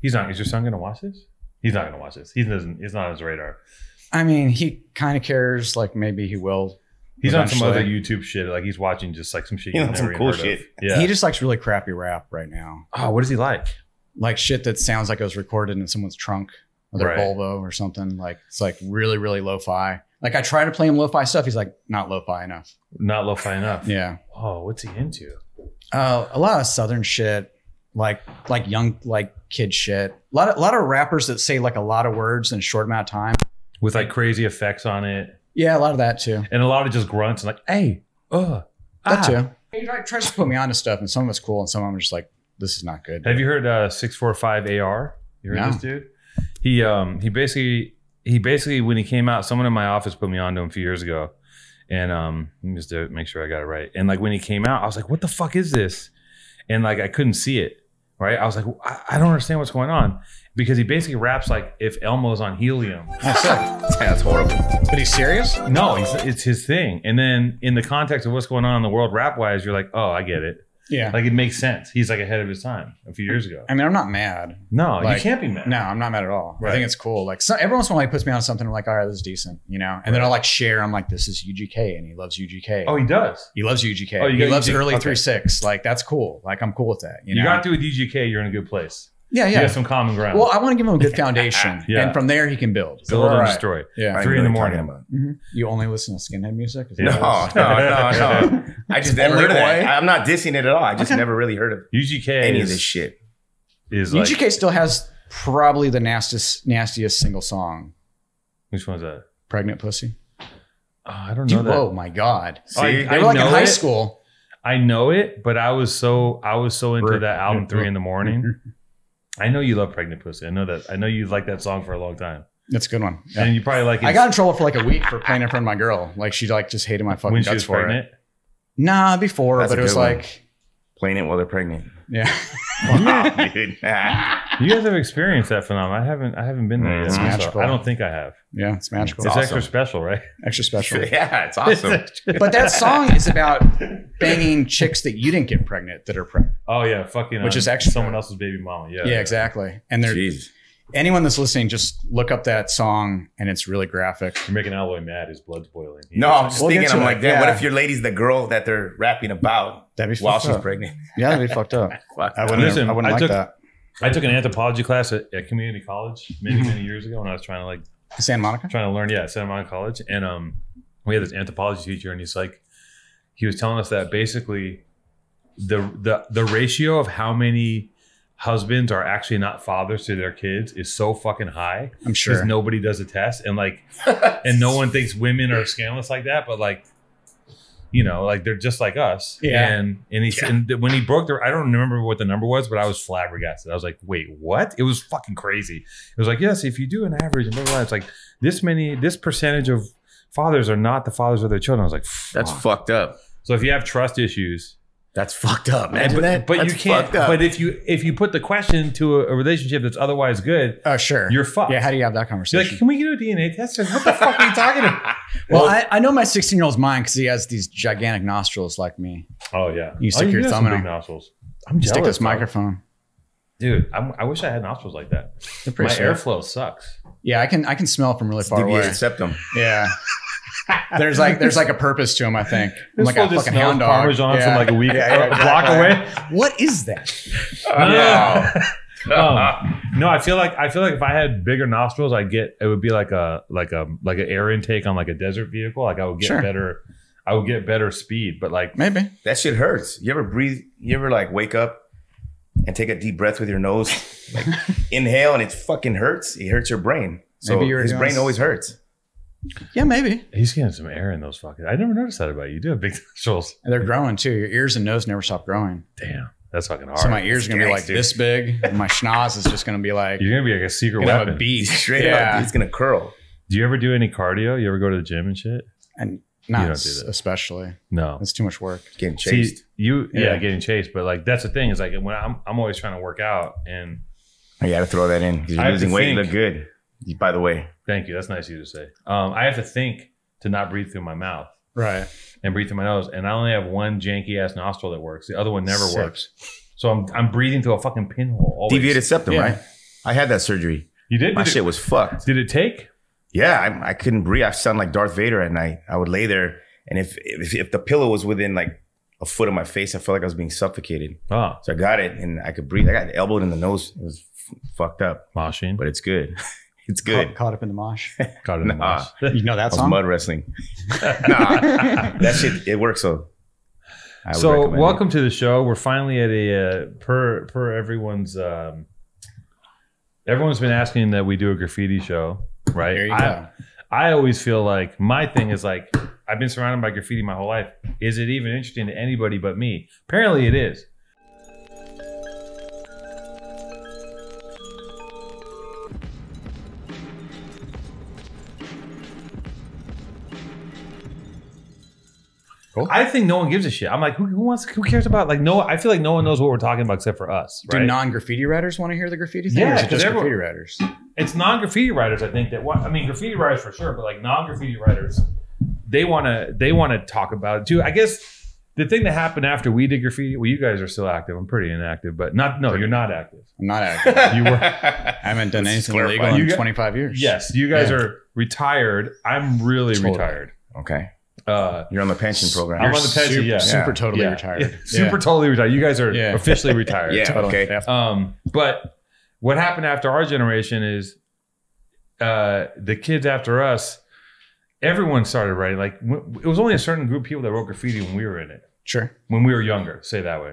He's not. Is your son going to watch this? He's not going to watch this. He doesn't. It's not on his radar. I mean, he kind of cares. Like maybe he will. He's eventually. On some other YouTube shit. Like he's watching just like some shit. He's on some cool shit. Yeah. He just likes really crappy rap right now. Oh, what does he like? Like shit that sounds like it was recorded in someone's trunk or their Volvo or something. Like it's like really, really lo-fi. Like I try to play him lo-fi stuff. He's like, not lo-fi enough. Not lo-fi enough. Yeah. Oh, what's he into? A lot of Southern shit. Like young, like kid shit. A lot of rappers that say like a lot of words in a short amount of time. With like crazy effects on it. Yeah, a lot of that too. And a lot of just grunts and like, hey, that too. He tries to put me onto stuff and some of it's cool and some of them just like, this is not good. Have you heard 645AR? You heard this dude? He basically, when he came out, someone in my office put me onto him a few years ago. And let me just do it, make sure I got it right. And like when he came out, I was like, what the fuck is this? And like, I couldn't see it. Right. I was like, I don't understand what's going on, because he basically raps like if Elmo's on helium. That's horrible. But he's serious? No, it's his thing. And then in the context of what's going on in the world rap wise, you're like, oh, I get it. Yeah. Like it makes sense. He's like ahead of his time a few years ago. I mean, I'm not mad. No, like, you can't be mad. No, I'm not mad at all. Right. I think it's cool. Like every once in a while he puts me on something. I'm like, all right, this is decent, you know? And then I'll like share. I'm like, this is UGK and he loves UGK. Oh, he does? He loves UGK. Oh, he loves UGK. Early 3-6. Like that's cool. Like I'm cool with that. You know? You got through with UGK, you're in a good place. Yeah, yeah. You have some common ground. Well, I want to give him a good foundation. Yeah. And from there he can build. Build and destroy. Yeah. 3 in the morning. Mm-hmm. You only listen to skinhead music? No. I just never heard of that. I'm not dissing it at all. I just never really heard of UGK. Any of this shit. UGK like, still has probably the nastiest single song. Which one's that? Pregnant Pussy. Oh, I don't know that. Oh my God. See, I were like in high school. I know it, but I was so into that album 3 in the morning. I know you love Pregnant Pussy. I know that. I know you liked that song for a long time. That's a good one. Yeah. And you probably like it. I got in trouble for like a week for playing in front of my girl. Like she like just hated my fucking when guts she was for pregnant? It. Nah, before, that's but it was one. Like playing it while they're pregnant. Yeah. Wow, dude. You guys have experienced that phenomenon. I haven't been there. It's magical. I don't think I have. Yeah, it's magical. It's awesome. Extra special, right? Extra special. Yeah, it's awesome. But that song is about banging chicks that you didn't get pregnant that are pregnant. Oh yeah, fucking. Which is actually someone else's baby mama. Yeah. Yeah, exactly. And there's anyone that's listening, just look up that song and it's really graphic. You're making Alloy mad. His blood's boiling. No, I'm just thinking. I'm like, damn. What if your lady's the girl that they're rapping about? That'd be while she's pregnant. Yeah, that'd be fucked up. I wouldn't like that. I took an anthropology class at community college many years ago when I was trying to like Santa Monica, trying to learn. Yeah, Santa Monica College, and we had this anthropology teacher, and he's like, he was telling us that basically the ratio of how many husbands are actually not fathers to their kids is so fucking high. I'm sure because nobody does a test, and like, and no one thinks women are scandalous like that, but like. You know, like they're just like us. Yeah. And when he broke the, I don't remember what the number was, but I was flabbergasted. I was like, wait, what? It was fucking crazy. It was like, yes, if you do an average and blah, blah, blah, it's like this percentage of fathers are not the fathers of their children. I was like, fuck. That's fucked up. So if you have trust issues, that's fucked up, man. But you can't. But if you put the question to a relationship that's otherwise good, oh sure, you're fucked. Yeah, how do you have that conversation? You're like, can we do a DNA test? What the fuck are you talking about? Well, I know my 16-year-old's mind because he has these gigantic nostrils like me. Oh yeah, you stick your thumb in big nostrils. I'm jealous. Stick this microphone, dude. I wish I had nostrils like that. My airflow sucks. Yeah, I can smell from really far away. Septum. Yeah. There's like a purpose to him, I think. I'm like a fucking hound dog. Parmesan from like a week, a block away. What is that? No, I feel like if I had bigger nostrils, it would be like an air intake on like a desert vehicle. Like I would get better. I would get better speed, but like maybe that shit hurts. You ever breathe? You ever like wake up and take a deep breath with your nose, like inhale, and it fucking hurts. It hurts your brain. So maybe his brain always hurts. Yeah, maybe. He's getting some air in those fucking. I never noticed that about you. You do have big nostrils. And they're growing too. Your ears and nose never stop growing. Damn. That's fucking hard. So my ears are going to be like this big. And my schnoz is just going to be like. You're going to be like a secret weapon. A beast. Straight up. It's going to curl. Do you ever do any cardio? You ever go to the gym and shit? And not especially. No. It's too much work. Getting chased. See, getting chased. But like, that's the thing. Is like when I'm always trying to work out. And I got to throw that in. Because you're losing weight. You look good. By the way, thank you. That's nice of you to say. I have to think to not breathe through my mouth, right? And breathe through my nose. And I only have one janky ass nostril that works. The other one never works. So I'm breathing through a fucking pinhole. Always. Deviated septum, right? I had that surgery. You did? My shit was fucked. Did it take? Yeah, I couldn't breathe. I sound like Darth Vader at night. I would lay there, and if the pillow was within like a foot of my face, I felt like I was being suffocated. Oh. So I got it, and I could breathe. I got elbowed in the nose. It was fucked up. Moshing. But it's good. It's good. Caught up in the mosh. Caught up in the mosh. You know that song? I was mud wrestling. That shit, it works though. So welcome to the show. We're finally at a per everyone's. Everyone's been asking that we do a graffiti show, right? There you go. I always feel like my thing is like I've been surrounded by graffiti my whole life. Is it even interesting to anybody but me? Apparently, it is. I think no one gives a shit. I'm like, who cares about like no? I feel like no one knows what we're talking about except for us. Right? Do non-graffiti writers want to hear the graffiti thing? Yeah, or is it just graffiti writers. It's non-graffiti writers. I think that I mean, graffiti writers for sure, but like non-graffiti writers, they wanna talk about it too. I guess the thing that happened after we did graffiti. Well, you guys are still active. I'm pretty inactive, but not. No, you're not active. I'm not active. You were. I haven't done anything illegal in 25 years. Yes, you guys are retired. I'm really retired. Okay. You're on the pension program. I'm on the pension. Super totally retired. Yeah. Super totally retired. You guys are officially retired. Totally. Okay. But what happened after our generation is the kids after us. Everyone started writing. Like it was only a certain group of people that wrote graffiti when we were in it. Sure. When we were younger, say that way.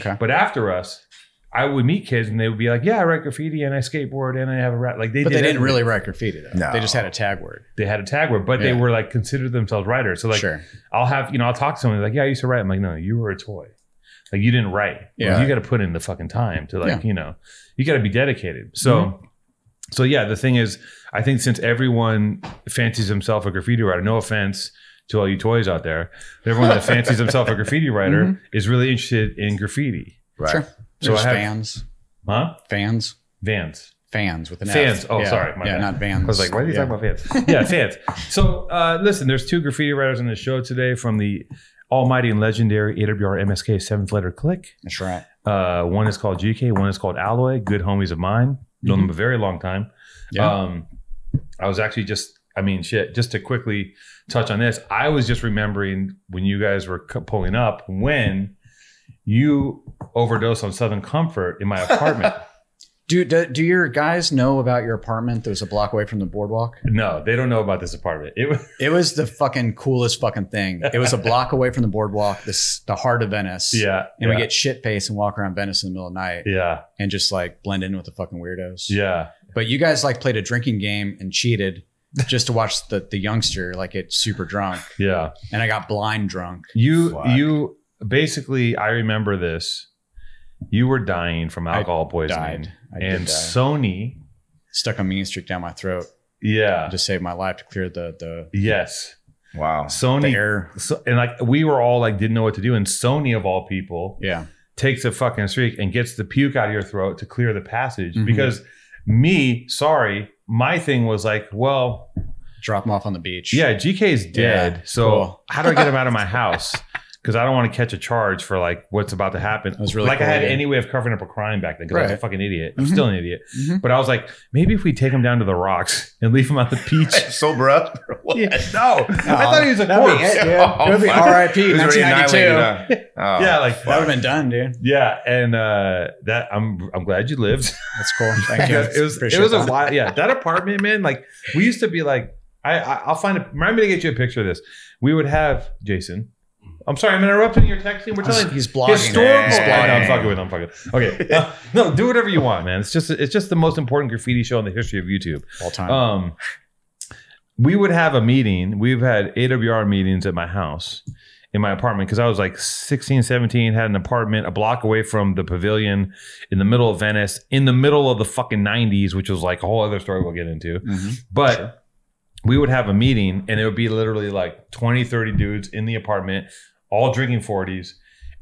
Okay. But after us, I would meet kids and they would be like, "Yeah, I write graffiti and I skateboard and I have a rat." Like they didn't really write graffiti though. No. They just had a tag word. They had a tag word, but they were like considered themselves writers. So like, I'll talk to someone like, "Yeah, I used to write." I'm like, "No, you were a toy. Like you didn't write. Yeah, like, you got to put in the fucking time to like you got to be dedicated." So, so yeah, the thing is, I think since everyone fancies himself a graffiti writer, no offense to all you toys out there, everyone that fancies himself a graffiti writer is really interested in graffiti, right? Sure. So I have fans. Huh? Fans. Vans. Fans with an F. Fans. Oh, sorry. My bad. Not vans. I was like, why are you talking about fans? Yeah, fans. So listen, there's two graffiti writers on the show today from the almighty and legendary AWR MSK 7th Letter clique. That's right. One is called GK. One is called Alloy. Good homies of mine. Known them a very long time. Yeah. I was actually just to quickly touch on this. I was just remembering when you guys were pulling up when you overdosed on Southern Comfort in my apartment. do your guys know about your apartment that was a block away from the boardwalk? No, they don't know about this apartment. It was the fucking coolest fucking thing. It was a block away from the boardwalk, the heart of Venice. Yeah. And we get shit-faced and walk around Venice in the middle of the night. Yeah. And just like blend in with the fucking weirdos. Yeah. But you guys like played a drinking game and cheated just to watch the youngster like get super drunk. Yeah. And I got blind drunk. You basically, I remember this. You were dying from alcohol poisoning. And Sony stuck a mean streak down my throat. Yeah. To save my life, to clear the yes. Wow. Sony air. So, and like we were all like didn't know what to do. And Sony of all people takes a fucking streak and gets the puke out of your throat to clear the passage. Because my thing was like, well, drop him off on the beach. Yeah, GK's dead. Yeah, so how do I get him out of my house? Because I don't want to catch a charge for like what's about to happen. That was really cool. I had any way of covering up a crime back then because I was a fucking idiot. I'm still an idiot. But I was like, maybe if we take him down to the rocks and leave him on the beach. Sober up? What? Yeah. No. I thought he was a corpse. It would be R.I.P. 1992. Yeah, like that would have been done, dude. Yeah, and I'm glad you lived. That's cool. Thank you. It was a wild. Yeah, that apartment, man. Like we used to be like, I'll find a. Remind me to get you a picture of this. We would have Jason. I'm sorry, I'm interrupting your texting. We're telling he's blogging. He's blogging. No, I'm fucking with. Okay, no, do whatever you want, man. It's just the most important graffiti show in the history of YouTube all time. We would have a meeting. We've had AWR meetings at my house, in my apartment, because I was like 16, 17, had an apartment a block away from the pavilion, in the middle of Venice, in the middle of the fucking 90s, which was like a whole other story we'll get into, but. Sure. We would have a meeting and it would be literally like 20, 30 dudes in the apartment, all drinking 40s.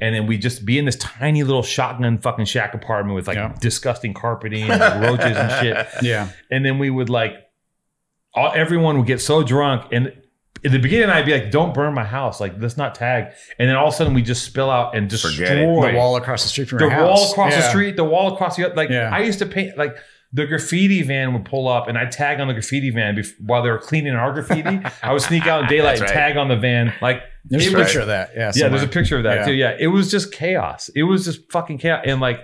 And then we'd just be in this tiny little shotgun fucking shack apartment with like disgusting carpeting and like roaches and shit. Yeah. And then we would like, everyone would get so drunk. And in the beginning, I'd be like, don't burn my house. Like, let's not tag. And then all of a sudden we just spill out and destroy the wall across the street from your house. The wall across the street, the wall across the, like I used to paint, like the graffiti van would pull up and I'd tag on the graffiti van while they were cleaning our graffiti. I would sneak out in daylight and tag on the van. Like, there's a picture of that. Yeah, somewhere. There's a picture of that too. Yeah, it was just chaos. It was just fucking chaos. And like,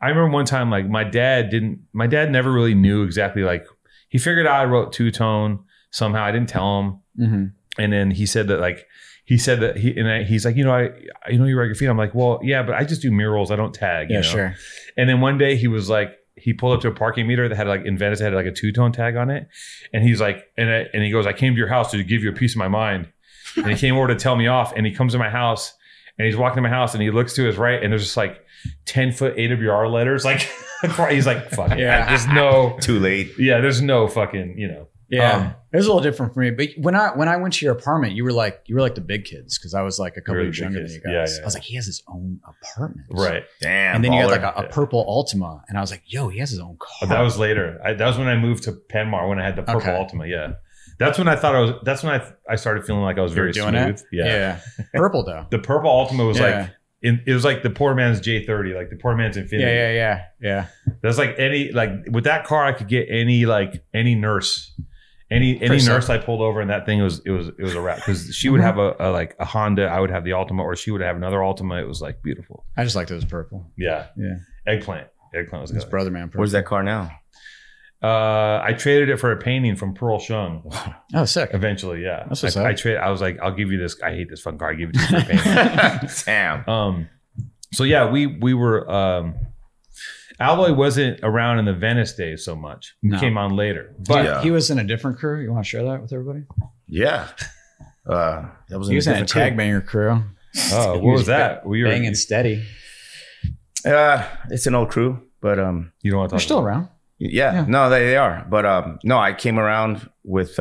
I remember one time, like my dad never really knew exactly, like he figured out I wrote two-tone somehow. I didn't tell him. Mm-hmm. And then he said that like, he's like, you write graffiti. I'm like, well, yeah, but I just do murals. I don't tag. You know? Sure. And then one day he was like, he pulled up to a parking meter that had like in Venice, it had like a two-tone tag on it. And he's like, and he goes, I came to your house to give you a piece of my mind. And he came over to tell me off, and he comes to my house and he's walking to my house and he looks to his right and there's just like 10-foot AWR letters. Like he's like, fuck yeah, there's no too late. Yeah. There's no fucking, Yeah, it was a little different for me. But when I went to your apartment, you were like the big kids, because I was like a couple years younger than you guys. Yeah, yeah. I was like, he has his own apartment, right? Damn. And then you had like a purple Altima, and I was like, yo, he has his own car. But that was later. That was when I moved to Penmar, when I had the purple Altima. Yeah, that's when I thought I was. That's when I started feeling like I was very smooth. It? Yeah, yeah. Purple though. The purple Altima was like. It was like the poor man's J30, like the poor man's Infinity. Yeah. That's like with that car, I could get any nurse. Any nurse I pulled over, and that thing it was a wrap, because she would have a Honda, I would have the Altima, or she would have another Altima. It was like beautiful. I just liked it was purple. Yeah. Eggplant was his brother, man. Purple. Where's that car now? I traded it for a painting from Pearl Shung. Wow. Oh, sick. Eventually, yeah. That's what's I was like, I'll give you this. I hate this fucking car. I give it to you for a painting. Damn. So yeah, we were Alloy wasn't around in the Venice days so much. He came on later. But he was in a different crew. You want to share that with everybody? Yeah. He was in a tag banger crew. Oh, what was that? We were banging steady. It's an old crew, but you don't want to talk. They're still around. Yeah, no, they are. But no, I came around with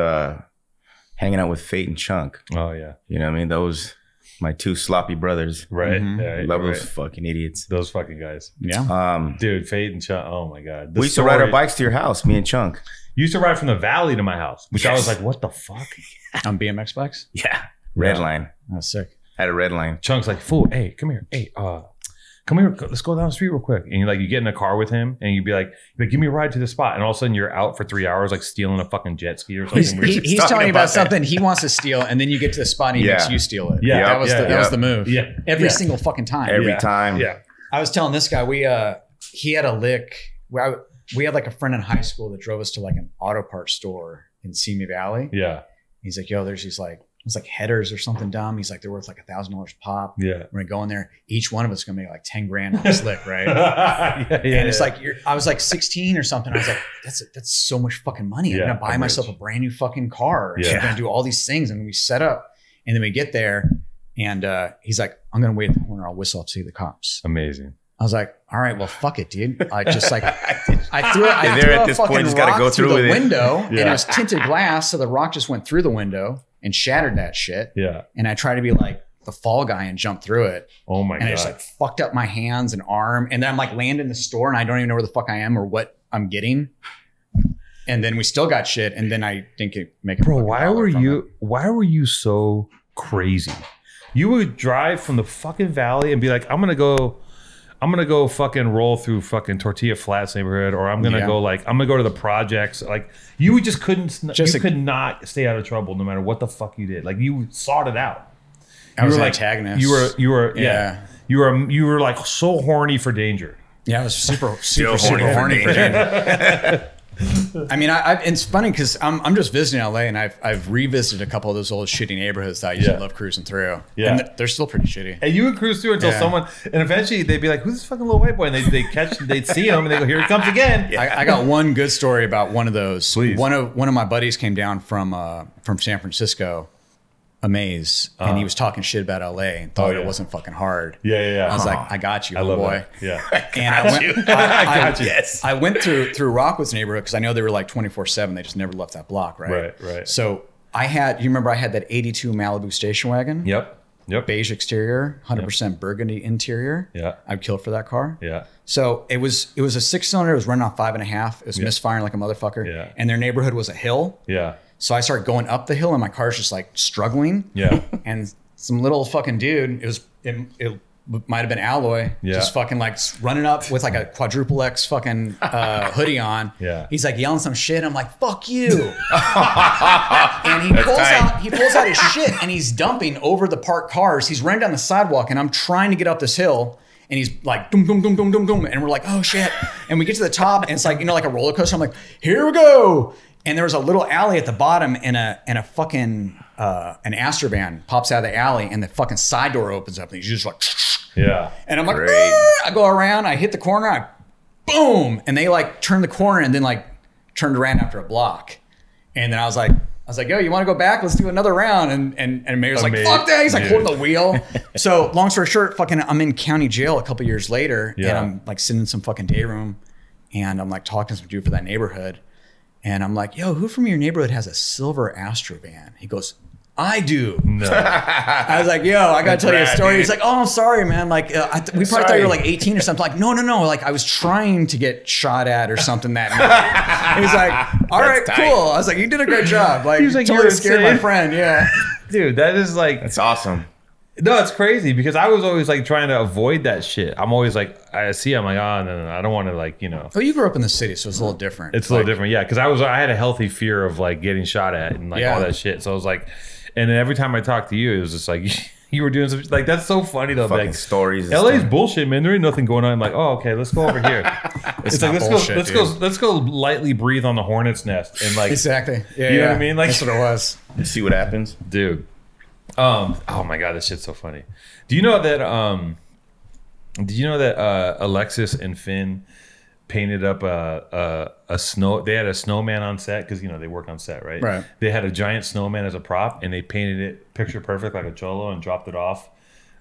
hanging out with Fade and Chunk. Oh, yeah. You know what I mean? Those, my two sloppy brothers. Right. Mm-hmm. Love those fucking idiots. Those fucking guys. Yeah. Dude, Fade and Chunk. Oh, my God. We used to ride our bikes to your house, me and Chunk. You used to ride from the valley to my house, which I was like, what the fuck? On BMX bikes? Yeah. Redline. Oh, sick. Had a Redline. Chunk's like, fool, hey, come here. Hey, come here, let's go down the street real quick. And you get in a car with him, and you'd be like, give me a ride to the spot. And all of a sudden, you're out for 3 hours, like stealing a fucking jet ski or something. He's telling you about something he wants to steal, and then you get to the spot and he makes you steal it. Yeah, that was the move. Yeah, every single fucking time. Every time. Yeah. I was telling this guy, he had a lick. We had like a friend in high school that drove us to like an auto parts store in Simi Valley. Yeah. He's like, yo, there's these like. It's like headers or something dumb. He's like, they're worth like $1,000 pop. Yeah. We're gonna go in there. Each one of us is gonna make like 10 grand on this lick, right? It's like, I was like 16 or something. I was like, that's so much fucking money. I'm gonna buy myself a brand new fucking car. Yeah. I'm gonna do all these things. And we set up, and then we get there, and he's like, I'm gonna wait at the corner. I'll whistle up to see the cops. Amazing. I was like, all right, well, fuck it, dude. I just like, I threw a fucking rock through the window, and it was tinted glass, so the rock just went through the window and shattered that shit. Yeah. And I tried to be like the fall guy and jump through it. Oh my God. And I just like fucked up my hands and arm. And then I'm like landing in the store, and I don't even know where the fuck I am or what I'm getting. And then we still got shit. And then I didn't make it. Bro, why were you so crazy? You would drive from the fucking valley and be like, I'm gonna go fucking roll through fucking Tortilla Flats neighborhood, or I'm gonna go like, I'm gonna go to the projects. Like you just could not stay out of trouble no matter what the fuck you did. Like you sought it out. I was an antagonist. You were like so horny for danger. Yeah, I was super horny for danger. I mean, it's funny because I'm just visiting LA, and I've revisited a couple of those old shitty neighborhoods that I used to love cruising through. Yeah, and they're still pretty shitty. And you would cruise through until someone, and eventually they'd be like, "Who's this fucking little white boy?" And they'd see him, and they go, "Here he comes again." Yeah. I got one good story about one of those. Please. One of my buddies came down from San Francisco, Amaze, and he was talking shit about LA and thought it wasn't fucking hard. I was like, I got you, little boy. And I went through Rockwood's neighborhood, because I know they were like 24/7. They just never left that block, right. So I had that 82 Malibu station wagon. Yep. Beige exterior, 100% burgundy interior. Yeah, I'd kill for that car. Yeah. So it was a 6-cylinder. It was running on 5.5. It was misfiring like a motherfucker. Yeah. And their neighborhood was a hill. Yeah. So I started going up the hill, and my car's just like struggling. Yeah. And some little fucking dude, it might have been Alloy, just fucking like running up with like a quadruple X fucking hoodie on. He's like yelling some shit. I'm like, fuck you. And he pulls out his shit and he's dumping over the parked cars. He's running down the sidewalk and I'm trying to get up this hill. And he's like, dum, dum, dum, dum, dum, dum. And we're like, oh shit. And we get to the top and it's like, you know, like a roller coaster. I'm like, here we go. And there was a little alley at the bottom and a fucking, an Astro van pops out of the alley and the fucking side door opens up and he's just like, and I'm like, I go around, I hit the corner, I boom. And they like turned the corner and then like turned around after a block. And then I was like, yo, you want to go back? Let's do another round. And Mayor's like, fuck that. He's like holding the wheel. So long story short, fucking I'm in county jail a couple years later and I'm like sitting in some fucking day room and I'm like talking to some dude for that neighborhood. And I'm like, yo, who from your neighborhood has a silver Astro van? He goes, I do. No. I was like, yo, I got to tell you a story. He's like, oh, I'm sorry, man. Like, we probably thought you were like 18 or something. Like, no. Like I was trying to get shot at or something that night. He was like, all right, cool. I was like, you did a great job. Like, he was like totally scared my friend. Yeah. Dude, that is like. That's awesome. No, it's crazy because I was always like trying to avoid that shit. I'm always like, I see, I'm like, oh, no, I don't want to like, you know. Oh, you grew up in the city, so it's a little different. It's a little different, yeah. Because I had a healthy fear of like getting shot at and like all that shit. So I was like, and then every time I talked to you, it was just like you were doing some like that's so funny though. Fucking like stories. LA's bullshit, man. There ain't nothing going on. I'm like, oh, okay, let's go over here. It's like let's go lightly breathe on the hornet's nest and like exactly. Yeah, you know what I mean? Like that's what it was. See what happens, dude. Oh my god, this shit's so funny. Do you know that Alexis and Finn painted up a snowman on set because you know they work on set, right? They had a giant snowman as a prop and they painted it picture perfect like a cholo and dropped it off.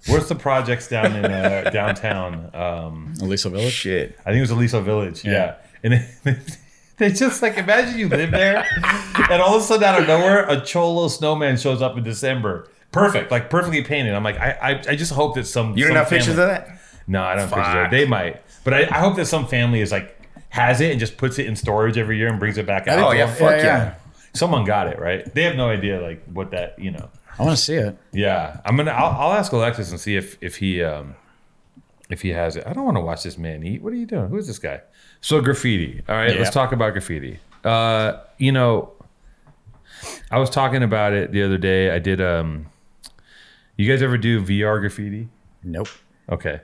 Where's the projects down in downtown? Aliso Village. Shit, I think it was Aliso Village. Yeah. And they just like, imagine you live there and all of a sudden out of nowhere a cholo snowman shows up in December. Perfect, like perfectly painted. I'm like, I just hope that some. You don't have pictures of that? No, I don't have pictures of that. They might, but I hope that some family is like has it and just puts it in storage every year and brings it back out. Oh yeah, fuck yeah. Someone got it right. They have no idea like what that, you know. I want to see it. Yeah, I'll ask Alexis and see if he has it. I don't want to watch this man eat. What are you doing? Who is this guy? So graffiti. All right, let's talk about graffiti. You know, I was talking about it the other day. I did You guys ever do VR graffiti? Nope. Okay.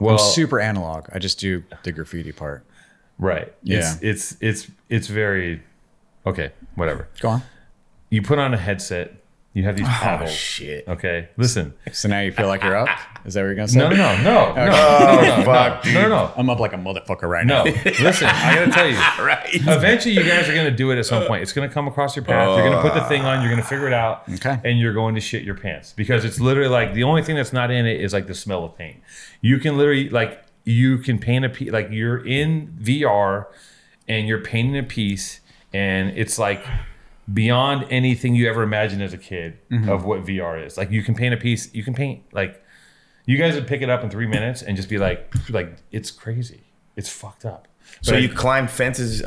Well, I'm super analog. I just do the graffiti part. Right. Yeah. It's very okay. Whatever. Go on. You put on a headset. You have these paddles. Oh shit. Okay. Listen. So now you feel like you're up? Is that what you're gonna say? No. Okay. No. I'm up like a motherfucker right now. No. Listen, I gotta tell you. Right. Eventually, you guys are gonna do it at some point. It's gonna come across your path. You're gonna put the thing on. You're gonna figure it out. Okay. And you're going to shit your pants because it's literally like the only thing that's not in it is like the smell of paint. You can literally like you can paint a piece. Like you're in VR, and you're painting a piece, and it's like beyond anything you ever imagined as a kid of what VR is. Like you can paint a piece. You can paint like. You guys would pick it up in 3 minutes and just be like it's crazy. It's fucked up. But so you climb fences,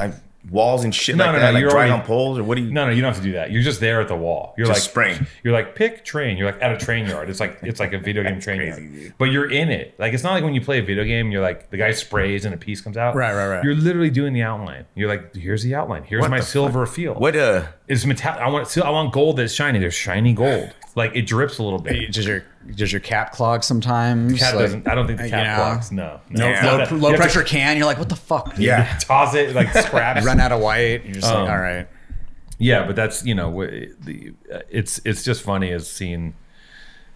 walls and shit like that? No, like drive on poles or what do you... No, you don't have to do that. You're just there at the wall. You're just like... spring. You're like, pick train. You're like at a train yard. It's like a video game train yard. Dude. But you're in it. Like it's not like when you play a video game, you're like, the guy sprays and a piece comes out. Right. You're literally doing the outline. You're like, here's the outline. Here's what my silver feel. What It's metallic. I want gold that's shiny. There's shiny gold. Like it drips a little bit. Does your cap clog sometimes? Cap doesn't. I don't think the cap clogs. No. Yeah. Low pressure can. You're like, what the fuck? Dude? Yeah. Toss it like scraps. Run out of white. You're just like, all right. Yeah, but that's it's just funny as seeing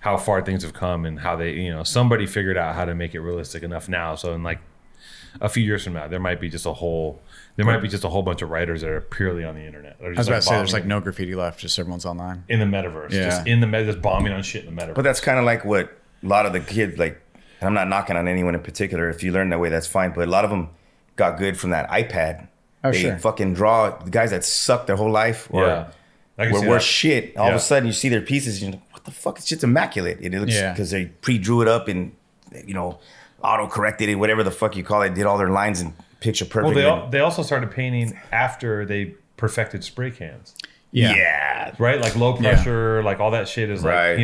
how far things have come and how they somebody figured out how to make it realistic enough now. So in like a few years from now, there might be just a whole bunch of writers that are purely on the internet. I was about to say, there's like no graffiti left, just everyone's online. In the metaverse. Yeah. Just in the metaverse, just bombing on shit in the metaverse. But that's kind of like what a lot of the kids, like, and I'm not knocking on anyone in particular. If you learn that way, that's fine. But a lot of them got good from that iPad. Oh, they fucking draw the guys that suck their whole life or worse shit. All of a sudden, you see their pieces, and you're like, what the fuck? It's just immaculate. It looks because they pre-drew it up and, auto-corrected it, whatever the fuck you call it, did all their lines and picture perfect. Well, they also started painting after they perfected spray cans. Yeah. Right? Like low pressure, like all that shit is like,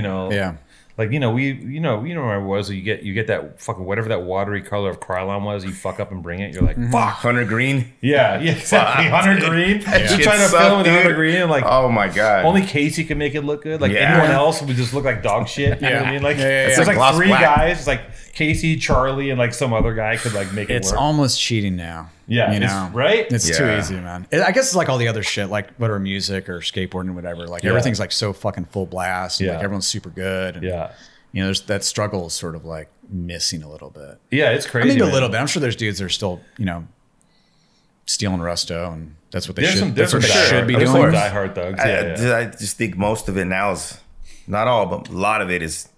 Like, you know, you know where I was, you get that fucking whatever that watery color of Krylon was, you fuck up and bring it, you're like, fuck. 100 green? Yeah, exactly. 100 green? Yeah. You try to fill with 100 green, and like, oh my God. Only Casey can make it look good. Like, anyone else would just look like dog shit. You know what I mean? Like, it's like three guys. It's like Casey, Charlie, and like some other guy could like make it work. It's almost cheating now. Yeah, you know, right? It's too easy, man. I guess it's like all the other shit, like whatever music or skateboarding, or whatever. Like everything's like so fucking full blast. And like everyone's super good. And, you know, there's that struggle is sort of like missing a little bit. Yeah, it's crazy. I mean, a little bit. I'm sure there's dudes that are still, you know, stealing Rusto, and that's what they should be doing. Diehard thugs. I just think most of it now is not all, but a lot of it is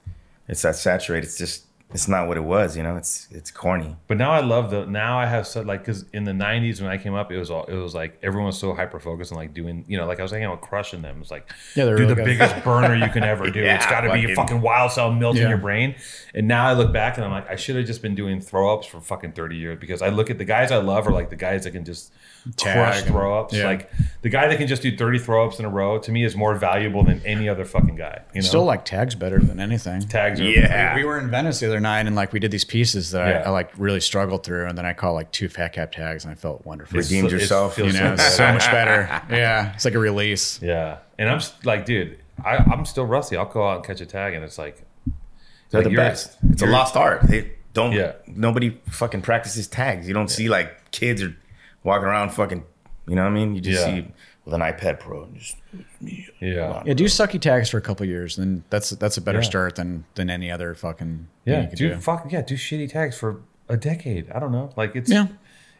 that saturated. It's just. It's not what it was, you know. It's corny. But now I love the. Now I have said like, because in the '90s when I came up, it was like everyone was so hyper focused and like doing, you know, like I was hanging out with Crush and them. It's like, do really the biggest burner you can ever do. It's got to be your fucking wild cell melting your brain. And now I look back and I'm like, I should have just been doing throw ups for fucking 30 years because I look at the guys I love are like the guys that can just crush throw ups. Like the guy that can just do 30 throw ups in a row to me is more valuable than any other fucking guy. You know? Still like tags better than anything. Tags. Yeah. We were in Venice the other night and like we did these pieces that I like really struggled through, and then I caught like 2 fat cap tags and I felt wonderful. Redeemed yourself, you know, so much better. Yeah, it's like a release. Yeah, and I'm like, dude, I'm still rusty. I'll go out and catch a tag, and it's like they're the best. It's a lost art. They don't. Yeah. Nobody fucking practices tags. You don't see like kids are walking around fucking. You know what I mean? You just see with an iPad Pro and just. Yeah, do sucky tags for a couple of years, and that's a better start than any other fucking thing you can do. Do shitty tags for a decade. I don't know, like it's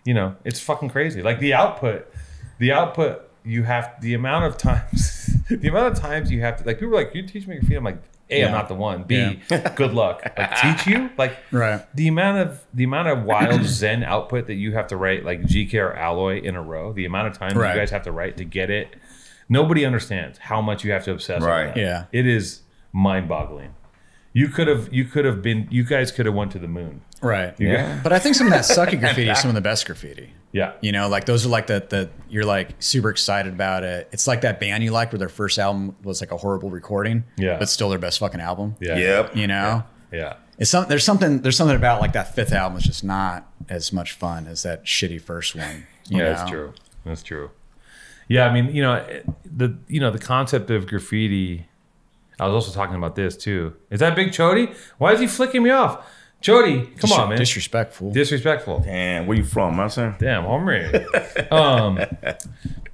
you know, it's fucking crazy. Like the output you have, the amount of times you have to, like people are like, you teach me your feet. I'm like, A, I'm not the one. B, good luck. Like teach you, like the amount of wild zen output that you have to write, like GK or Alloy in a row. The amount of times you guys have to write to get it. Nobody understands how much you have to obsess over that. Yeah. It is mind-boggling. You guys could have went to the moon. Right. Yeah. But I think some of that sucky graffiti is some of the best graffiti. Yeah. You know, like those are like the you're like super excited about it. It's like that band you like where their first album was like a horrible recording. Yeah. But still their best fucking album. Yeah. Yep. You know? Yeah. It's there's something about like that fifth album is just not as much fun as that shitty first one. You know? That's true. That's true. Yeah, I mean, you know, the concept of graffiti. I was also talking about this too. Is that Big Chody? Why is he flicking me off? Chody, come on, man. Disrespectful. Disrespectful. Damn, where you from, my son? Damn, hombre.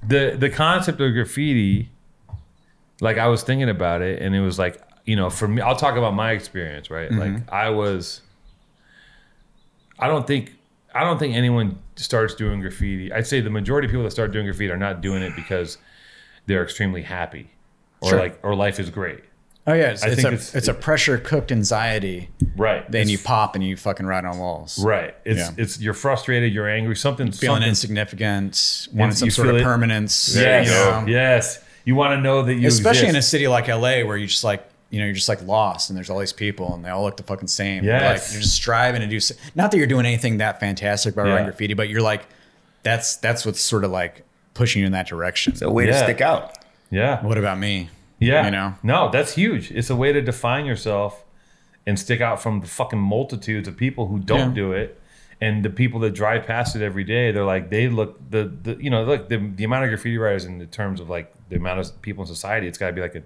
The concept of graffiti, like I was thinking about it, and it was like, you know, for me, I'll talk about my experience, right? Mm-hmm. Like I don't think anyone starts doing graffiti. I'd say the majority of people that start doing graffiti are not doing it because they're extremely happy or or life is great. Oh yeah, I think it's a pressure cooked anxiety. Right. Then you pop and you fucking ride on walls. Right. It's you're frustrated, you're angry, something feeling insignificant, wanting some sort of permanence. Yes. You know? Yes. You want to know that you especially exist. In a city like LA where you just like, you know, you're just like lost and there's all these people and they all look the fucking same. Yeah. Like you're just striving to do, not that you're doing anything that fantastic by writing graffiti, but you're like, that's what's sort of like pushing you in that direction. It's a way to stick out. Yeah. What about me? Yeah. You know? No, that's huge. It's a way to define yourself and stick out from the fucking multitudes of people who don't do it. And the people that drive past it every day, they're like, they look, the amount of graffiti writers in the terms of like the amount of people in society, it's gotta be like a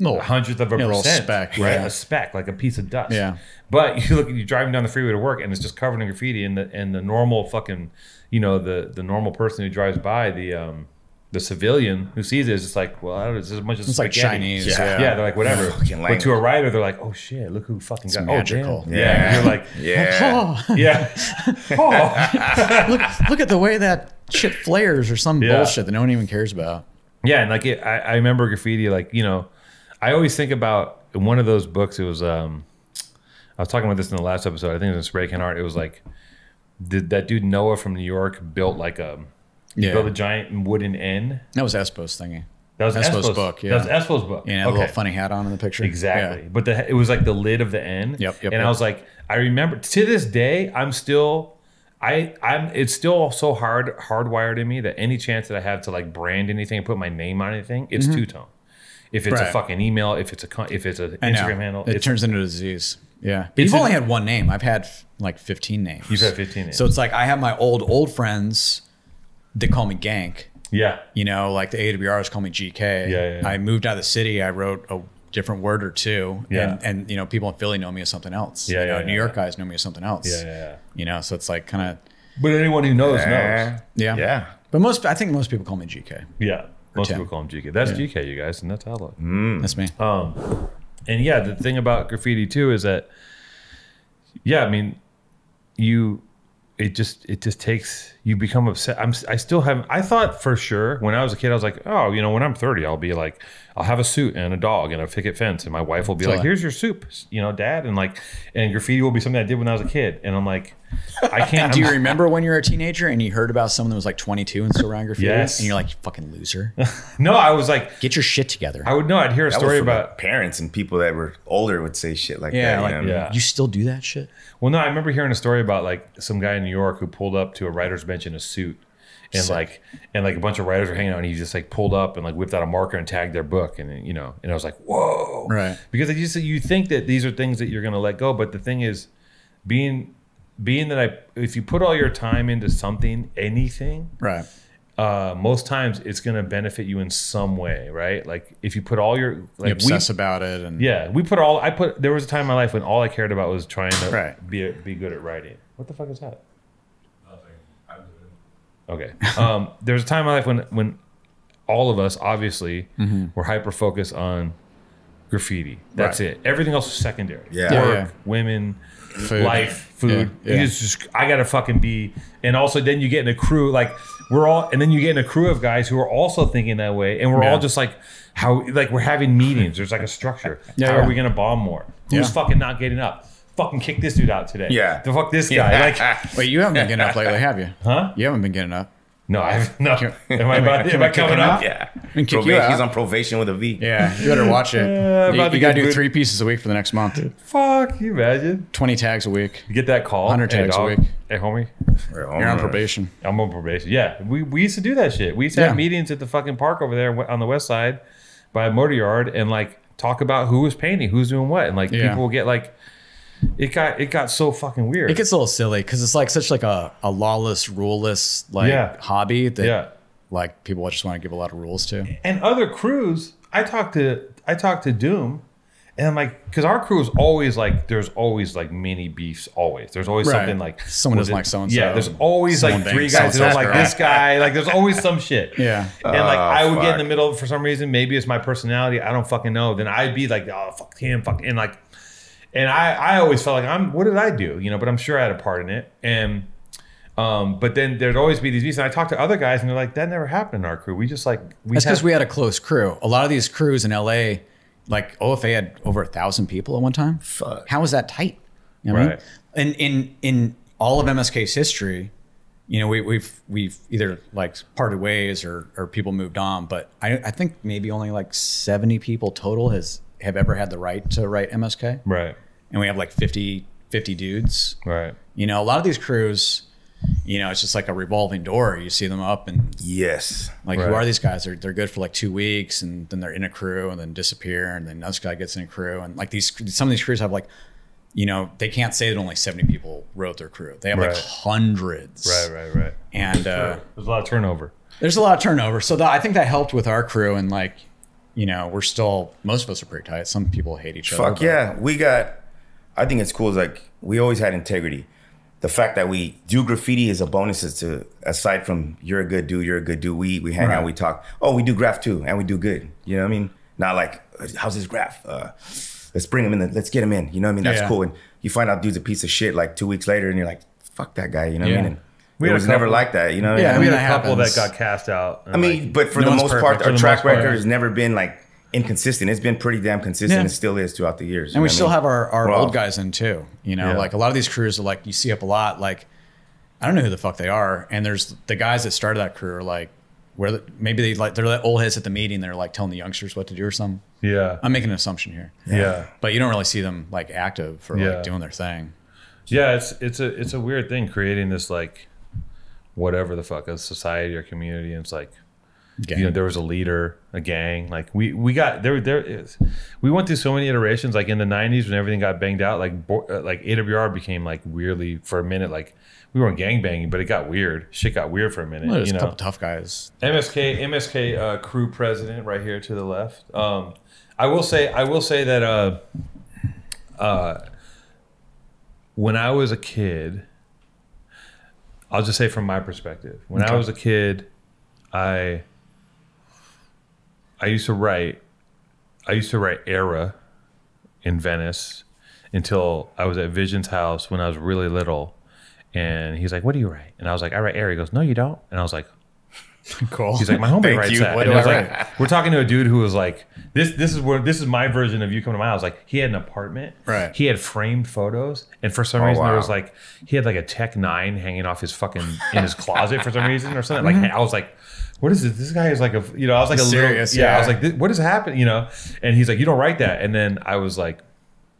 100th of a percent, speck, right? Yeah. A speck, like a piece of dust. Yeah. But you look, you're driving down the freeway to work, and it's just covered in graffiti. And the normal fucking, you know, the normal person who drives by, the civilian who sees it is just like, well, I don't know, it's as much as it's spaghetti. Like Chinese. Yeah. They're like whatever. But to a writer, they're like, oh shit, look who fucking got magical. Oh, damn. Yeah. You're like, oh. Look at the way that shit flares or some bullshit that no one even cares about. Yeah, and like I remember graffiti, like, you know. I always think about in one of those books, it was, I was talking about this in the last episode, I think it was in Spray Can Art, it was like, that dude Noah from New York built like built a giant wooden N. That was Espo's thingy. That was Espo's book, yeah. That was Espo's book. Yeah, had a little funny hat on in the picture. Exactly. Yeah. But it was like the lid of the N. Yep. I was like, I remember, to this day, I'm still, it's still so hardwired in me that any chance that I have to like brand anything and put my name on anything, it's two-tone. If it's a fucking email, if it's an Instagram handle. It turns into a disease. Yeah. But you've only had one name. I've had like 15 names. You've had 15 names. So it's like I have my old friends that call me Gank. Yeah. You know, like the AWRs call me GK. Yeah. I moved out of the city. I wrote a different word or two. Yeah. And you know, people in Philly know me as something else. Yeah. You know, New York guys know me as something else. Yeah. You know, so it's like kind of. But anyone who knows knows. Yeah. But I think most people call me GK. Yeah. Most people call him GK. That's GK, you guys, and that's Alloy. That's me. And yeah, the thing about graffiti too is that, yeah, I mean, it just takes, you become upset. I thought for sure when I was a kid, I was like, oh, you know, when I'm 30, I'll be like, I'll have a suit and a dog and a picket fence, and my wife will be like, here's your soup, you know, Dad, and graffiti will be something I did when I was a kid, and I'm like, I can't. Do you remember when you were a teenager and you heard about someone that was like 22 and still around graffiti? Yes. And you're like, you fucking loser. No, I was like, get your shit together. I'd hear a story about parents and people that were older would say shit like that. Like, you still do that shit? Well, no, I remember hearing a story about like some guy in New York who pulled up to a writer's bench in a suit, and like a bunch of writers were hanging out, and he just like pulled up and like whipped out a marker and tagged their book, and you know, and I was like, whoa, right? Because you think that these are things that you're going to let go, but the thing is, being that if you put all your time into something, anything, right, most times it's going to benefit you in some way, right? Like if you put all your, like, you obsess about it, and there was a time in my life when all I cared about was trying to be good at writing. What the fuck is that? Okay. There was a time in my life when all of us obviously were hyper focused on graffiti. That's it. Everything else was secondary. Yeah. Work, women, life, food. Yeah. You just I gotta fucking be. And also then you get in a crew like we're all, and then you get in a crew of guys who are also thinking that way, and we're all just like, how, like we're having meetings. There's like a structure. How are we gonna bomb more? Who's fucking not getting up? Fucking kick this dude out today. Yeah. The fuck this guy. Like, wait, you haven't been getting up lately, have you? Huh? You haven't been getting up. No, I have not. Am I coming up? Yeah. He's on probation with a V. Yeah. You better watch it. You got to do 3 pieces a week for the next month. Fuck, you imagine? 20 tags a week. You get that call. 100 tags a week. Hey, homie. You're on probation. I'm on probation. Yeah. We used to do that shit. We used to have meetings at the fucking park over there on the west side by a motor yard, and like talk about who was painting, who's doing what. And like people get like, it got so fucking weird. It gets a little silly because it's like such like a lawless, ruleless like hobby that like people just want to give a lot of rules to. And other crews, I talked to Doom, and I'm like, because our crew is always like, there's always like mini beefs. Always there's always something like someone doesn't like so and so. Yeah, there's always like 3 guys that don't like this guy. Like there's always some shit. Yeah, and like I would get in the middle for some reason. Maybe it's my personality. I don't fucking know. Then I'd be like, oh fuck him, fuck, and like. And I always felt like what did I do? You know, but I'm sure I had a part in it. And but then there'd always be these beefs. And I talked to other guys, and they're like, that never happened in our crew. That's because we had a close crew. A lot of these crews in LA, like OFA had over 1,000 people at one time. Fuck. How was that tight? You know what I mean? And in all of MSK's history, you know, we've either like parted ways or people moved on. But I think maybe only like 70 people total have ever had the right to write MSK. Right. And we have like 50 dudes. Right. You know, a lot of these crews, you know, it's just like a revolving door. You see them up and like who are these guys? They're good for like 2 weeks, and then they're in a crew, and then disappear, and then this guy gets in a crew, and like some of these crews have like, you know, they can't say that only 70 people wrote their crew. They have like hundreds. Right. And there's a lot of turnover. So I think that helped with our crew, and like, you know, we're still, most of us are pretty tight. Some people hate each other. Fuck yeah. I think it's cool. It's like, we always had integrity. The fact that we do graffiti is a bonus, aside from you're a good dude, We hang out, we talk. Oh, we do graph too, and we do good. You know what I mean? Not like, how's this graph? Let's bring him in, let's get him in. You know what I mean? That's cool. And you find out dude's a piece of shit like 2 weeks later, and you're like, fuck that guy. You know what I mean? And it was never like that, you know? Yeah, we had a couple that got cast out. I mean, but for the most part, our track record has never been like inconsistent. It's been pretty damn consistent. Yeah. It still is throughout the years. And we still have our old guys in too. You know, like a lot of these crews are like, you see up a lot, like, I don't know who the fuck they are. And there's the guys that started that crew are like, maybe they like, they're like old heads at the meeting. They're like telling the youngsters what to do or something. Yeah. I'm making an assumption here. Yeah. But you don't really see them like active or like doing their thing. Yeah. It's a weird thing creating this like, whatever the fuck, a society or community, and it's like You know, there was a leader, a gang. Like we got we went through so many iterations. Like in the 90s when everything got banged out, like AWR became like weirdly for a minute, like we weren't gang banging, but it got weird. Shit got weird for a minute. Well, there's a couple tough guys. MSK crew president right here to the left. I will say that when I was a kid, I'll just say from my perspective, when I was a kid, I used to write, Era in Venice until I was at Vision's house when I was really little. And he's like, what do you write? And I was like, I write Era. He goes, no, you don't. And I was like, cool. He's like, my homie writes that. And I was like, we're talking to a dude who was like, this is my version of you come to my house. Like he had an apartment, right? He had framed photos, and for some reason there was like he had like a Tech Nine hanging off his fucking in his closet for some reason or something. Like I was like, what is this? This guy is like a I was like serious, little, I was like, what is happening? And he's like, you don't write that. And then I was like,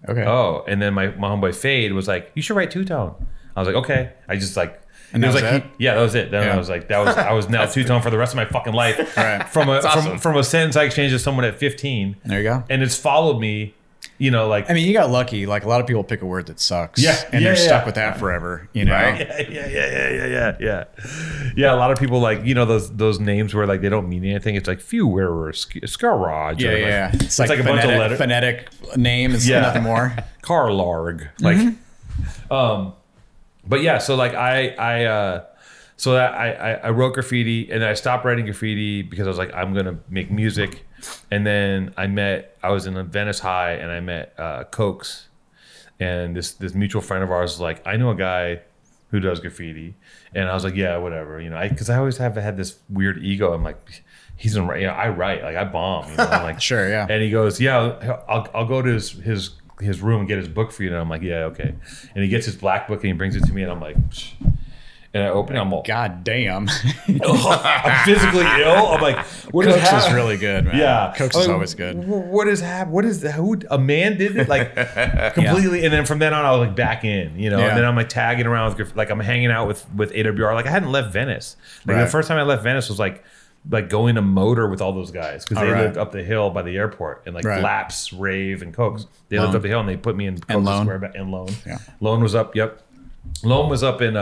okay, oh. And then my homeboy Fade was like, you should write two tone. I was like, okay. I just like. And it was like, that was it. Then I was like, I was now two-tone for the rest of my fucking life. Right. From a sentence I exchanged with someone at 15. There you go. And it's followed me, like. I mean, you got lucky. Like a lot of people pick a word that sucks. Yeah. And they're stuck with that forever, Right? Yeah. A lot of people like, those names where like they don't mean anything. It's like Fewer or Scarage. Yeah. It's like a bunch of letters. Phonetic name is nothing more. Carlarg. Like, But yeah, so like I wrote graffiti, and I stopped writing graffiti because I was like, I'm gonna make music. And then I was in Venice High, and I met Cokes, and this mutual friend of ours was like, I know a guy who does graffiti, and I was like, yeah, whatever, because I always had this weird ego. I'm like, he's in, I write, like I bomb, I'm like sure, yeah. And he goes, yeah, I'll go to his room and get his book for you. And I'm like, yeah, okay. And he gets his black book and he brings it to me, and I'm like, psh. And I open it, I'm all, god damn. I'm physically ill. I'm like, what is happening? Cokes is really good, man. Yeah. Cokes is always good. What is happening? What is that? Who, a man did it? Like completely. Yeah. And then from then on, I was like back in, yeah. And then I'm like tagging around with, like I'm hanging out with AWR. Like I hadn't left Venice. Like the first time I left Venice was like going to Motor with all those guys, because they lived up the hill by the airport, and like Laps, Rave, and Cokes. They lived up the hill, and they put me in Cokes Square and Lone. Yeah. Lone was up. Yep. Lone was up in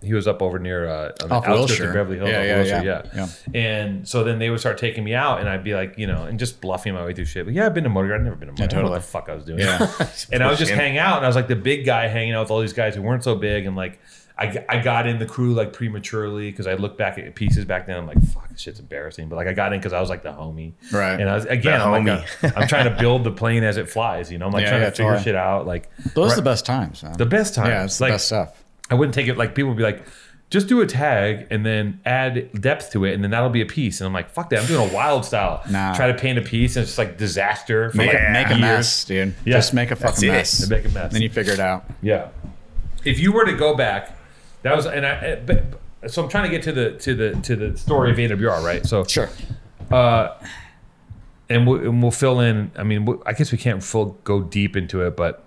he was up over near on the outskirts of Beverly Hills. Yeah. And so then they would start taking me out, and I'd be like, and just bluffing my way through shit. But yeah, I've been to Motor. I've never been to Motor. Yeah, totally. I don't know what the fuck I was doing. Yeah. And I was just hanging out, and I was like the big guy hanging out with all these guys who weren't so big, and like. I got in the crew like prematurely because I looked back at pieces back then. I'm like, fuck, this shit's embarrassing. But like I got in because I was like the homie. Right. And I was, again, I'm trying to build the plane as it flies, I'm like trying to figure shit out. Like those are the best times, man. The best times. Yeah, it's like, the best stuff. I wouldn't take it, like people would be like, just do a tag and then add depth to it, and then that'll be a piece. And I'm like, fuck that. I'm doing a wild style. Nah. Try to paint a piece, and it's just like disaster. For make a mess, dude. Yeah. Just make a fucking mess. Make a mess. Then you figure it out. Yeah. If you were to go back, that was, and so I'm trying to get to the story of AWR, right? So sure, and we'll fill in. I mean, I guess we can't go deep into it, but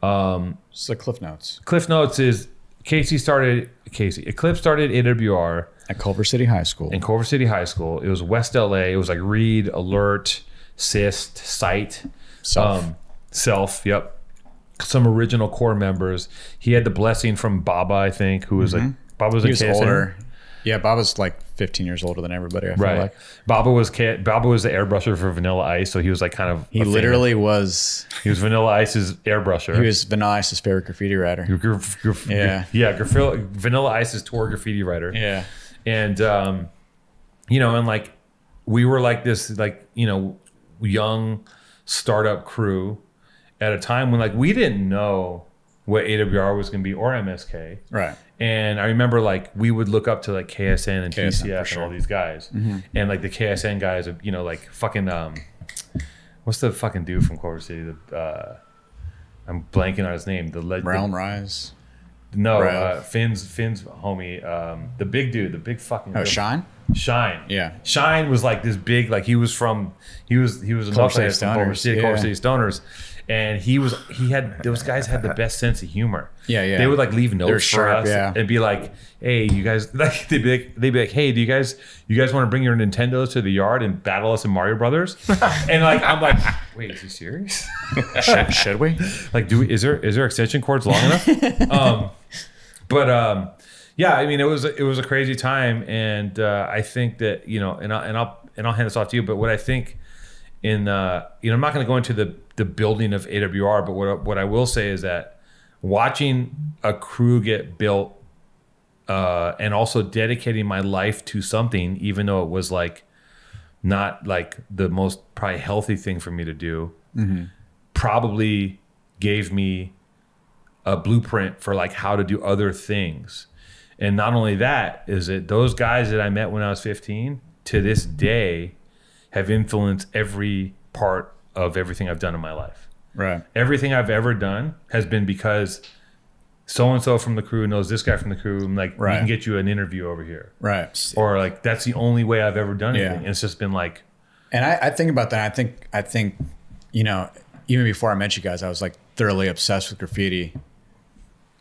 it's the Cliff Notes. Cliff Notes is Eclipse started AWR at Culver City High School. In Culver City High School, it was West LA. It was like Reed, Alert, Cyst, Sight, Self. Yep. Some original core members. He had the blessing from Baba, I think, who was like Baba was a KSN. Older. Yeah, Baba's like 15 years older than everybody. I feel like Baba was the airbrusher for Vanilla Ice, so he was like kind of he was Vanilla Ice's airbrusher. He was Vanilla Ice's favorite graffiti writer. Vanilla Ice's tour graffiti writer. Yeah, and and like we were like this young startup crew. At a time when like we didn't know what AWR was going to be or MSK, right? And I remember like we would look up to like KSN and TCF and all these guys, and like the KSN guys, like fucking what's the fucking dude from Cobra City? I'm blanking on his name. Realm Rise. No, Finn's homie, the big dude, the big fucking. Oh, Shine. Shine. Yeah. Shine was like this big, like he was a Cobra City Stoners. And he had those guys had the best sense of humor. Yeah, yeah. They would like leave notes for us and be like, "Hey, you guys!" Like they'd be like, "Hey, do you guys want to bring your Nintendos to the yard and battle us in Mario Brothers?" And like I'm like, "Wait, is he serious? should we? Like, is there extension cords long enough?" Yeah, I mean, it was a crazy time, and I think that I'll hand this off to you. But what I think in I'm not going to go into the building of AWR, but what I will say is that watching a crew get built and also dedicating my life to something, even though it was like not like the most probably healthy thing for me to do, probably gave me a blueprint for like how to do other things. And not only that, is it those guys that I met when I was 15 to this day have influenced every part of everything I've done in my life. Right. Everything I've ever done has been because so-and-so from the crew knows this guy from the crew. I'm like, we can get you an interview over here. Right. Or like, that's the only way I've ever done anything. And it's just been like. And I think about that. I think, even before I met you guys, I was like thoroughly obsessed with graffiti.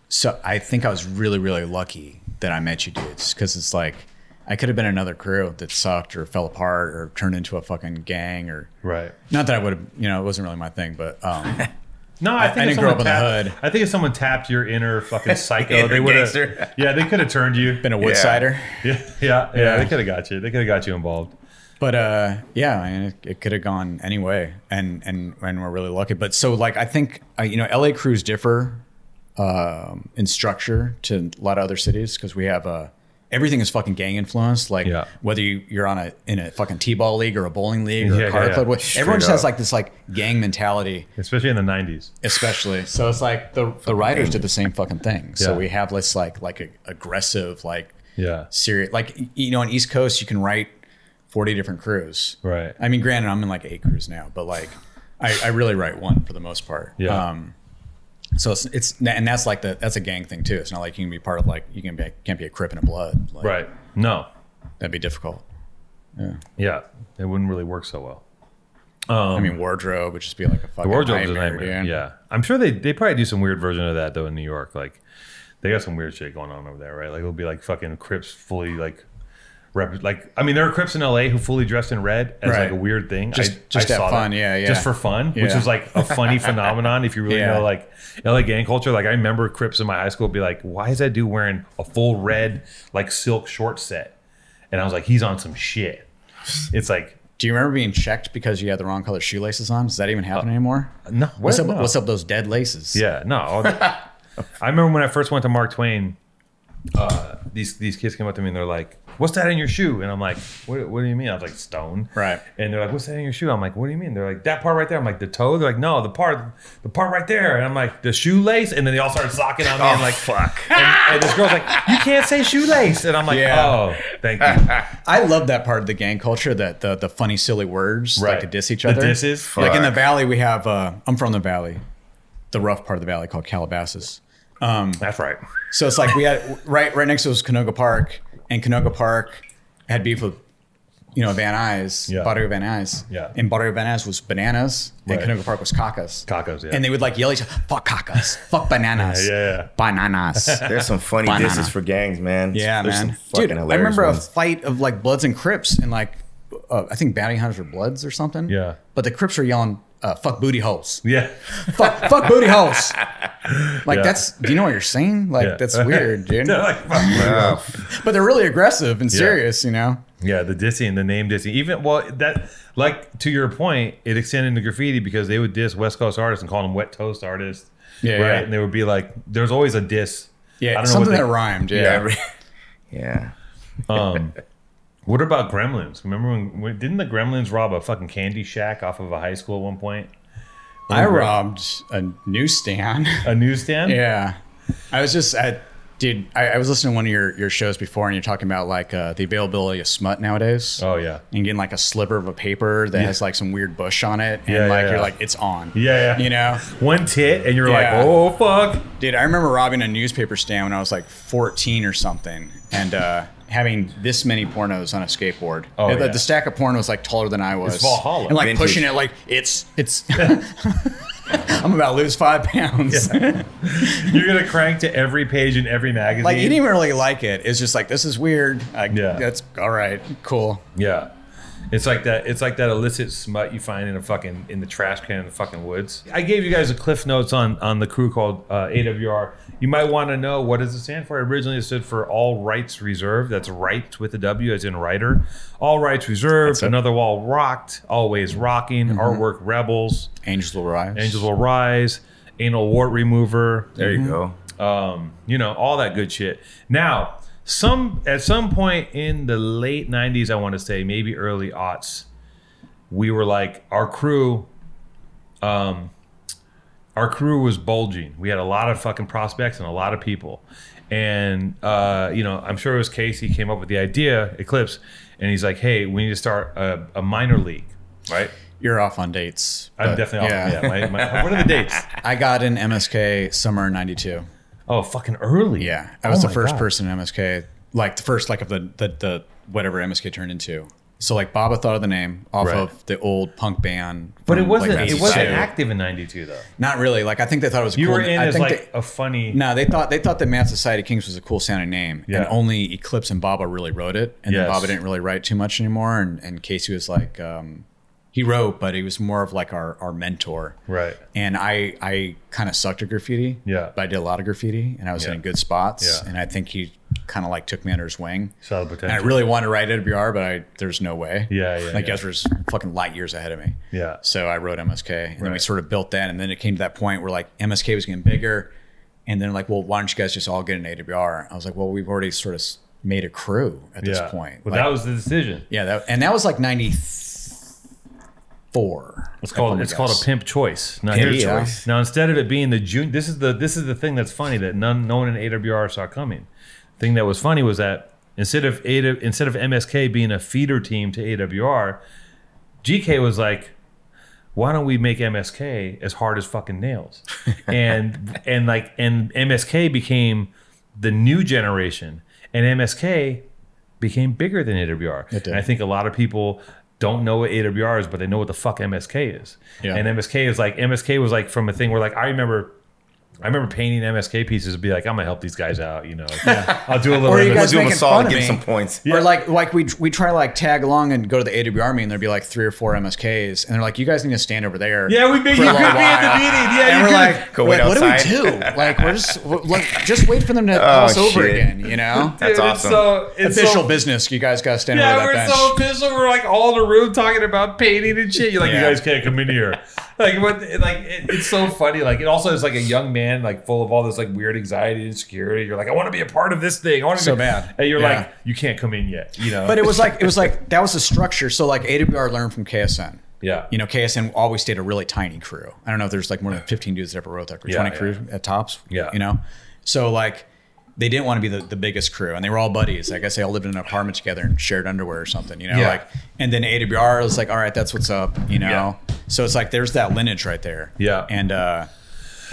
So I think I was really, really lucky that I met you dudes. Cause it's like, I could have been another crew that sucked or fell apart or turned into a fucking gang or Not that I would have, it wasn't really my thing, but no, I didn't grow up in the hood. I think if someone tapped your inner fucking psycho, inner they would have. Yeah, they could have turned you. Been a woodsider. Yeah, they could have got you. They could have got you involved. But it could have gone any way, and we're really lucky. But so like I think LA crews differ in structure to a lot of other cities because we have a. Everything is fucking gang influenced. Like whether you're in a fucking t-ball league or a bowling league or a car club, everyone just has like this like gang mentality, especially in the 90s. Especially, so it's like the riders did the same fucking thing. Yeah. So we have this like aggressive serious on East Coast you can write 40 different crews. Right. I mean, granted, I'm in like 8 crews now, but like I really write one for the most part. Yeah. So and that's like that's a gang thing too. It's not like you can be part of like, can't be a Crip and a Blood. Like, right. No. That'd be difficult. Yeah. Yeah. It wouldn't really work so well. Wardrobe would just be like a fucking nightmare. Yeah. I'm sure they probably do some weird version of that though in New York. Like they got some weird shit going on over there, right? Like it'll be like fucking Crips fully there are Crips in LA who fully dressed in red as like a weird thing. Just for fun, which was like a funny phenomenon. If you really know like LA gang culture, like I remember Crips in my high school would be like, why is that dude wearing a full red like silk short set? And I was like, he's on some shit. It's like, do you remember being checked because you had the wrong color shoelaces on? Does that even happen anymore? No. What's up those dead laces? Yeah, no. I remember when I first went to Mark Twain, these kids came up to me and they're like, what's that in your shoe? And I'm like, what do you mean? I was like, stone. Right. And they're like, what's that in your shoe? I'm like, what do you mean? They're like, that part right there. I'm like, the toe? They're like, no, the part right there. And I'm like, the shoelace? And then they all started socking on me. I'm like, fuck. And this girl's like, you can't say shoelace. And I'm like, oh, thank you. I love that part of the gang culture, that the funny, silly words, like to diss each other. The disses. Fuck. Like in the Valley, we have, I'm from the Valley, the rough part of the Valley called Calabasas. That's right. So it's like we had, right next to us Canoga Park. And Canoga Park had beef with, Van Nuys, Barrio Van Nuys. Yeah. And Barrio Van Nuys was bananas, and Canoga Park was cacas. Cacas, yeah. And they would like yell each other, fuck cacas, fuck bananas. Bananas. There's some funny disses for gangs, man. Yeah, there's man. Dude, I remember a fight of like Bloods and Crips and like, I think Bounty Hunters were Bloods or something. Yeah. But the Crips were yelling, fuck booty holes. Yeah. Fuck booty holes. Like that's, do you know what you're saying? Like that's weird, dude. They're like, wow. But they're really aggressive and serious, Yeah, the dissing, the name dissing. Even, to your point, it extended into graffiti because they would diss West Coast artists and call them wet toast artists. Yeah. Right. Yeah. And they would be like, there's always a diss. Yeah. I don't know something that rhymed. Yeah. Yeah. What about Gremlins? Remember when didn't the Gremlins rob a fucking candy shack off of a high school at one point? I robbed a newsstand. A newsstand? Yeah. I was just I was listening to one of your shows before and you're talking about like the availability of smut nowadays. Oh yeah. And getting like a sliver of a paper that has like some weird bush on it and you're like, it's on. Yeah, yeah. One tit and you're like, oh fuck. Dude, I remember robbing a newspaper stand when I was like 14 or something and having this many pornos on a skateboard. Oh, yeah. The stack of pornos like taller than I was. It's Valhalla. And like vintage. Pushing it like it's I'm about to lose 5 pounds. Yeah. You're going to crank to every page in every magazine. Like, you didn't really like it. It's just like, this is weird. Like, yeah. That's all right. Cool. Yeah. It's like that illicit smut you find in a fucking, in the trash can in the fucking woods. I gave you guys a cliff notes on the crew called AWR. You might want to know, what does it stand for? Originally it stood for All Rights Reserved. That's right with a W as in writer. All Rights Reserved, Another Wall Rocked, Always Rocking, Artwork Rebels. Angels Will Rise. Angels Will Rise, Anal Wart Remover. There you go. You know, all that good shit. Now, at some point in the late 90s, I want to say, maybe early aughts, we were like, our crew was bulging. We had a lot of fucking prospects and a lot of people. And, you know, I'm sure it was Casey came up with the idea, Eclipse, and he's like, hey, we need to start a minor league, right? You're off on dates. I'm definitely off on dates. What are the dates? I got in MSK summer '92. Oh, fucking early. Yeah. I was the first person in MSK, like the first, like of the whatever MSK turned into. So like Baba thought of the name off of the old punk band. But it wasn't active in '92 though. Not really. Like I think they thought it was cool. You were in as like a funny. No, they thought that Mad Society Kings was a cool sounding name. Yeah. And only Eclipse and Baba really wrote it. And then Baba didn't really write too much anymore. And Casey was like, he wrote, but he was more of like our mentor. Right. And I kind of sucked at graffiti. Yeah. But I did a lot of graffiti and I was in good spots. Yeah. And I think he kind of like took me under his wing. Saw the potential. And I really wanted to write AWR, but there's no way. Yeah, yeah. Like Ezra was fucking light years ahead of me. Yeah. So I wrote MSK and then we sort of built that. And then it came to that point where like MSK was getting bigger. And then like, well, why don't you guys just all get an AWR? I was like, well, we've already sort of made a crew at this point. Well, like, that was the decision. Yeah. That was like 93, 4. It's called a pimp choice, not your choice. Now instead of it being the June, this is the thing that's funny that no one in AWR saw coming. The thing that was funny was that instead of MSK being a feeder team to AWR, GK was like, why don't we make MSK as hard as fucking nails? and MSK became the new generation, and MSK became bigger than AWR. And I think a lot of people don't know what AWR is, but they know what the fuck MSK is. Yeah. And MSK was like from a thing where like, I remember painting MSK pieces and be like, I'm gonna help these guys out, you know. Yeah. I'll do a little bit. We'll do them a solid, give some points. Yeah. Or like we try to like tag along and go to the AWR meeting and there'd be like 3 or 4 MSKs and they're like, you guys need to stand over there. Yeah, we made you could be at the meeting. Yeah, and we're like, go wait outside. What do we do? Like just wait for them to pass over again, you know? That's awesome. It's official business. You guys gotta stand over that bench. Yeah, we're so official. We're like all in a room talking about painting and shit. You're like, you guys can't come in here. It's so funny. Like it also is like a young man, like full of all this like weird anxiety and insecurity. You're like, I want to be a part of this thing. I want to so be bad. And you're like, you can't come in yet, you know? But it was like, that was the structure. So like AWR learned from KSN. Yeah. You know, KSN always stayed a really tiny crew. I don't know if there's like more than 15 dudes that ever wrote that crew, 20 crews at tops, you know? So like, they didn't want to be the biggest crew and they were all buddies. Like I guess they all lived in an apartment together and shared underwear or something, you know? Yeah. Like, and then AWR was like, all right, that's what's up, you know? Yeah. So it's like, there's that lineage right there. Yeah. And,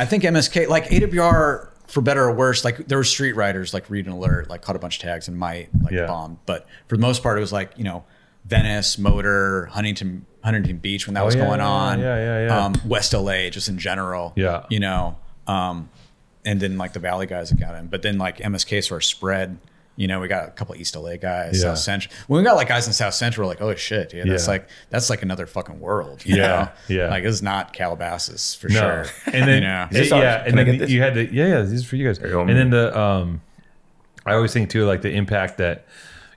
I think MSK, like AWR, for better or worse, like there were street riders like Read and Alert, like caught a bunch of tags and might like bombed. But for the most part, it was like, you know, Venice, Motor, Huntington Beach when that was going on. Yeah. West LA just in general. Yeah. You know, and then like the Valley guys that got in. But then like MSK sort of spread. You know, we got a couple of East LA guys, South Central. When we got like guys in South Central, we're like, oh shit, yeah, that's like another fucking world. You know? Like it's not Calabasas for sure. And then you know? and then you had to this is for you guys. And then the I always think too like the impact that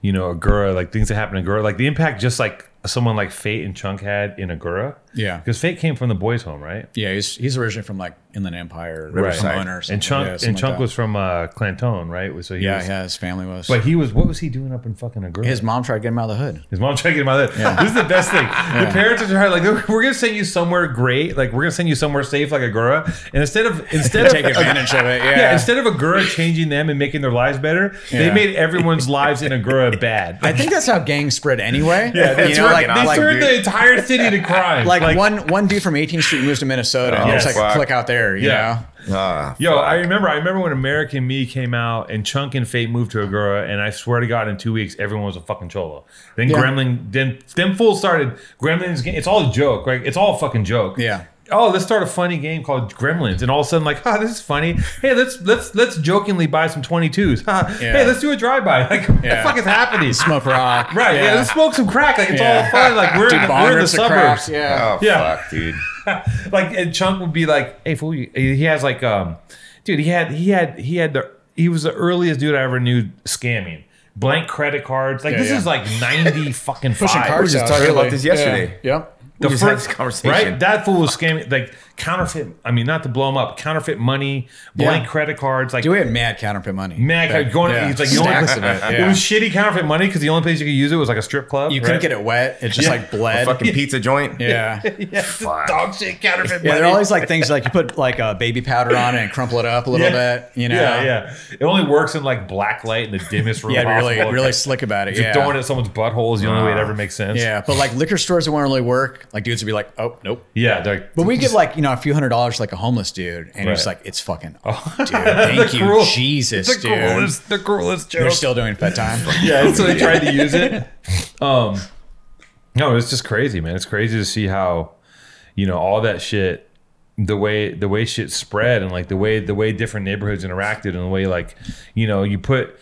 you know Agura, like things that happen in Agura, like the impact just like someone like Fate and Chunk had in Agura. Yeah. Because Fate came from the boys' home, right? Yeah, he's originally from like Inland Empire, Riverside. Or something. And Chunk was from Clanton, right? So he his family was. But what was he doing up in fucking Agura? His mom tried to get him out of the hood. This is the best thing. The parents are trying like, we're gonna send you somewhere great, like we're gonna send you somewhere safe like Agura. And instead of take advantage of it, instead of Agura changing them and making their lives better, they made everyone's lives in Agura bad. I think that's how gangs spread anyway. Yeah, that's right. like, they turned the entire city to crime. Like one dude from 18th Street moves to Minnesota. And it's like a click out there, you know? Yo, fuck. I remember when American Me came out and Chunk and Fate moved to Agoura, and I swear to God, in 2 weeks, everyone was a fucking cholo. Then Gremlin, then fools started Gremlins. It's all a joke, right? It's all a fucking joke. Yeah. Oh, let's start a funny game called Gremlins, and all of a sudden, like, this is funny. Hey, let's jokingly buy some 22s. Hey, let's do a drive-by. Like, what the fuck is happening? Smoke rock, right? Yeah, let's smoke some crack. Like, it's all fun. Like, we're in the suburbs. Yeah. Oh, fuck, dude. Like, and Chunk would be like, "Hey, fool, he has like, dude, he was the earliest dude I ever knew scamming." Blank credit cards. Like, this is like 90 fucking pushing five. We were just talking about this yesterday. Yep. The first conversation, right? That fool was scamming, like counterfeit. I mean, not to blow him up, counterfeit money, blank credit cards. Like, do we have mad counterfeit money? Mad, going. It's like it was shitty counterfeit money because the only place you could use it was like a strip club. You couldn't get it wet. It's just like bled. A fucking pizza joint. Fuck. Dog shit counterfeit money. Yeah, there are always like things like you put like a baby powder on it and crumple it up a little bit. You know. Yeah. It only works in like black light in the dimmest room. Really slick about it. If you're throwing it at someone's butthole is the only way it ever makes sense. Yeah, but like liquor stores, it won't really work. Like dudes would be like, oh, nope. Yeah. Like, but we give like, you know, a few $100 to like a homeless dude. And he's like, it's fucking, dude, thank you, cruel, Jesus, the dude. The cruelest joke. They're still doing fed time. So they tried to use it. No, it's just crazy, man. It's crazy to see how, you know, all that shit, the way shit spread and like the way different neighborhoods interacted and the way, like, you know, you put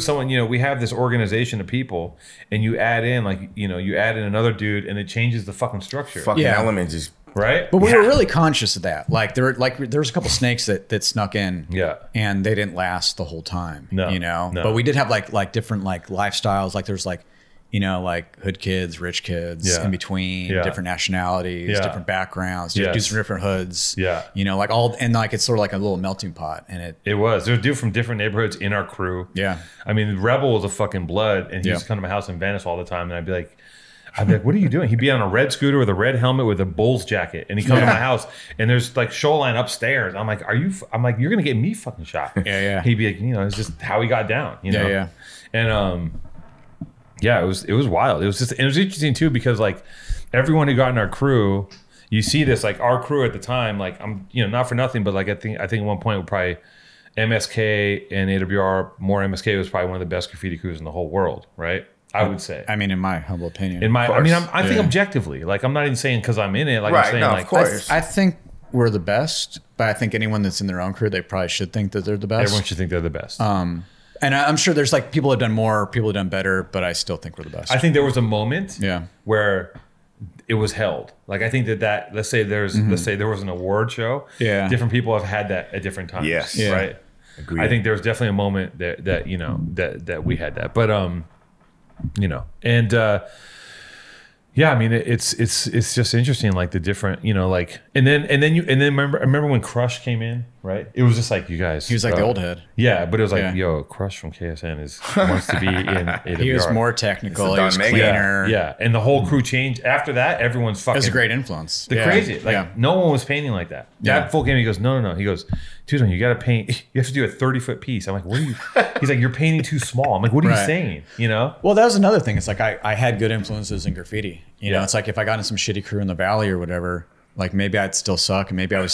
someone, you know, we have this organization of people and you add in like, you know, you add in another dude and it changes the fucking structure. Fucking elements is right. But we were really conscious of that. Like there was a couple snakes that snuck in. Yeah. And they didn't last the whole time. No. You know? No. But we did have like different like lifestyles. Like there's like, you know, like hood kids, rich kids, in between, different nationalities, different backgrounds, dudes from different hoods. Yeah. You know, like all, and like, it's sort of like a little melting pot. And it was, there was a dude from different neighborhoods in our crew. Yeah. I mean, Rebel was a fucking blood and he used to come to my house in Venice all the time. And I'd be like, what are you doing? He'd be on a red scooter with a red helmet with a Bulls jacket. And he comes to my house and there's like Shoreline upstairs. I'm like, you're going to get me fucking shot. Yeah. He'd be like, you know, it's just how he got down, you know? Yeah. And, yeah, it was wild. It was interesting too because like everyone who got in our crew, you see this like our crew at the time. Like I'm, you know, not for nothing, but like I think at one point we probably MSK and AWR, more MSK was probably one of the best graffiti crews in the whole world, right? I would say. I mean, in my humble opinion. I think objectively. Like I'm not even saying because I'm in it. Like right, I'm saying, no, like of course. I think we're the best, but I think anyone that's in their own crew, they probably should think that they're the best. Everyone should think they're the best. And I'm sure there's like people have done more, people have done better, but I still think we're the best. I think there was a moment where it was held. Like I think that let's say there's let's say there was an award show. Yeah. Different people have had that at different times. Yes. Yeah. Right. Agreed. I think there was definitely a moment that you know that we had that. But you know, and yeah, I mean it's just interesting, like the different, you know, like and then remember when Crush came in, right? It was just like you guys. He was like the old head. Yeah, but it was like, yo, Crush from KSN wants to be in AWR. He was more technical. He was cleaner. Yeah, and the whole crew changed after that. Everyone's fucking. It was a great influence. The crazy, like no one was painting like that. Yeah. That full game. He goes, no. He goes, dude, you gotta paint. You have to do a 30-foot piece. I'm like, what are you? He's like, you're painting too small. I'm like, what are you saying? You know. Well, that was another thing. It's like I had good influences in graffiti. You know, it's like if I got in some shitty crew in the valley or whatever, like maybe I'd still suck and maybe I would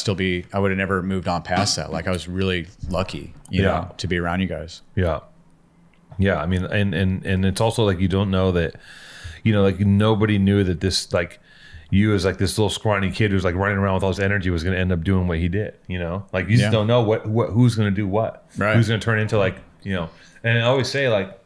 have never moved on past that. Like I was really lucky, you know, to be around you guys. Yeah. Yeah. I mean, and it's also like, you don't know that, you know, like nobody knew that this, like you as like this little scrawny kid who's like running around with all his energy was going to end up doing what he did, you know, like you just don't know who's going to do what, right. Who's going to turn into like, you know, and I always say like,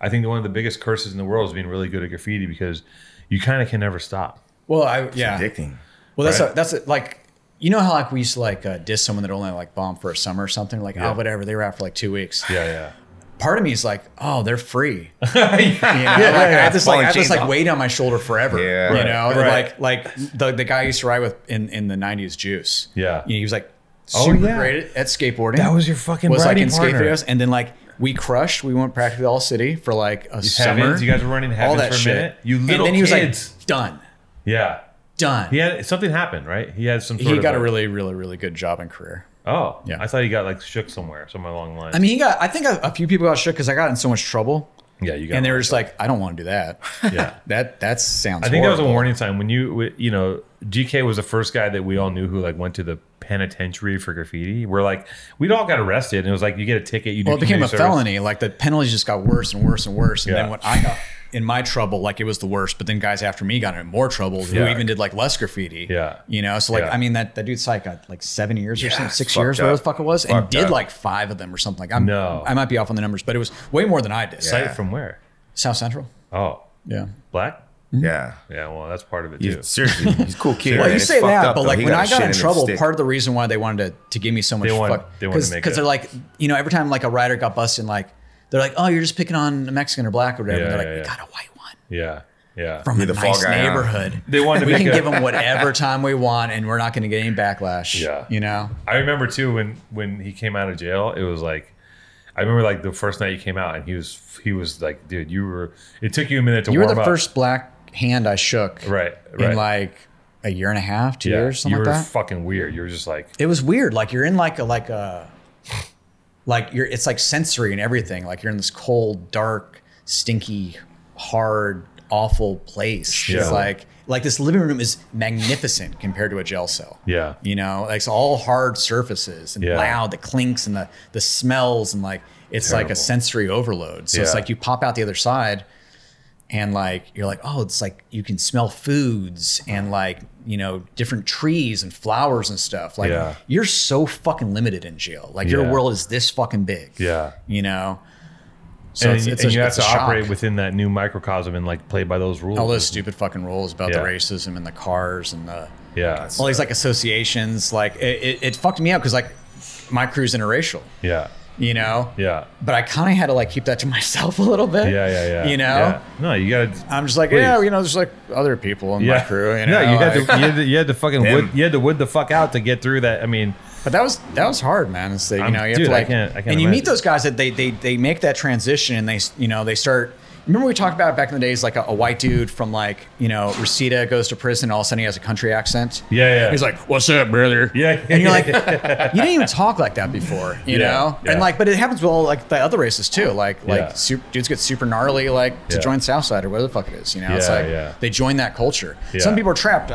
I think one of the biggest curses in the world is being really good at graffiti because you kind of can never stop. Well, addicting. Well, that's right? That's like, you know how like we used to like diss someone that only like bombed for a summer or something like whatever, they were out for like 2 weeks. Yeah. Part of me is like, oh, they're free. You know? I have this weight on my shoulder forever. Yeah. You know, like the guy I used to ride with in the 90s, Juice. Yeah. You know, he was like super great at skateboarding. That was your fucking was like in partner. Skate videos, and then like. We crushed. We went practically all city for like a summer. Heavens, you guys were running heavens all that for a shit. Minute. You little and then kids. He was like, done. Yeah. Done. He had something happened, right? He had some. Sort he got of a really, really, really good job and career. Oh, yeah. I thought he got like shook somewhere along the line. I mean, I think a few people got shook because I got in so much trouble. Yeah, you got. And they were just like, I don't want to do that. Yeah, that sounds. I think horrible. That was a warning sign when you know, GK was the first guy that we all knew who like went to the penitentiary for graffiti. We're like, we'd all got arrested, and it was like you get a ticket. You do well, it became a felony. Like the penalties just got worse and worse and worse. And yeah. Then when I got in my trouble, like it was the worst. But then guys after me got in more trouble who even did like less graffiti. Yeah, you know. So like, I mean, that dude's like got like 7 years or something, 6 years, whatever the fuck it was, and did like 5 of them or something. Like I might be off on the numbers, but it was way more than I did. Cite from where? South Central. Oh yeah, black. Yeah. Yeah, well, that's part of it too. Seriously, he's a cool kid. Well, you say that, but like when I got in trouble, part of the reason why they wanted to give me so much fuck, because they're like, you know, every time like a rider got busted, like they're like, oh, you're just picking on a Mexican or black or whatever. They're like, we got a white one. Yeah. Yeah. From a nice neighborhood. They wanted to we can give them whatever time we want, and we're not going to get any backlash. Yeah. You know. I remember too when he came out of jail, it was like. I remember like the first night he came out, and he was like, dude, you were. It took you a minute to warm up. You were the first black hand I shook, right? In like a year and a half, 2 years, something like that. You were fucking weird. You were just like. It was weird. Like you're in it's like sensory and everything. Like you're in this cold, dark, stinky, hard, awful place. Yeah. It's like this living room is magnificent compared to a jail cell. Yeah. You know, like it's all hard surfaces and loud, the clinks and the smells, and like, it's terrible. Like a sensory overload. So it's like you pop out the other side and like, you're like, oh, it's like, you can smell foods and like, you know, different trees and flowers and stuff. Like you're so fucking limited in jail. Like your world is this fucking big. Yeah. You know? So and you have to operate within that new microcosm and like play by those rules. All those stupid fucking rules about the racism and the cars and the all these like associations. Like it fucked me up because like my crew's interracial. Yeah. You know. Yeah. But I kind of had to like keep that to myself a little bit. Yeah. You know. Yeah. No, you gotta. I'm just like you know, there's like other people in my crew. You know? Yeah. You had to fucking wood the fuck out to get through that. I mean. But that was hard, man. It's like, you know, you have to like, I can't and you meet those guys that they make that transition, and they, you know, they start. Remember we talked about back in the days, like a white dude from like, you know, Reseda goes to prison, and all of a sudden he has a country accent. Yeah. He's like, "What's up, brother?" Yeah. And you're like, you didn't even talk like that before, you know. Yeah. And like, but it happens with all like the other races too. Like dudes get super gnarly, like to join Southside or whatever the fuck it is, you know. Yeah, it's like they join that culture. Yeah. Some people are trapped.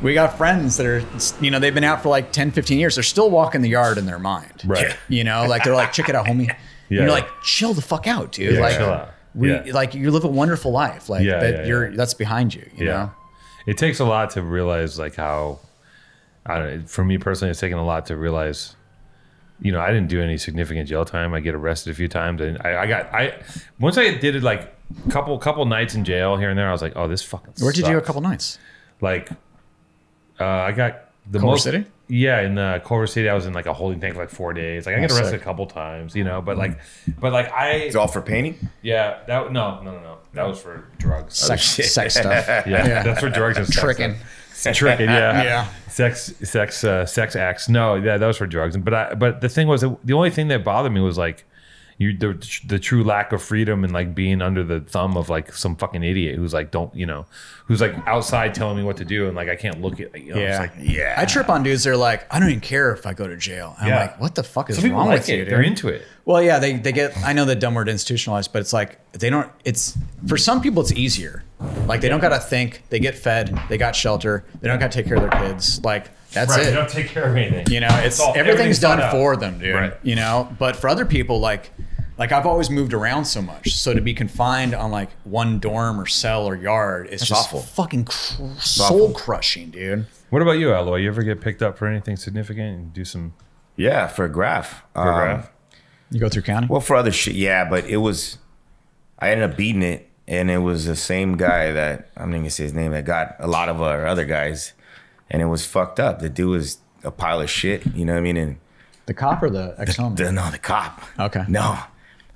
We got friends that are, you know, they've been out for like 10, 15 years. They're still walking the yard in their mind. Right. You know, like they're like, check it out, homie. Yeah. You're like, chill the fuck out, dude. Yeah, like, chill out. Like you live a wonderful life. Like that's behind you, you know? It takes a lot to realize like how, I don't know, for me personally, it's taken a lot to realize, you know, I didn't do any significant jail time. I get arrested a few times, and once I did it like couple nights in jail here and there, I was like, oh, this fucking sucks. Where'd you do a couple nights? Like, I got the Cobra City? Yeah, in Cobra City, I was in like a holding tank for like 4 days. Like I got arrested a couple times, you know, but like I... It's all for painting? Yeah, no. That was for drugs. Sex stuff. Yeah, that's for drugs and sex. Tricking, yeah. Yeah. Sex acts. No, that was for drugs. But the thing was, the only thing that bothered me was like, the true lack of freedom and like being under the thumb of like some fucking idiot who's like who's like outside telling me what to do, and like I can't look at, you know, I trip on dudes. They're like, I don't even care if I go to jail. And I'm like, what the fuck is wrong with you, dude? They're into it. Well, yeah, they get. I know the dumb word institutionalized, but it's like they don't. It's for some people it's easier. Like they don't got to think. They get fed. They got shelter. They don't got to take care of their kids. Like. That's it. They don't take care of anything. You know, it's everything's done for them, dude. Right. You know, but for other people, like I've always moved around so much, so to be confined on like one dorm or cell or yard, it's just awful. Fucking soul crushing, dude. What about you, Alloy? You ever get picked up for anything significant and do some? Yeah, for a graph. You go through county? Well, for other shit, yeah, but it was. I ended up beating it, and it was the same guy that I'm not gonna say his name that got a lot of our other guys. And it was fucked up. The dude was a pile of shit. You know what I mean? And the cop or the ex-homeman? No, the cop. Okay. No.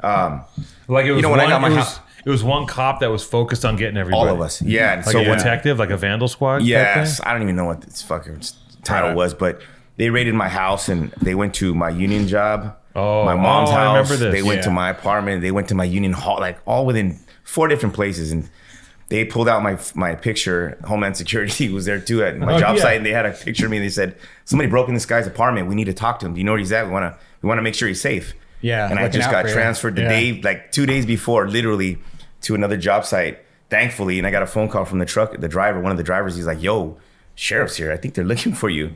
Like it was, you know, when I got my house, it was one cop that was focused on getting everybody. All of us. Yeah. Like so a detective, like a vandal squad. Yes. I don't even know what this fucking title was, but they raided my house, and they went to my union job. Oh, my mom's house. I remember this. They went to my apartment. They went to my union hall, like all within 4 different places. And they pulled out my picture. Homeland Security was there too at my job site, and they had a picture of me. And they said, somebody broke in this guy's apartment. We need to talk to him. Do you know where he's at? We want to make sure he's safe. Yeah. And I just got transferred the day, like 2 days before, literally, to another job site, thankfully. And I got a phone call from the truck, the driver, one of the drivers. He's like, yo, sheriff's here. I think they're looking for you.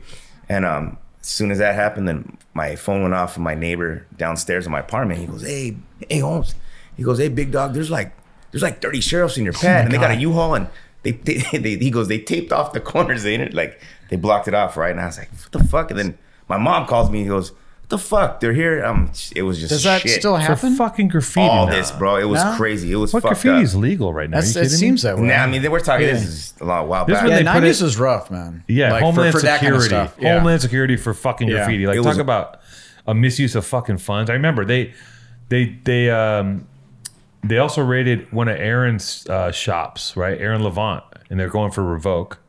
And as soon as that happened, then my phone went off and my neighbor downstairs in my apartment. He goes, hey, Holmes. He goes, hey, big dog, there's like 30 sheriffs in your pad. And they got a U-Haul, and he goes, they taped off the corners. They blocked it off, right? And I was like, what the fuck? And then my mom calls me and goes, what the fuck? They're here. It was just shit. Does that still happen? For fucking graffiti. All this, bro. It was crazy. It was fucked up. What graffiti is legal right now? It seems that way. Nah, I mean, they were talking, this is a long while back. Yeah, 90s was rough, man. Yeah, like, Homeland Security. Homeland Security for fucking graffiti. Like, talk about a misuse of fucking funds. I remember they also raided one of Aaron's shops, right? Aaron Levant, and they're going for Revoke.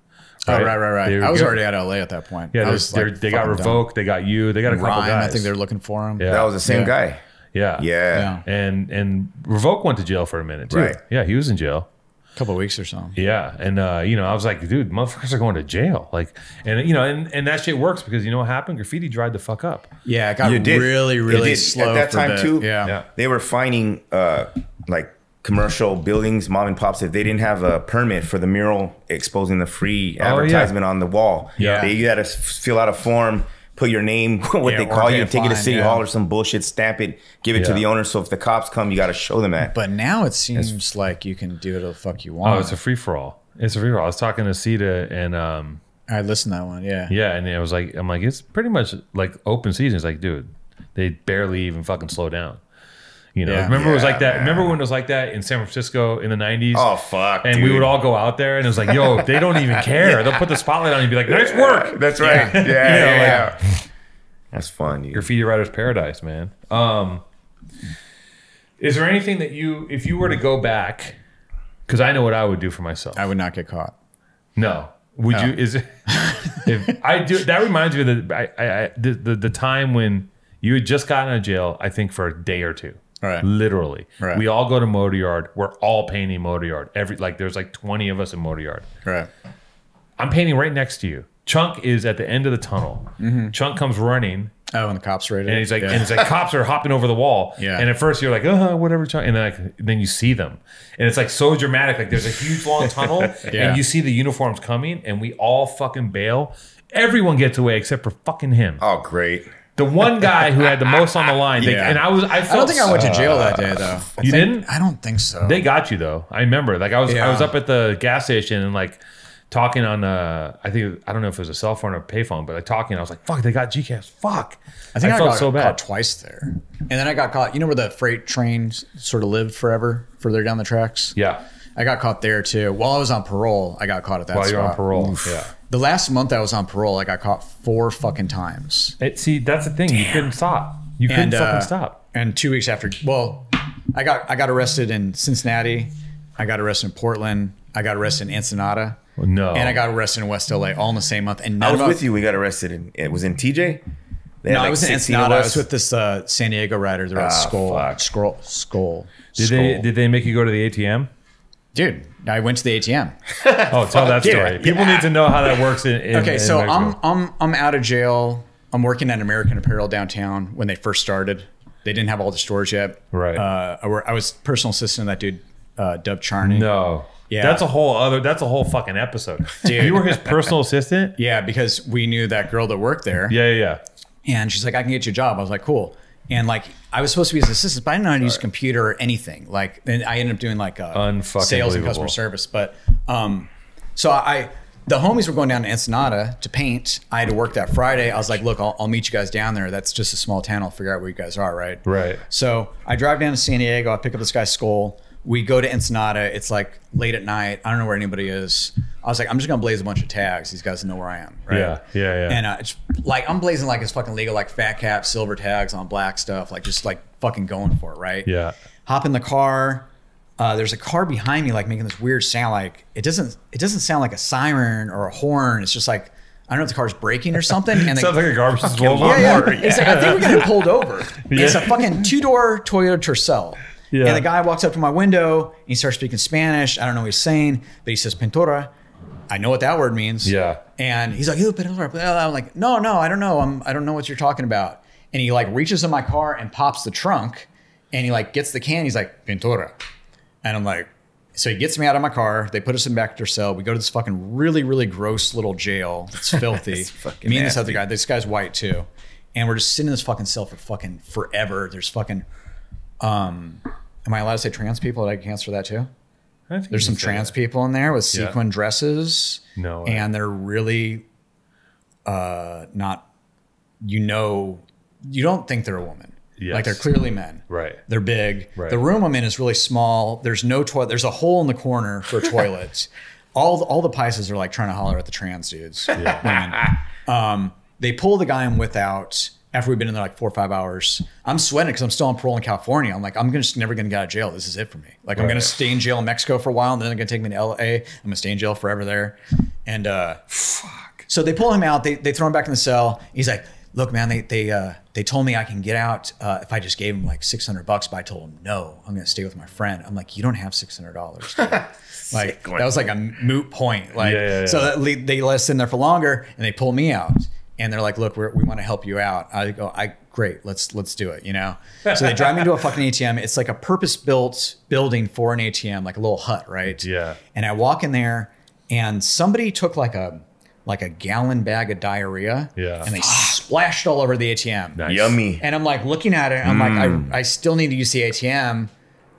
Right? Oh, right. I was already at LA at that point. Yeah, they got Revoke, they got you, they got a couple guys. I think they're looking for him. Yeah. That was the same guy. Yeah. Yeah. And Revoke went to jail for a minute too. Right. Yeah, he was in jail. A couple of weeks or something. Yeah. And you know, I was like, dude, motherfuckers are going to jail. Like, and you know, and that shit works, because you know what happened? Graffiti dried the fuck up. Yeah, it got really slow. At that time too, they were finding like commercial buildings, mom and pops, if they didn't have a permit for the mural exposing the free advertisement on the wall. Yeah. You had to fill out a form, put your name, what they call you, take it to City Hall or some bullshit, stamp it, give it to the owner. So if the cops come, you got to show them that. But now it seems like you can do whatever the fuck you want. Oh, it's a free for all. It's a free for all. I was talking to Sita, and I listened to that one. Yeah. Yeah. And it was like, I'm like, it's pretty much like open season. It's like, dude, they barely even fucking slow down. You know, remember it was like that. Man. Remember when it was like that in San Francisco in the 90s? Oh, fuck. And we would all go out there, and it was like, yo, they don't even care. They'll put the spotlight on you and be like, nice work. That's right. Yeah. Like, that's fun. Graffiti writer's paradise, man. Is there anything that if you were to go back, because I know what I would do for myself. I would not get caught. No. Would you? If I do, that reminds me of the time when you had just gotten out of jail, I think for a day or two. Right. Literally. Right. We all go to Motor Yard. We're all painting Motor Yard. There's like 20 of us in Motor Yard. Right. I'm painting right next to you. Chunk is at the end of the tunnel. Mm-hmm. Chunk comes running. Oh, and the cops raided. And he's like, cops are hopping over the wall. Yeah. And at first you're like, whatever, Chunk. And then you see them. And it's like so dramatic. Like there's a huge long tunnel and you see the uniforms coming, and we all fucking bail. Everyone gets away except for fucking him. Oh, great. The one guy who had the most on the line, I don't think I went to jail that day though. You didn't? I don't think so. They got you though. I remember, like I was up at the gas station and like talking on I don't know if it was a cell phone or a payphone, but like talking, I was like, fuck, they got GK. Fuck. I think I felt so bad. Caught twice there, and then I got caught. You know where the freight trains sort of lived forever, further down the tracks. Yeah. I got caught there too. While I was on parole, I got caught at that spot. While you're on parole, The last month I was on parole, I got caught 4 fucking times. See, that's the thing. Damn. You couldn't stop. You couldn't fucking stop. And 2 weeks after, I got arrested in Cincinnati. I got arrested in Portland. I got arrested in Ensenada. No. And I got arrested in West LA all in the same month. And I was with you. We got arrested. It was in TJ? No, I was in Ensenada. I was with this San Diego rider. They're at Skoal. Did they make you go to the ATM? Dude, I went to the ATM. Oh, tell that story. Yeah. People need to know how that works. So Mexico. I'm out of jail. I'm working at American Apparel downtown when they first started. They didn't have all the stores yet. Right. I was personal assistant to that dude, Dub Charney. No. Yeah. That's a whole fucking episode. Dude. You were his personal assistant? Yeah, because we knew that girl that worked there. Yeah. And she's like, I can get you a job. I was like, cool. And like, I was supposed to be his assistant, but I didn't know how to use a computer or anything. Like, and I ended up doing like sales and customer service. But the homies were going down to Ensenada to paint. I had to work that Friday. I was like, look, I'll meet you guys down there. That's just a small town. I'll figure out where you guys are, right? Right. So I drive down to San Diego. I pick up this guy, Skoal. We go to Ensenada. It's like late at night. I don't know where anybody is. I was like, I'm just gonna blaze a bunch of tags. These guys know where I am, right? Yeah. And I'm blazing like it's fucking legal, like fat cap, silver tags on black stuff, like just like fucking going for it, right? Yeah. Hop in the car. There's a car behind me, like making this weird sound. Like it doesn't sound like a siren or a horn. It's just like, I don't know if the car's braking or something. And sounds like a garbage is blowing on. Yeah. It's like, I think we're getting pulled over. Yeah. It's a fucking 2-door Toyota Tercel. Yeah. And the guy walks up to my window and he starts speaking Spanish. I don't know what he's saying, but he says pintura. I know what that word means. Yeah. And he's like, you pintura. I'm like, no, I don't know. I don't know what you're talking about. And he like reaches in my car and pops the trunk and he like gets the can. He's like, Pintura. And I'm like, so he gets me out of my car. They put us in back to their cell. We go to this fucking really, really gross little jail. It's filthy. Me and this other guy, this guy's white too. And we're just sitting in this fucking cell for fucking forever. There's fucking, am I allowed to say trans people? Did I answer that too? There's some trans people in there with sequin dresses. No way. And they're really not, you know, you don't think they're a woman. Yes. Like they're clearly men. Right. They're big. Right. The room I'm in is really small. There's no toilet. There's a hole in the corner for toilets. All the Pisces are like trying to holler at the trans dudes. Yeah. They pull the guy I'm with out after we've been in there like 4 or 5 hours. I'm sweating because I'm still on parole in California. I'm like, I'm just never going to get out of jail. This is it for me. Like, right. I'm going to stay in jail in Mexico for a while and then they're going to take me to LA. I'm going to stay in jail forever there. And fuck. So they pull him out. They throw him back in the cell. He's like, look, man, they told me I can get out if I just gave him like $600, but I told him, no, I'm going to stay with my friend. I'm like, you don't have $600. Like, that was like a moot point. Like, yeah. So that, they let us in there for longer and they pull me out. And they're like, look, we want to help you out. I go, great, let's do it, you know? So they drive me to a fucking ATM. It's like a purpose-built building for an ATM, like a little hut, right? Yeah. And I walk in there and somebody took like a gallon bag of diarrhea. Yeah. And they splashed all over the ATM. Nice. Yummy. And I'm like looking at it, I'm like, I still need to use the ATM,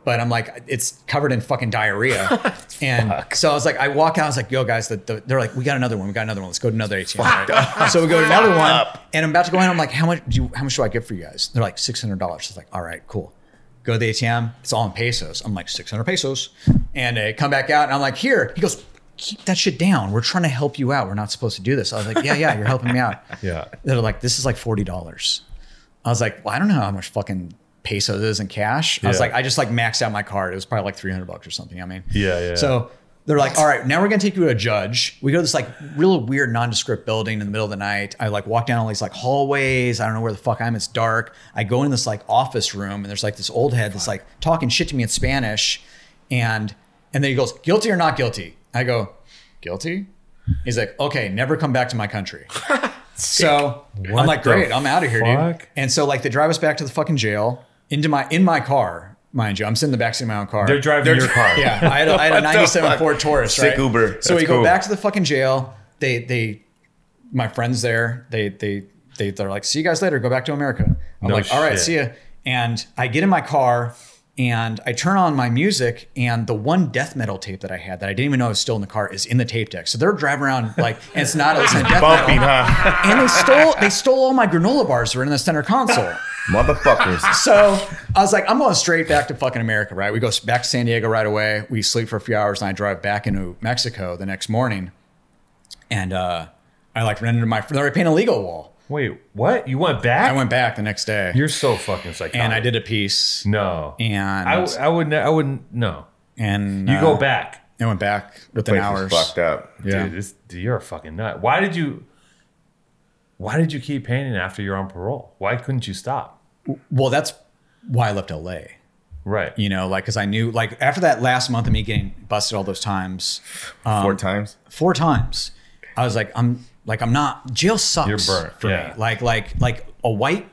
but I'm like, it's covered in fucking diarrhea. And so I was like, I walk out, I was like, yo guys, they're like, we got another one. Let's go to another ATM. Right? So we go to another one and I'm about to go in. I'm like, how much do I get for you guys? They're like, $600. I was like, all right, cool. Go to the ATM. It's all in pesos. I'm like 600 pesos. And they come back out and I'm like, here, he goes, keep that shit down. We're trying to help you out. We're not supposed to do this. I was like, yeah, you're helping me out. Yeah. They're like, this is like $40. I was like, well, I don't know how much fucking pesos is in cash. I was like, I just like maxed out my card. It was probably like $300 or something. I mean, yeah. So they're like, all right, now we're going to take you to a judge. We go to this like real weird nondescript building in the middle of the night. I like walk down all these like hallways. I don't know where the fuck I am. It's dark. I go in this like office room and there's like this old head that's like talking shit to me in Spanish. And then he goes, guilty or not guilty? I go, guilty? He's like, okay, never come back to my country. So I'm like, great, I'm out of here, dude. And so like they drive us back to the fucking jail. In my car, mind you, I'm sitting in the backseat of my own car. They're driving your car. Yeah, I had a 97 Ford Taurus, right? Sick Uber. So we go back to the fucking jail. My friend's there. They're like, see you guys later. Go back to America. I'm like, all right, see ya. And I get in my car and I turn on my music, and the one death metal tape that I had that I didn't even know was still in the car is in the tape deck. So they're driving around like, and it's not a death bumping, metal. Huh? And they stole all my granola bars that were in the center console. Motherfuckers. So I was like, I'm going straight back to fucking America, right? We go back to San Diego right away. We sleep for a few hours and I drive back into Mexico the next morning. And I like ran into my friend. They were painting a legal wall. Wait, what? You went back? I went back the next day. You're so fucking psychotic. And I did a piece. No. And I wouldn't, no. And you go back. I went back within hours. Fucked up. Yeah. Dude, you're a fucking nut. Why did you keep painting after you're on parole? Why couldn't you stop? Well, that's why I left LA. Right. You know, like, cause I knew like after that last month of me getting busted all those times, four times, I was like, I'm not, jail sucks. You're burnt. For me. Like a white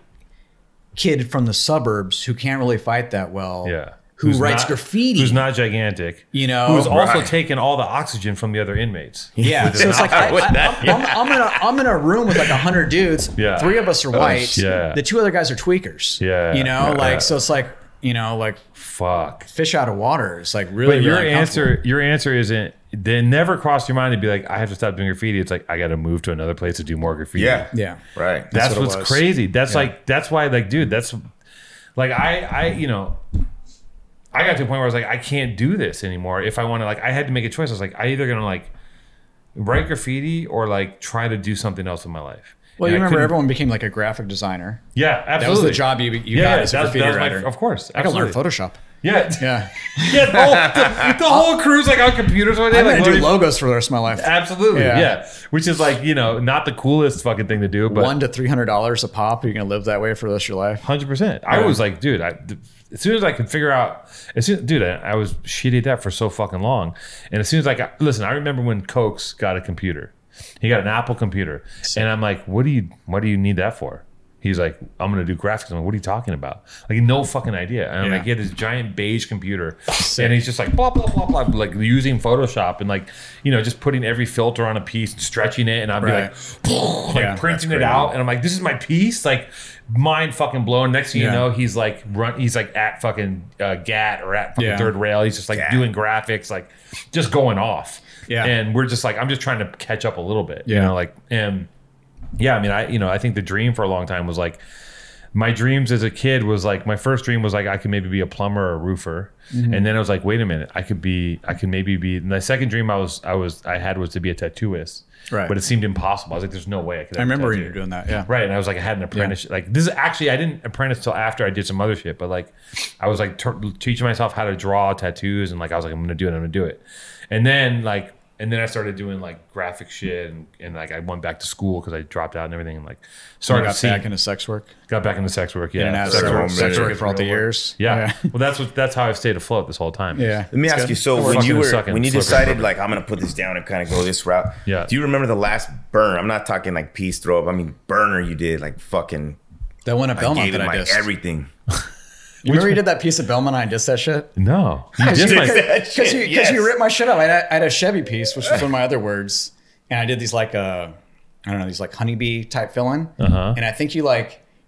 kid from the suburbs who can't really fight that well. Yeah. Who writes graffiti. Who's not gigantic. You know. Who's also taking all the oxygen from the other inmates. Yeah. So it's like, I'm in a room with like 100 dudes. Yeah. 3 of us are white. Yeah. The 2 other guys are tweakers. Yeah. You know, so it's like, you know, like fuck. Fish out of water. It's like really, but your answer isn't, they never crossed your mind to be like, I have to stop doing graffiti. It's like, I got to move to another place to do more graffiti. Yeah. Right. That's what's crazy. That's like, that's why like, dude, that's like, I, you know, I got to a point where I was like, I can't do this anymore. If I want to, like, I had to make a choice. I was like, I either going to like write graffiti or like try to do something else in my life. Well, and you remember everyone became like a graphic designer. Yeah, absolutely. That was the job you got as a graffiti writer. Of course. Absolutely. I can learn Photoshop. Yeah. The whole crew's like on computers one day. I'm going to do logos for the rest of my life. Absolutely. Yeah. Which is like, you know, not the coolest fucking thing to do. But $100 to $300 a pop. You're going to live that way for the rest of your life. 100%. I was like, dude, I was shitty at that for so fucking long. And as soon as I got, listen, I remember when Cokes got a computer. He got an Apple computer. And I'm like, what do you need that for? He's like, I'm going to do graphics. I'm like, what are you talking about? Like, no fucking idea. And like, he had this giant beige computer. And he's just like, blah, blah, blah, blah. Like, using Photoshop and, like, you know, just putting every filter on a piece and stretching it. And I'd be like, printing it out. And I'm like, this is my piece? Like, mind fucking blown. Next thing you know, he's like, at fucking GAT or at fucking Third Rail. He's just like doing graphics, like, just going off. Yeah. And we're just like, I'm just trying to catch up a little bit. You know, like, and... Yeah, I mean, I think the dream for a long time was like, my dreams as a kid was like, my first dream was like, I could maybe be a plumber or a roofer. Mm-hmm. And then I was like, wait a minute, I could maybe be, and the second dream I had was to be a tattooist. Right. But it seemed impossible. I was like, there's no way I could. I remember you were doing that. Yeah. Right. And I was like, I had an apprenticeship. Like, this is actually, I didn't apprentice till after I did some other shit, but like, I was like teaching myself how to draw tattoos. And like, I was like, I'm going to do it. And then I started doing like graphic shit and like I went back to school because I dropped out and everything and like got back into sex work. Yeah, and sex work for all the years. Yeah. Well, that's how I've stayed afloat this whole time. Yeah. Let me ask you. So when you decided like I'm gonna put this down and kind of go this route. Yeah. Do you remember the last burner? I'm not talking like piece throw up. I mean burner you did like fucking. That one at Belmont that I dissed. Everything. You remember you did that piece of Belmont and I dissed that shit? No. Because you ripped my shit up. I had a Chevy piece, which was one of my other words. And I did these like, I don't know, these like honeybee type fill-in. Uh-huh. And I think you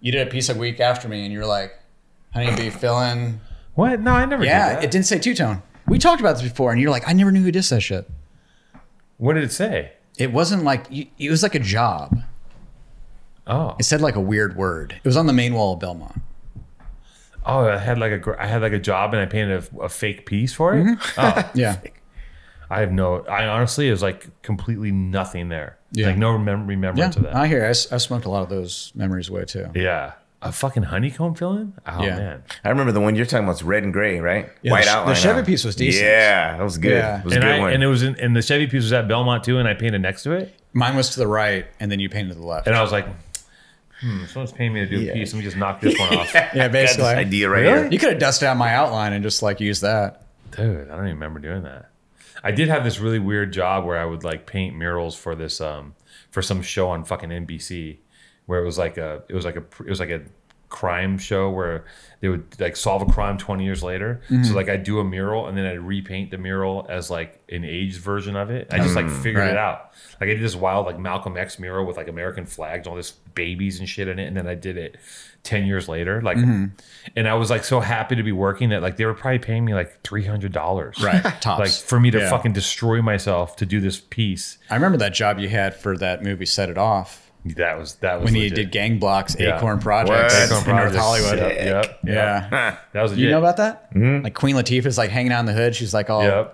did a piece a week after me and you were like, honeybee fill-in. What? No, I never did that. It didn't say two-tone. We talked about this before and you're like, I never knew who dissed that shit. What did it say? It wasn't like, it was like a job. Oh. It said like a weird word. It was on the main wall of Belmont. Oh, I had like a job and I painted a fake piece for it. Mm-hmm. Oh. Yeah. I honestly, it was like completely nothing there. Yeah. Like no remembrance of that. I hear. I smoked a lot of those memories away too. Yeah. A fucking honeycomb filling? Oh man. I remember the one you're talking about was red and gray, right? Yeah, white outline. The Chevy piece was decent. Yeah, that was good. Yeah. It was a good one. And it was in the Chevy piece was at Belmont too and I painted next to it. Mine was to the right and then you painted to the left. And I was like, someone's paying me to do a piece. Let me just knock this one off. Yeah, basically. Got this idea right here. You could have dusted out my outline and just like used that. Dude, I don't even remember doing that. I did have this really weird job where I would like paint murals for this for some show on fucking NBC where it was like a crime show where they would like solve a crime 20 years later. Mm. So like I'd do a mural and then I'd repaint the mural as like an aged version of it. I just like figured it out. Like I did this wild like Malcolm X mural with like American flags, all this babies and shit in it. And then I did it 10 years later. Like, and I was like so happy to be working that like they were probably paying me like $300. Right. Tops. Like for me to fucking destroy myself to do this piece. I remember that job you had for that movie Set It Off. That was when legit. You did Gang Blocks, Acorn Projects in North Hollywood. Yeah. That was legit. You know about that? Mm-hmm. Like Queen Latifah's like hanging out in the hood. She's like all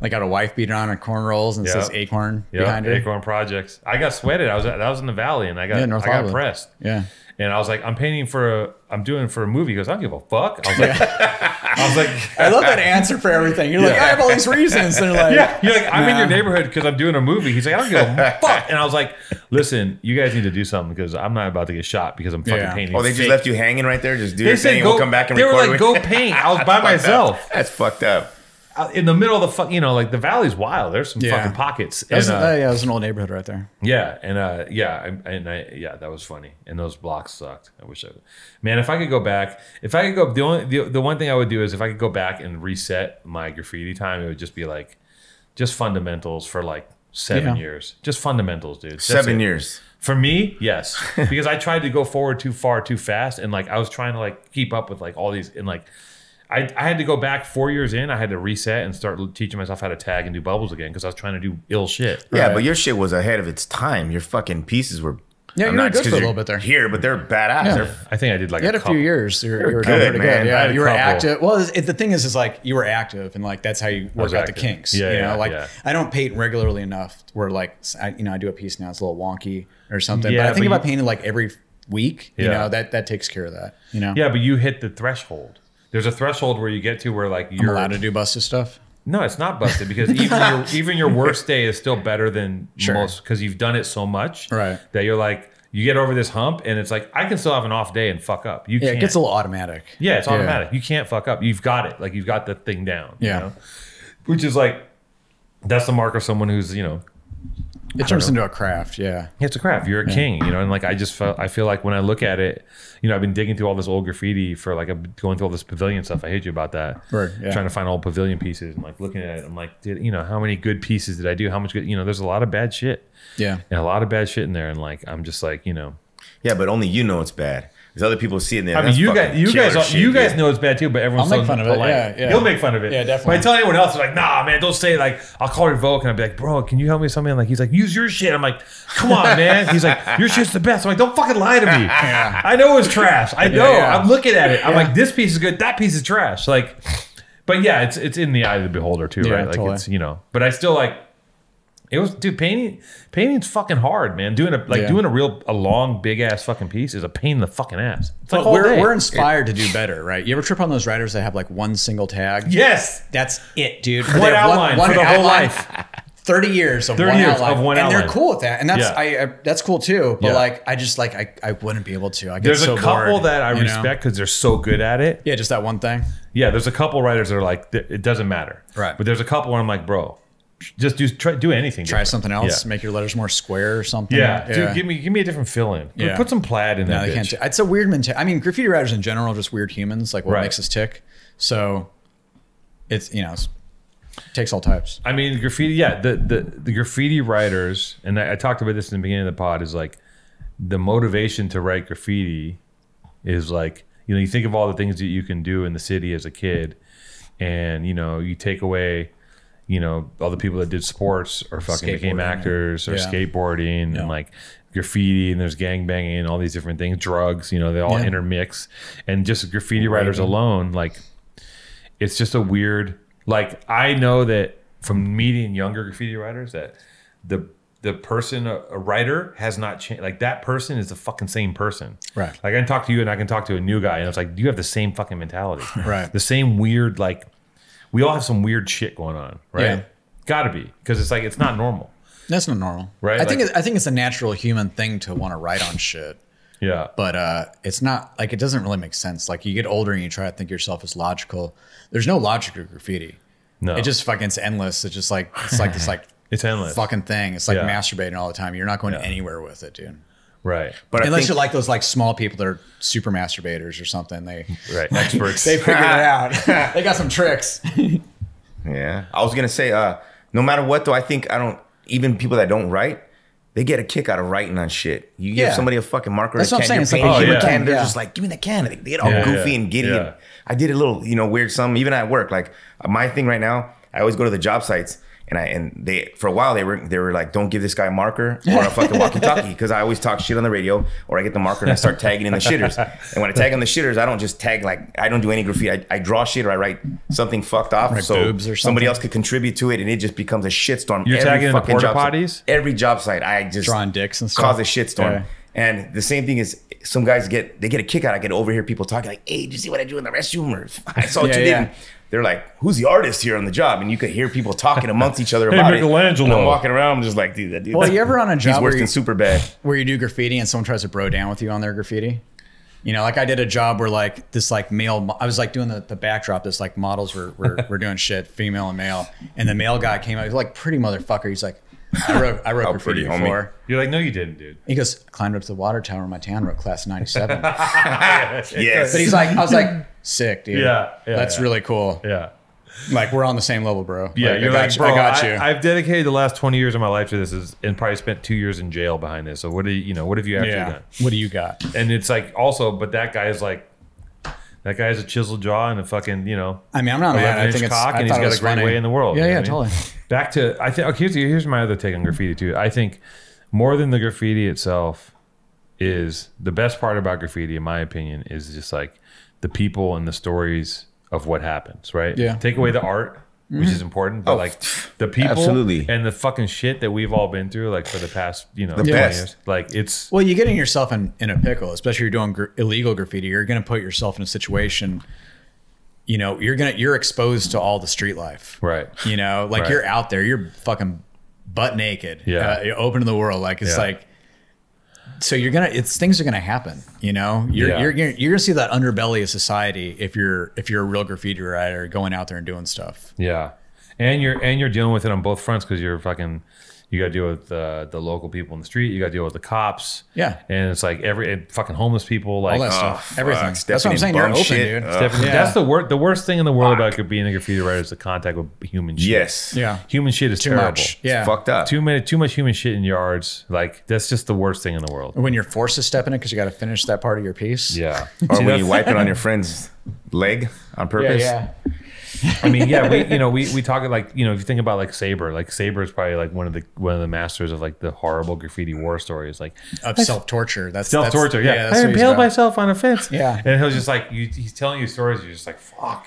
like got a wife beating on her corn rolls and says Acorn behind her. Acorn Projects. I got sweated. I was in the valley and I got pressed. Yeah. And I was like, I'm doing for a movie. He goes, I don't give a fuck. I was like, I love that answer for everything. You're like, I have all these reasons. And they're like, you're like, I'm in your neighborhood because I'm doing a movie. He's like, I don't give a fuck. And I was like, listen, you guys need to do something because I'm not about to get shot because I'm fucking painting. Oh, they just left you hanging right there. Just do your thing. We'll come back and record. They were like, go paint. I was by myself. That's fucked up. In the middle of the fuck, you know, like the valley's wild. There's some fucking pockets. And, yeah, it was an old neighborhood right there. Yeah, and that was funny. And those blocks sucked. I wish I would. Man, if I could go back, the one thing I would do is if I could go back and reset my graffiti time, it would just be like, just fundamentals for like 7 years. Just fundamentals, dude. That's 7 years. For me, yes, because I tried to go forward too far, too fast, and like I was trying to like keep up with like all these and like. I had to go back 4 years in. I had to reset and start teaching myself how to tag and do bubbles again because I was trying to do ill shit. Yeah, right. But your shit was ahead of its time. Your fucking pieces were... Yeah, you were good for a little bit there. Here, but they're badass. Yeah. I think I did like you had a few years. You were good, man. Good. Yeah, you were active. Well, the thing is like you were active and like that's how you work out the kinks. Yeah, I don't paint regularly enough where like, I do a piece now. It's a little wonky or something. Yeah, but I think if I painted like every week, you know, that takes care of that. You know. Yeah, but you hit the threshold. There's a threshold where you get to where like you're allowed to do busted stuff. No, it's not busted because even your worst day is still better than most because you've done it so much that you're like you get over this hump and it's like I can still have an off day and fuck up. You can't. It gets a little automatic. Yeah, it's automatic. Yeah. You can't fuck up. You've got it. Like you've got the thing down. Yeah, you know? Which is like that's the mark of someone who's It turns into a craft, yeah. It's a craft. You're a king, you know. And like I just felt, I feel like when I look at it, you know, I've been digging through all this old graffiti for like going through all this pavilion stuff. I hate you about that. Right. Yeah. Trying to find old pavilion pieces and like looking at it, I'm like, did, you know, how many good pieces did I do? How much good, you know? There's a lot of bad shit. Yeah. And a lot of bad shit in there, and like I'm just like, you know. Yeah, but only you know it's bad. Because other people see it in there. I mean, you guys know it's bad too, but everyone's so polite. Yeah, yeah. You'll make fun of it. Yeah, definitely. When I tell anyone else, they're like, nah, man, don't say it. Like, I'll call Revoke and I'll be like, bro, can you help me with something? Like, he's like, use your shit. I'm like, come on, man. He's like, your shit's the best. I'm like, don't fucking lie to me. Yeah. I know it's trash. I know. Yeah, yeah. I'm looking at it. I'm like, this piece is good. That piece is trash. Like, but yeah, it's in the eye of the beholder too, right? Like, totally. It's, you know, but I still like, it was, dude, painting's fucking hard, man. Doing a long, big ass fucking piece is a pain in the fucking ass. It's like we're inspired to do better, right? You ever trip on those writers that have like one single tag? Yes. That's it, dude. One outline for the whole life. 30 years of 30 years outline. Of one outline. And they're cool with that. And that's that's cool too. But like, I just like, I wouldn't be able to. I get there's so a couple bored, that I respect because they're so good at it. Yeah, just that one thing. Yeah, there's a couple writers that are like, it doesn't matter. Right. But there's a couple where I'm like, bro, just do anything. Try different. Something else. Yeah. Make your letters more square or something. Yeah, yeah. Dude, give me a different fill in. Yeah. Put some plaid in there. No, it's a weird mentality. I mean, graffiti writers in general are just weird humans. Like, what makes us tick? So, it's it takes all types. I mean, graffiti. Yeah, the graffiti writers, and I talked about this in the beginning of the pod. Is like the motivation to write graffiti is like, you know, you think of all the things that you can do in the city as a kid, and you know, you take away, you know, all the people that did sports or fucking became actors or skateboarding and like graffiti, and there's gangbanging and all these different things, drugs, you know, they all intermix. And just graffiti writers alone, like it's just a weird, like I know that from meeting younger graffiti writers that the person, a writer has not changed. Like that person is the fucking same person. Right. Like I can talk to you and I can talk to a new guy and it's like, you have the same fucking mentality. Right. The same weird, like, we all have some weird shit going on, right? Yeah. Gotta be, because it's like, it's not normal. That's not normal, right? I think it's a natural human thing to want to write on shit. Yeah. But it's not, like, it doesn't really make sense. Like, you get older and you try to think yourself as logical. There's no logic to graffiti. No. It just fucking, it's endless. It's just like, it's like this like it's endless fucking thing. It's like masturbating all the time. You're not going anywhere with it, dude. Right, but unless you're like those like small people that are super masturbators or something, they experts. They figured it out. They got some tricks. Yeah, I was gonna say, no matter what though, I think even people that don't write, they get a kick out of writing on shit. You give somebody a fucking marker, that's what I'm saying. It's like, can, they're just like, give me that can. They get all goofy and giddy. Yeah. And I did a little, you know, weird something even at work. Like my thing right now, I always go to the job sites. And they for a while they were like, don't give this guy a marker or a fucking walkie-talkie, because I always talk shit on the radio or I get the marker and I start tagging in the shitters. And when I tag on the shitters, I don't just tag, like I don't do any graffiti. I draw shit or I write something fucked off so somebody else could contribute to it, and it just becomes a shitstorm. You're tagging in the porta potties? Every job site, I just drawing dicks and stuff. Cause a shitstorm. Yeah. And the same thing is, some guys get a kick out. I get over here people talking like, hey, did you see what I do in the restroom? Or I saw what you did. They're like, who's the artist here on the job? And you could hear people talking amongst each other about Michelangelo. And I'm walking around, I'm just like, dude, that dude. Well, you ever on a job he's worse than super bad, where you do graffiti and someone tries to bro down with you on their graffiti? You know, like I did a job where like this like male, I was like doing the backdrop, this like models were doing shit, female and male. And the male guy came out, he's like, pretty motherfucker. He's like, I wrote graffiti before. You're like, no, you didn't, dude. He goes, climbed up to the water tower in my town, wrote class 97. Yes. But he's like, I was like, sick, dude. Yeah that's really cool. Yeah. Like, we're on the same level, bro. Yeah, like, you're like, bro, I got you. I've dedicated the last 20 years of my life to this and probably spent 2 years in jail behind this. So what do you, what have you actually done? What do you got? And it's like, also, but that guy is like, that guy has a chiseled jaw and a fucking, I mean, I'm not mad. I think it's, and he's got a great way in the world. Yeah, totally. Back to, I think, okay, here's my other take on graffiti too. I think more than the graffiti itself is the best part about graffiti, in my opinion, is just like the people and the stories of what happens, right? Yeah. Take away the art, which is important, but like the people and the fucking shit that we've all been through, like for the past, 20 years, like it's, well, you're getting yourself in a pickle, especially if you're doing illegal graffiti. You're going to put yourself in a situation, you're exposed to all the street life, right? You're out there, you're fucking butt naked, you're open to the world. Like it's like, so things are gonna happen, You're gonna see that underbelly of society if you're a real graffiti writer going out there and doing stuff. Yeah, And you're dealing with it on both fronts because you're fucking, you got to deal with the local people in the street. You got to deal with the cops. Yeah. And it's like fucking homeless people. Like all that stuff. Everything. That's what I'm saying. You're open, dude. That's the worst thing in the world about being a graffiti writer is the contact with human shit. Yes. Yeah. Human shit is terrible. Much. Yeah. It's fucked up. Too much human shit in yards. Like, that's just the worst thing in the world. When you're forced to step in it because you got to finish that part of your piece. Yeah. Or when you wipe it on your friend's leg on purpose. Yeah. Yeah. I mean, yeah, we talk like, if you think about like Saber, Saber is probably like one of the masters of like the horrible graffiti war stories, like of self-torture. That's self-torture. Yeah. I impaled myself on a fence. Yeah. And he'll just like, he's telling you stories. You're just like, fuck,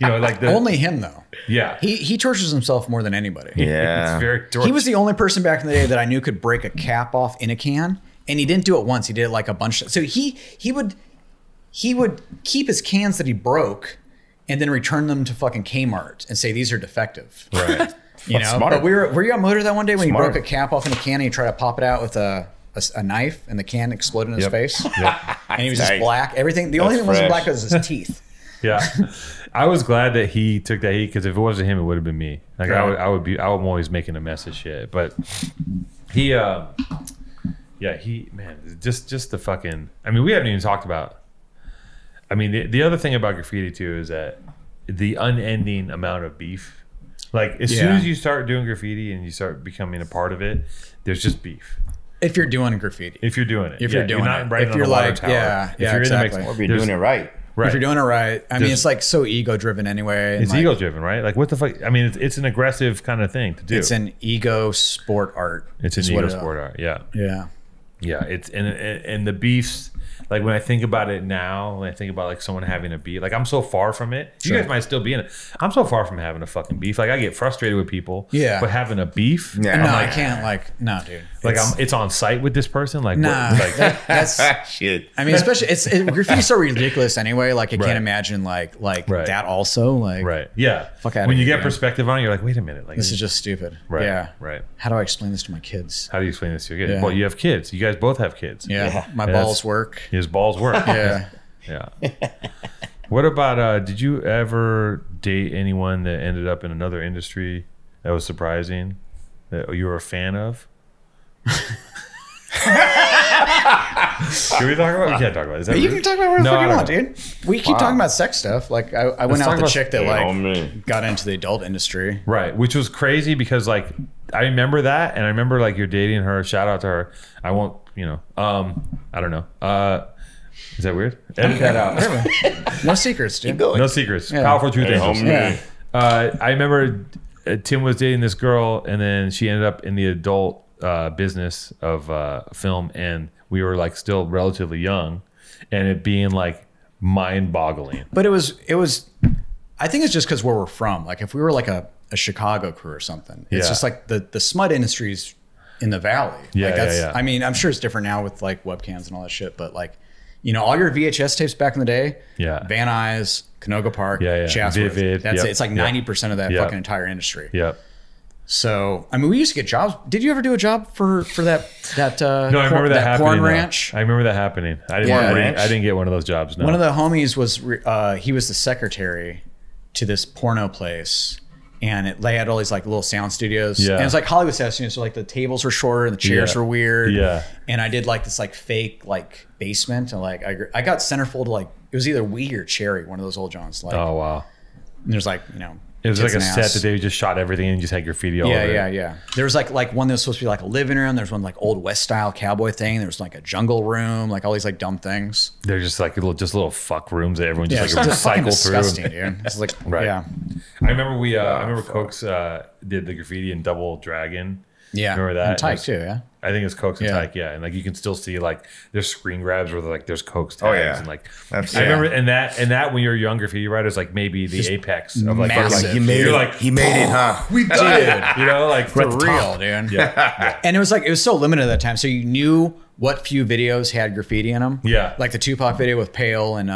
only him though. Yeah. He tortures himself more than anybody. Yeah. It's very torture. He was the only person back in the day that I knew could break a cap off in a can, and he didn't do it once. He did it like a bunch of, so he would keep his cans that he broke and then return them to fucking Kmart and say, these are defective. Right. But were you on motor that one day when you broke a cap off in a can and you tried to pop it out with a knife and the can exploded in his face? Yeah. And he was just black. Everything. The only thing that wasn't black was his teeth. Yeah. I was glad that he took that heat, because if it wasn't him, it would have been me. Like right. I'm always making a mess of shit. But he, man, just the fucking, I mean, we haven't even talked about, I mean, the other thing about graffiti too is that the unending amount of beef. Like as soon as you start doing graffiti and you start becoming a part of it, there's just beef. If you're doing graffiti. If you're doing it. If you're doing it. If you're like, yeah, if you're exactly. Or if you're doing it right. Right. If you're doing it right. I mean, it's like so ego driven anyway. It's like, ego driven, right? Like what the fuck? I mean, it's an aggressive kind of thing to do. It's an ego sport art. Yeah. Yeah. Yeah. It's and the beefs. Like when I think about it now, when I think about like someone having a beef, like I'm so far from it. Sure. You guys might still be in it. I'm so far from having a fucking beef. Like I get frustrated with people. Yeah. But having a beef, I can't. Like, no, dude. Like it's on site with this person. Like, nah, what, like that's shit. I mean, especially graffiti's so ridiculous anyway. Like I can't imagine like right. that also. Like right. Yeah. Fuck out. When you get perspective on it, you're like, wait a minute. Like this is just stupid. Right. Yeah. Right. How do I explain this to my kids? How do you explain this to your kids? Yeah. Well, you have kids. You guys both have kids. Yeah. My balls work. His balls work. Yeah. Yeah. What about, did you ever date anyone that ended up in another industry that was surprising, that you were a fan of? Can we talk about? We can't talk about this. You can talk about whatever you want, dude. We keep talking about sex stuff. Like I went out with a chick that like got into the adult industry. Right. Which was crazy because like, I remember that. And I remember like you're dating her, shout out to her. I won't, I don't know. Is that weird? Edit that out. No secrets, dude. No secrets. Yeah. Powerful truth. Yeah. I remember Tim was dating this girl and then she ended up in the adult business of film, and we were like still relatively young, and it being like mind-boggling. But it was I think it's just because where we're from. Like if we were like a Chicago crew or something, it's just like the smut industry's in the valley. Yeah, like that's, I mean, I'm sure it's different now with like webcams and all that shit, but like, all your VHS tapes back in the day, Van Nuys, Canoga Park, Chatsworth, Vivid, that's it. It's like 90% of that fucking entire industry. Yep. So, I mean, we used to get jobs. Did you ever do a job for that? No, I remember that happening. Corn ranch. I remember that happening. I didn't get one of those jobs. No. One of the homies was he was the secretary to this porno place, and they had all these like little sound studios. Yeah. And it's like Hollywood sound studios. So like the tables were shorter and the chairs were weird. Yeah. And I did like this like fake like basement, and like I got centerfold to like, it was either Wii or Cherry, one of those old Johns. Like, oh wow. And there's like It was like a set that they just shot everything and just had graffiti all over. Yeah. There was like one that was supposed to be like a living room. There's one like old West style cowboy thing. There was like a jungle room, like all these like dumb things. They're just like little fuck rooms that everyone just like cycle through. Dude. It's like I remember Cokes did the graffiti in Double Dragon. Yeah. Remember that? And Tyke too, yeah. I think it's Cokes and Tyke, yeah. And like you can still see like there's screen grabs where like there's Cokes tags and like I remember and that when you're younger graffiti writers, like maybe the just apex of like, he made it, huh? We did it. Like for real, dude. Yeah. And it was so limited at that time. So you knew what few videos had graffiti in them. Yeah. Like the Tupac video with Pale and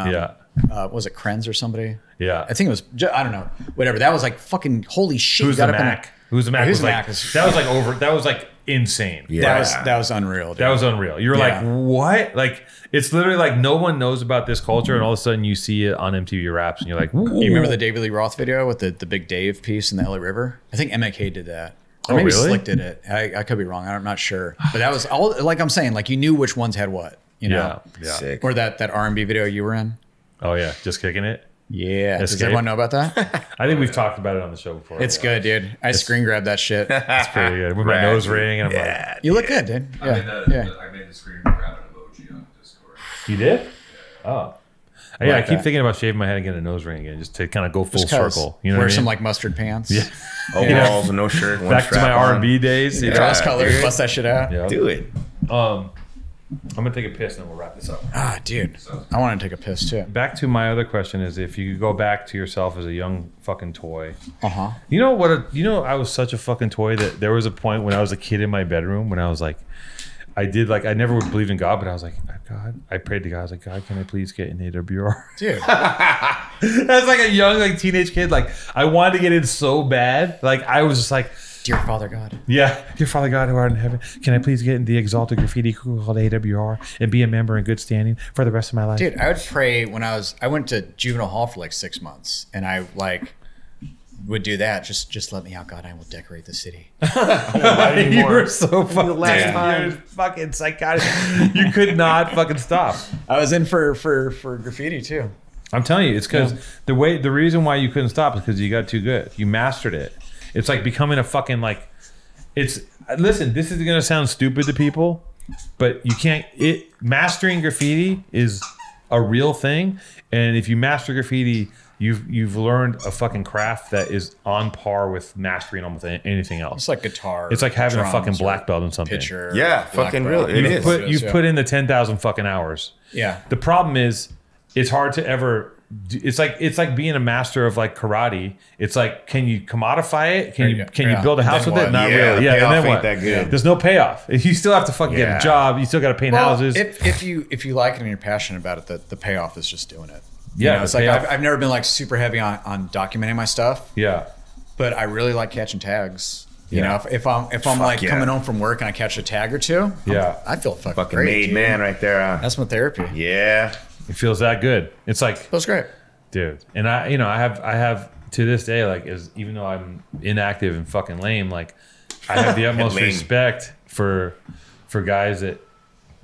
was it Krenz or somebody? Yeah. I think it was I don't know. Whatever. That was like fucking holy shit. Who's the Mac? That was like over. That was like insane. Yeah. That was unreal, dude. That was unreal. You're like, what? Like, it's literally like no one knows about this culture, and all of a sudden you see it on MTV Raps, and you're like, ooh. You remember the David Lee Roth video with the Big Dave piece in the LA River? I think MK did that. Or maybe really? Slick did it. I could be wrong. I'm not sure. But that was all. Like I'm saying, like you knew which ones had what. You know? Yeah. Sick. Or that R&B video you were in. Oh yeah, just kicking it. Yeah. Escape. Does everyone know about that? I think we've talked about it on the show before. It's good, dude. I screen grabbed that shit. It's pretty good. With my nose ring, and I'm like, you look good, dude. Yeah. I made the screen grab an emoji on Discord. You did? Yeah. Oh. Yeah, I keep thinking about shaving my head and getting a nose ring again, just to kind of go full circle. You know, wear some like mustard pants. Yeah. Overalls and no shirt. Back to my R&B days. Cross colors, bust that shit out. Yeah. Do it. I'm gonna take a piss and then we'll wrap this up. Ah, dude, I want to take a piss too. Back to my other question is, if you could go back to yourself as a young fucking toy, you know what? I was such a fucking toy that there was a point when I was a kid in my bedroom when I was like, I never would believe in God, but I was like, God, I prayed to God. I was like, God, can I please get an AWR? Dude. That's like a young, like teenage kid. Like I wanted to get in so bad. Like I was just like, dear Father God. Yeah. Dear Father God who art in heaven, can I please get in the exalted graffiti crew called AWR and be a member in good standing for the rest of my life? Dude, I would pray when I went to juvenile hall for like 6 months, and I like would do that. Just let me out, God, I will decorate the city. You were so fucking last time. You were fucking psychotic. You could not fucking stop. I was in for graffiti too. I'm telling you, it's because the reason why you couldn't stop is because you got too good. You mastered it. It's like becoming a fucking listen, this is gonna sound stupid to people, but you can't, mastering graffiti is a real thing. And if you master graffiti, you've learned a fucking craft that is on par with mastering almost anything else. It's like guitar. It's like having a fucking black belt in something. Pitcher, yeah, fucking real. You've put in the 10,000 fucking hours. Yeah. The problem is, it's hard to ever. It's like being a master of like karate. It's like, can you commodify it? Can you build a house with it? Not really. Yeah, and then what? There's no payoff. You still have to fucking get a job. You still got to paint houses. If you like it and you're passionate about it, the payoff is just doing it. Yeah, you know, it's like I've never been like super heavy on documenting my stuff. Yeah, but I really like catching tags. You know, if I'm like coming home from work and I catch a tag or two, I feel fucking great, made dude. Man, right there. That's my therapy. Yeah. It feels that good. It's like, that's great, dude. And I have to this day, like, even though I'm inactive and fucking lame, like I have the utmost respect for guys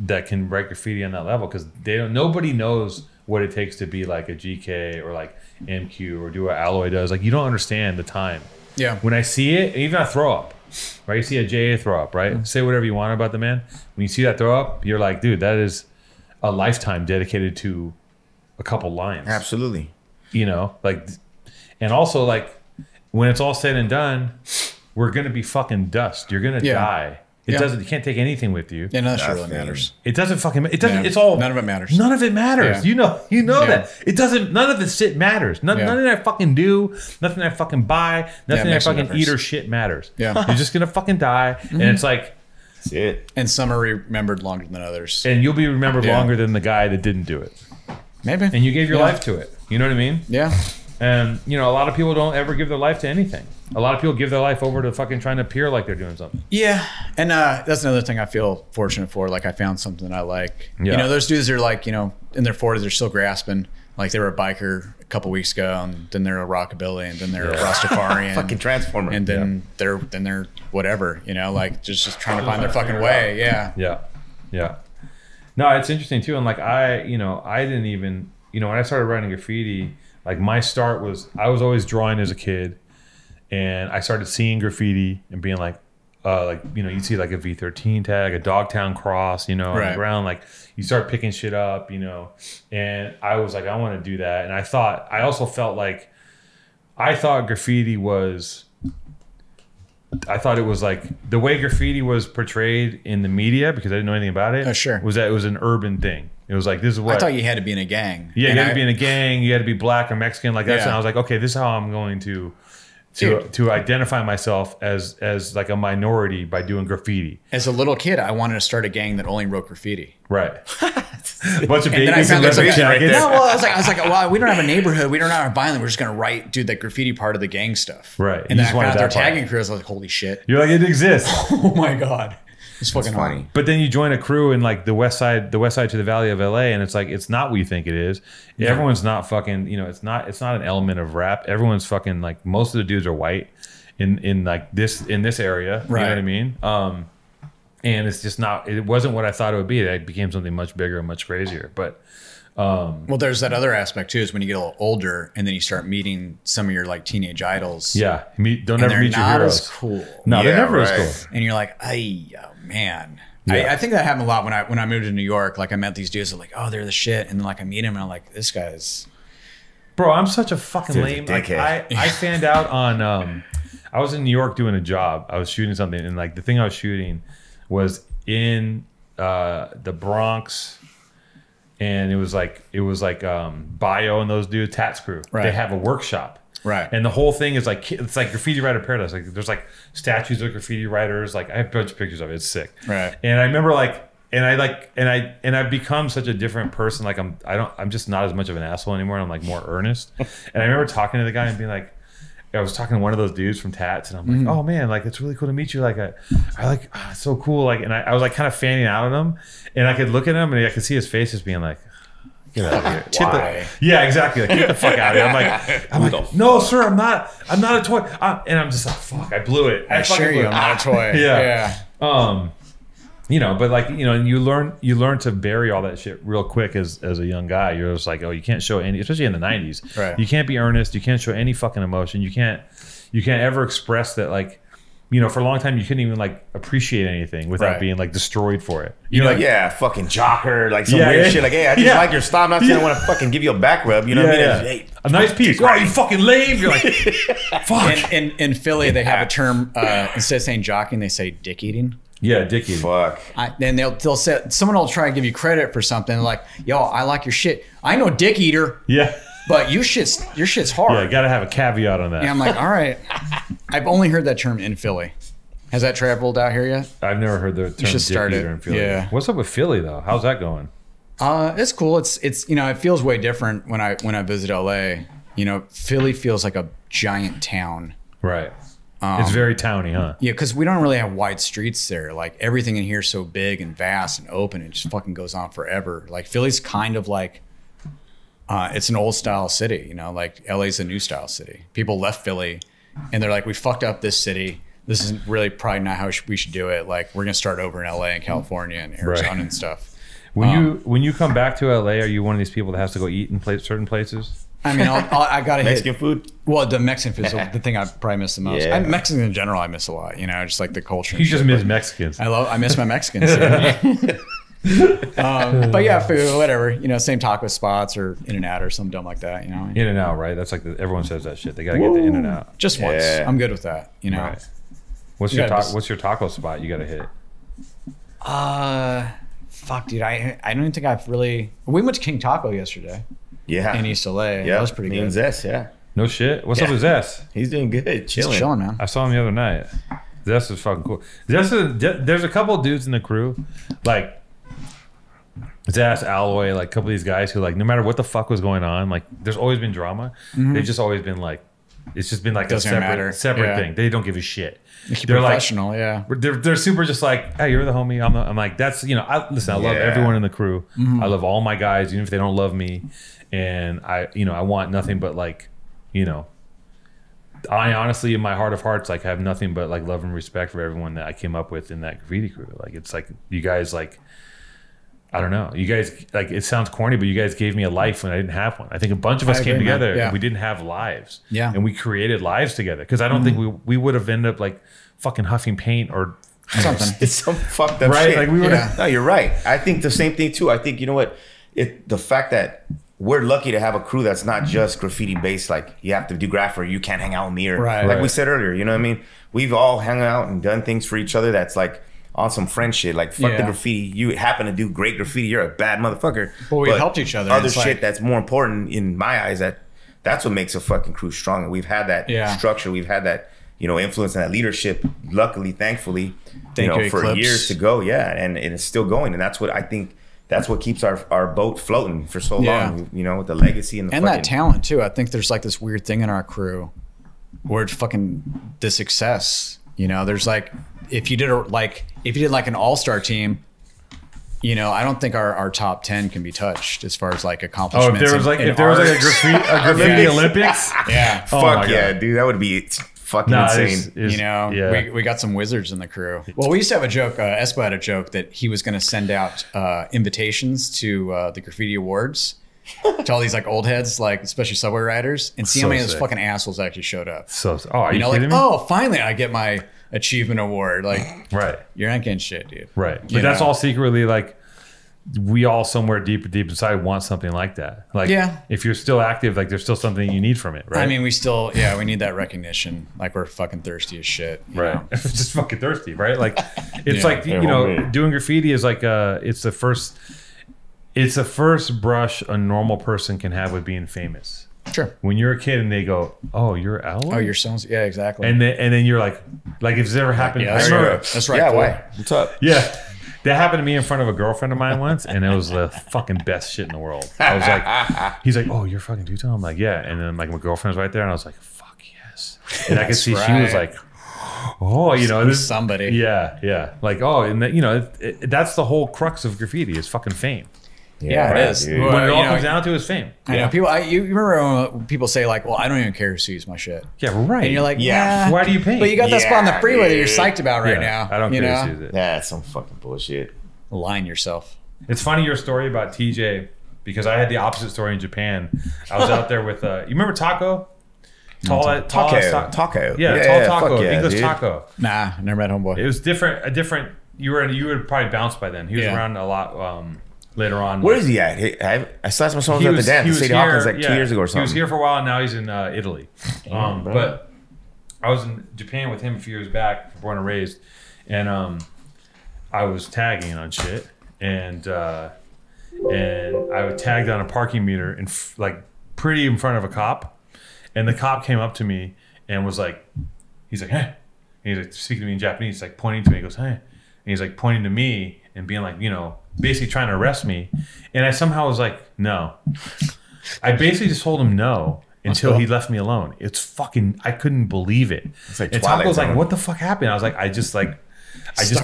that can write graffiti on that level, because nobody knows what it takes to be like a GK or like MQ or do what Alloy does. Like, you don't understand the time. Yeah. When I see it, even I throw up, right? You see a JA throw up, right? Mm-hmm. Say whatever you want about the man. When you see that throw up, you're like, dude, that is a lifetime dedicated to a couple lines. Absolutely. You know, like, and also like when it's all said and done, we're going to be fucking dust. You're going to die. It doesn't. You can't take anything with you. Yeah, that really matters. It doesn't fucking. It doesn't. It's all. None of it matters. None of it matters. Yeah. You know that it doesn't. None of this shit matters. Nothing I fucking do. Nothing I fucking buy. Nothing I fucking eat or shit matters. Yeah, you're just gonna fucking die, and it's like. That's it. And some are remembered longer than others. And you'll be remembered longer than the guy that didn't do it. Maybe. And you gave your life to it. You know what I mean? Yeah. And you know, a lot of people don't ever give their life to anything. A lot of people give their life over to fucking trying to appear like they're doing something. Yeah. And that's another thing I feel fortunate for. Like, I found something that I like. Yeah. You know, those dudes are like, you know, in their 40s, they're still grasping. Like, they were a biker a couple weeks ago, and then they're a rockabilly, and then they're a Rastafarian. Fucking transformer. And then they're whatever, you know, like just trying to find their fucking way. Yeah. Yeah. Yeah. No, it's interesting too. And like, I didn't even, you know, when I started writing graffiti, like my start was, I was always drawing as a kid, and I started seeing graffiti and being like, you know, you'd see like a V13 tag, a Dogtown cross, you know, on the ground, like you start picking shit up, you know, and I was like, I want to do that. And I thought graffiti was, I thought it was like the way graffiti was portrayed in the media, because I didn't know anything about it. Was that it was an urban thing. It was like, this is what I thought. You had to be in a gang. Yeah, you had to be in a gang. You had to be black or Mexican, like that. And I was like, okay, this is how I'm going to identify myself as like a minority by doing graffiti. As a little kid, I wanted to start a gang that only wrote graffiti. Right. A bunch of babies in leather jackets. Right there. No, well, I was like, well, we don't have a neighborhood. We don't have a violent. We're just gonna write, do that graffiti part of the gang stuff. Right. And then I found out their tagging crew. I was like, holy shit. You're like, it exists. Oh my god. It's fucking funny. But then you join a crew in like the west side to the valley of LA, and it's like it's not what you think it is. Yeah. Everyone's not fucking, you know, it's not an element of rap. Everyone's fucking like most of the dudes are white in this area. Right. You know what I mean? And it's just not, it wasn't what I thought it would be. It became something much bigger and much crazier. But well, there's that other aspect too, is when you get a little older and then you start meeting some of your like teenage idols. Yeah. Don't ever meet your heroes. As cool. No, yeah, they're never as cool. And you're like, ay, oh, man. Yeah. I think that happened a lot when I moved to New York. Like I met these dudes that are like, oh, they're the shit. And then like I meet him and I'm like, this guy's. Bro, I'm such a fucking lame. Like, I fanned out on, I was in New York doing a job. I was shooting something and like the thing I was shooting was in the Bronx. And it was like Bio and those dudes, Tats crew. Right. They have a workshop. Right. And the whole thing is like, it's like graffiti writer paradise. Like there's like statues of graffiti writers. Like I have a bunch of pictures of it. It's sick. Right. And I remember like, and I've become such a different person. Like I'm just not as much of an asshole anymore. And I'm like more earnest. And I remember talking to the guy and being like, I was talking to one of those dudes from Tats and I'm like, oh man, like it's really cool to meet you. Like I it's so cool. Like, and I was like kind of fanning out on him and I could look at him and I could see his face just being like, get out of here. Why? Yeah, exactly. Like, get the fuck out of here. I'm like, no, sir, I'm not a toy. And I'm just like, fuck, I blew it. I assure you, I'm not a toy. Yeah. Yeah. You know, but like, you know, and you learn to bury all that shit real quick as a young guy. You're just like, oh, you can't show any, especially in the 90s. Right. You can't be earnest. You can't show any fucking emotion. You can't ever express that, like, you know, for a long time you couldn't even like appreciate anything without being like destroyed for it. You know, like, yeah, fucking jocker, like some weird shit. Like, hey, I just like your style. I'm not saying I want to fucking give you a back rub. You know what I mean? Hey, a nice piece. Wow, you fucking lame. You're like, fuck. And in Philly, they have a term, instead of saying jocking, they say dick eating. Yeah, dick eating. Fuck. And they'll say, someone will try and give you credit for something like, yo, I like your shit. I know dick eater. Yeah. But your shit's hard. Yeah, you gotta have a caveat on that. And I'm like, all right. I've only heard that term in Philly. Has that traveled out here yet? I've never heard the term dick eater in Philly. Yeah. What's up with Philly though? How's that going? It's cool. It's you know, it feels way different when I visit LA. You know, Philly feels like a giant town. Right. It's very towny, huh? Yeah, because we don't really have wide streets there. Like everything in here is so big and vast and open, it just fucking goes on forever. Like Philly's kind of like it's an old style city, you know, like LA's a new style city. People left Philly and they're like, we fucked up this city. This is really probably not how we should do it. Like we're gonna start over in LA and California and Arizona and stuff. When you come back to LA, are you one of these people that has to go eat in certain places? I mean, I gotta hit Mexican food. Well, the Mexican food is the thing I probably miss the most. Yeah. Mexicans in general, I miss a lot. You know, just like the culture. You just miss Mexicans. I miss my Mexicans. But yeah, food, whatever. You know, same taco spots or In-N-Out or something dumb like that. You know, In-N-Out, right? That's like everyone says that shit. They gotta get the In-N-Out. Just once, I'm good with that. You know, right. What's your taco spot you gotta hit? Fuck, dude, I don't even think I've really. We went to King Taco yesterday. Yeah, in East LA. Yeah, that was pretty good. And Zess, no shit. What's up with Zess? He's doing good, chilling. He's chilling, man. I saw him the other night. Zess is fucking cool. There's a couple of dudes in the crew, like Zess, Alloy, like a couple of these guys who, like, no matter what the fuck was going on, like, there's always been drama. They've just always been like, it's just been like a separate thing. They don't give a shit. They're professional, like, They're super just like, hey, you're the homie. I'm like, that's, you know, I love everyone in the crew. I love all my guys, even if they don't love me. And I, you know, I want nothing but, like, you know, I honestly, in my heart of hearts, like, have nothing but like love and respect for everyone that I came up with in that graffiti crew. Like, it's like, you guys, like, I don't know, you guys, like, it sounds corny, but you guys gave me a life when I didn't have one. I think a bunch of us came together and we didn't have lives. Yeah. And we created lives together. Cause I don't think we would have ended up like fucking huffing paint or something. It's some fucked up shit. Like, we would have, no, you're right. I think the same thing too. I think, you know what, the fact that we're lucky to have a crew that's not just graffiti based, like you have to do graph or you can't hang out with me, or like we said earlier, you know what I mean? We've all hung out and done things for each other that's like on some friend shit, like fuck the graffiti, you happen to do great graffiti, you're a bad motherfucker. Well, we helped each other. Other shit, like, that's more important in my eyes, that's what makes a fucking crew strong. And we've had that structure, we've had that, you know, influence and that leadership, luckily, thankfully, you know, for years to go, and it's still going. And that's what I think that's what keeps our boat floating for so long, you know, with the legacy and the that talent too. I think there's like this weird thing in our crew where it's fucking the success, you know, there's like, if you did a, like, if you did like an all-star team, you know, I don't think our top 10 can be touched as far as like accomplishments. Oh, if there was like, a graffiti Olympics. Yeah. Fuck yeah, dude, that would be fucking insane. You know, we got some wizards in the crew. Well, we used to have a joke, Espo had a joke that he was going to send out invitations to the graffiti awards to all these like old heads, like especially subway riders, and see how many of those fucking assholes actually showed up. So, you know, like, oh, finally I get my achievement award. Like, right, you're not getting shit, dude. Right, but that's all secretly like we all somewhere deep inside want something like that. Like, yeah, if you're still active, like there's still something you need from it, right? I mean, we still, yeah, we need that recognition. Like we're fucking thirsty as shit, right? Just fucking thirsty, right? Like, it's like you know, doing graffiti is like it's the first brush a normal person can have with being famous. Sure. When you're a kid and they go, "Oh, you're Alloy? Oh, you're someone." Yeah, exactly. And then you're like if it's ever happened. Yeah, that's right. That's right. Yeah, why? What's up? Yeah, that happened to me in front of a girlfriend of mine once, and it was the fucking best shit in the world. I was like, he's like, "Oh, you're fucking Utah." I'm like, "Yeah," and then like my girlfriend was right there, and I was like, "Fuck yes!" And I could see she was like, "Oh, you know, this somebody." Yeah, yeah. Like, oh, and that, you know, that's the whole crux of graffiti is fucking fame. Yeah, right, it is. Dude. When it all comes down to is fame. I know. People, you remember when people say like, "Well, I don't even care who sees my shit." Yeah, right. And you're like, yeah. Why do you pay? But you got that spot on the freeway that you're psyched about right now. I don't care who sees it. That's some fucking bullshit. Align yourself. It's funny your story about TJ because I had the opposite story in Japan. I was out there with, you remember Taco? Taco. Yeah, tall Taco. Yeah, English Taco. Nah, never met homeboy. It was different. You were probably bounced by then. He was around a lot. Later on. Where is he at? I saw some songs at the dance in the city of Hawkins like 2 years ago or something. He was here for a while and now he's in Italy. But I was in Japan with him a few years back, born and raised, and I was tagging on shit. And I was tagged on a parking meter and like pretty in front of a cop. And the cop came up to me and was like, he's like, "Hey." And he's like speaking to me in Japanese, he's like pointing to me, he goes, "Hey." And he's like pointing to me and being like, you know, basically trying to arrest me, and I somehow was like, no. I basically just told him no until he left me alone. It's fucking, I couldn't believe it. It's like, and Taco was like, "What the fuck happened?" I was like, I just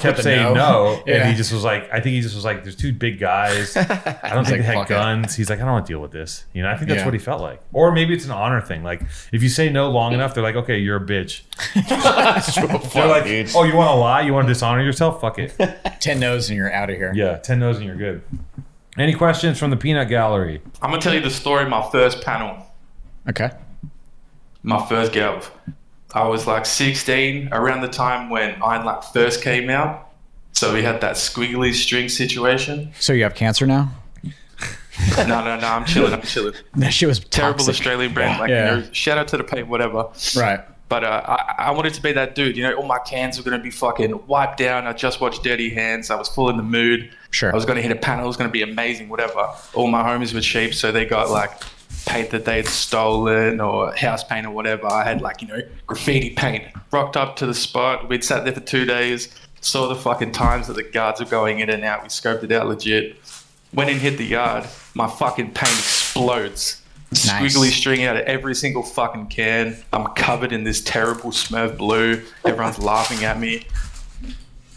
kept saying no, and he just was like, I think he just was like, "There's two big guys. I don't think they had guns." He's like, "I don't want to deal with this." You know, I think that's what he felt like. Or maybe it's an honor thing. Like if you say no long enough, they're like, "Okay, you're a bitch." They're like, "Oh, you want to lie? You want to dishonor yourself? Fuck it." 10 no's and you're out of here. Yeah, 10 no's and you're good. Any questions from the peanut gallery? I'm gonna tell you the story of my first panel. Okay. My first galv. I was like 16 around the time when Iron Lap first came out. So we had that squiggly string situation. So you have cancer now? No, I'm chilling. That shit was terrible. Australian brand. Like, you know, shout out to the paint, whatever. Right. But I wanted to be that dude. You know, all my cans were going to be fucking wiped down. I just watched Dirty Hands. I was full in the mood. Sure. I was going to hit a panel. It was going to be amazing, whatever. All my homies were cheap, so they got like paint that they'd stolen or house paint or whatever. I had like, you know, graffiti paint. Rocked up to the spot. We'd sat there for 2 days, saw the fucking times that the guards were going in and out. We scoped it out legit. Went in, hit the yard. My fucking paint explodes. Nice. Squiggly string out of every single fucking can. I'm covered in this terrible Smurf blue. Everyone's laughing at me.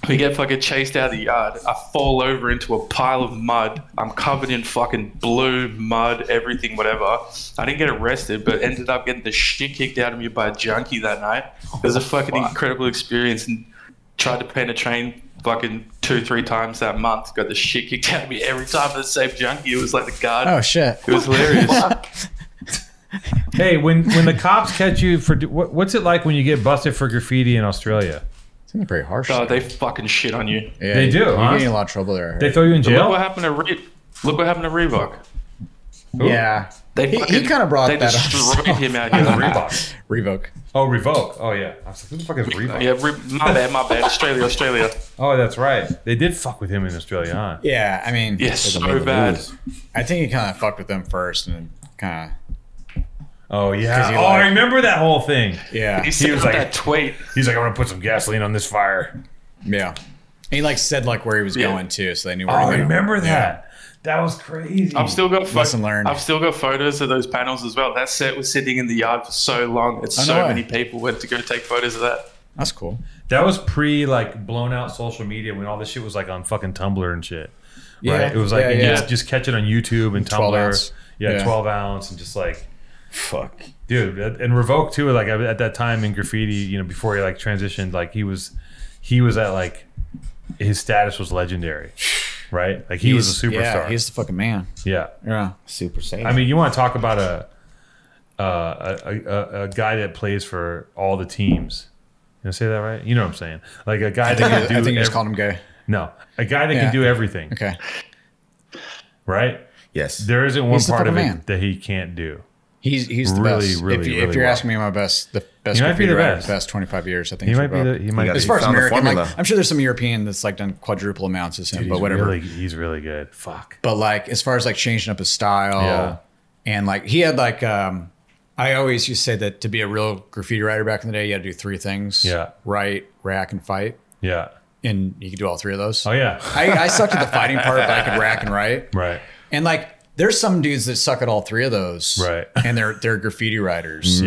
We get fucking chased out of the yard. I fall over into a pile of mud. I'm covered in fucking blue, mud, everything, whatever. I didn't get arrested, but ended up getting the shit kicked out of me by a junkie that night. It was a fucking incredible experience, and tried to paint a train fucking 2-3 times that month. Got the shit kicked out of me every time for the same junkie. It was like the guard. Oh, shit. It was hilarious. Hey, when the cops catch you for... What's it like when you get busted for graffiti in Australia? Seems pretty harsh. Oh, they fucking shit on you. Yeah, they do. You're getting a lot of trouble there. They throw you in jail. Look what happened to Revoke. Yeah, he kind of brought that up. They destroyed him out here. Revoke. Oh, Revoke. Oh yeah. I was like, who the fuck is Revoke? Yeah, my bad. Australia. Oh, that's right. They did fuck with him in Australia, huh? Yeah, I mean, yes, so bad. I think he kind of fucked with them first, and then kind of. Oh yeah! Oh, like, I remember that whole thing. Yeah, he was like that tweet. He's like, "I'm gonna put some gasoline on this fire." Yeah, and he like said like where he was going too, so they knew. Where he was going. I remember that. That was crazy. I've still got photos of those panels as well. That set was sitting in the yard for so long. Many people went to go take photos of that. That's cool. That was pre like blown out social media when all this shit was like on fucking Tumblr and shit. Yeah. Right? It was like just catch it on YouTube and Tumblr. 12 ounce. 12 ounce and just like fuck. Dude, and Revoke too, like at that time in graffiti, you know, before he like transitioned, like he was at like his status was legendary. Right? Like he was a superstar. Yeah, he's the fucking man. Yeah. Yeah. Super safe. I mean, you want to talk about a guy that plays for all the teams. Did I say that right? You know what I'm saying? Like a guy that can do... I think you just called him gay. No. A guy that can do everything. Okay. Right? Yes. There isn't one part of it that he can't do. He's the really, best. Really, if you're asking me about the best, he might be the best. The best 25 years, I think. He might be. As far as American, I'm sure there's some European that's like done quadruple amounts as him, but whatever. He's really good. Fuck. But like, as far as like changing up his style, and like he had like, I always used to say that to be a real graffiti writer back in the day, you had to do three things. Yeah. Write, rack, and fight. Yeah. And you could do all three of those. Oh yeah. I sucked at the fighting part, but I could rack and write. Right. And like. There's some dudes that suck at all three of those, right? And they're graffiti writers, But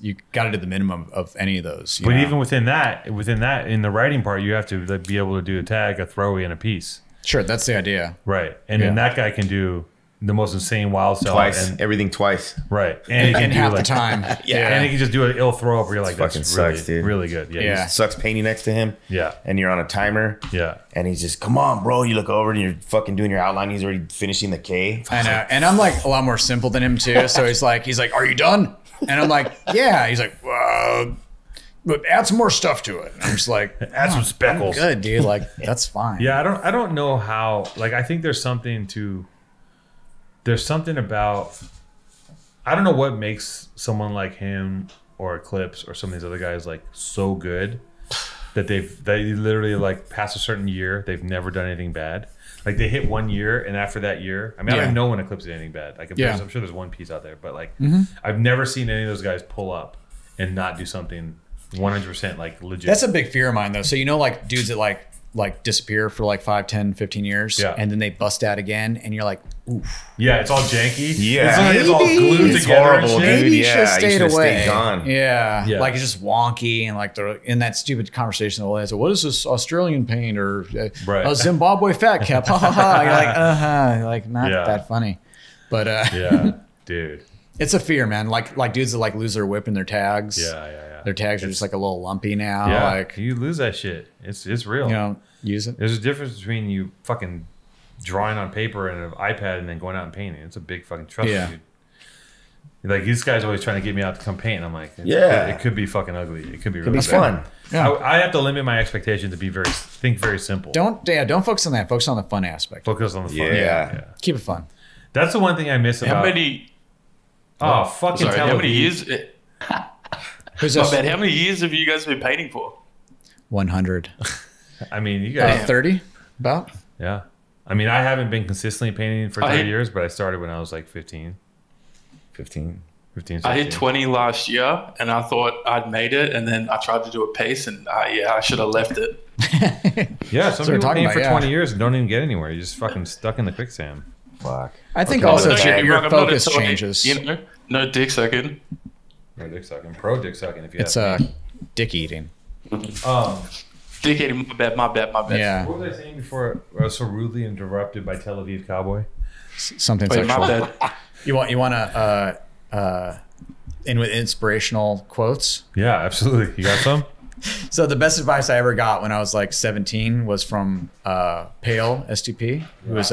you got to do the minimum of any of those. But even within that, in the writing part, you have to be able to do a tag, a throwy, and a piece. Sure, that's the idea, right? And then that guy can do the most insane wild style everything twice, right? And he can do half the time, And he can just do an ill throw up where you're like, "That's fucking sucks, dude. Really good." Yeah. Sucks painting next to him. Yeah, and you're on a timer. Yeah. And he's just, come on, bro. You look over and you're fucking doing your outline. He's already finishing the K. I know. And I'm like a lot more simple than him too. So he's like, are you done? And I'm like, yeah. He's like, but add some more stuff to it. And I'm just like, add some speckles. I'm good, dude. Like, that's fine. Yeah. I don't know how, like, I think there's something about, I don't know what makes someone like him or Eclipse or some of these other guys like so good. That they literally like past a certain year, they've never done anything bad. Like they hit 1 year, and after that year, I mean, I don't even know when Eclipse did anything bad. Like I'm sure there's one piece out there, but like I've never seen any of those guys pull up and not do something 100% like legit. That's a big fear of mine though. So you know, like dudes that like disappear for like 5, 10, 15 years, and then they bust out again, and you're like, oof. Yeah, it's all janky. Yeah, it's all glued together. Horrible, dude. Maybe you should have stayed gone. Yeah, like it's just wonky and like they're in that stupid conversation. They'll answer, "What is this Australian paint or a Zimbabwe fat cap?" Ha ha ha. You're like, you're like, not that funny, but dude, it's a fear, man. Like dudes that like lose their whip in their tags. Yeah. Their tags are just like a little lumpy now. Yeah, like you lose that shit. It's real. You know, use it. There's a difference between you fucking drawing on paper and an iPad and then going out and painting. It's a big fucking trust. Yeah. Dude. Like these guys are always trying to get me out to come paint. I'm like, it could be fucking ugly. It could be really fun. Yeah. I have to limit my expectations to be very simple. Don't focus on that. Focus on the fun aspect. Focus on the fun. Yeah. Keep it fun. That's the one thing I miss about. How many years? How many years have you guys been painting for? 100. I mean, you guys 30 about. Yeah. I mean, I haven't been consistently painting for 3 years, but I started when I was like 15. 15, 16. I hit 20 last year, and I thought I'd made it, and then I tried to do a piece, and I should have left it. Some people paint for 20 years and don't even get anywhere. You're just fucking stuck in the quicksand. Fuck. I think your focus changes. You know, no dick sucking. No dick sucking. Pro dick sucking if you have to. It's dick eating. My bad. Yeah. What was I saying before I was so rudely interrupted by Tel Aviv Cowboy? Something sexual. My bad. You want to end with inspirational quotes? Yeah, absolutely. You got some? So the best advice I ever got when I was like 17 was from Pale STP. Who was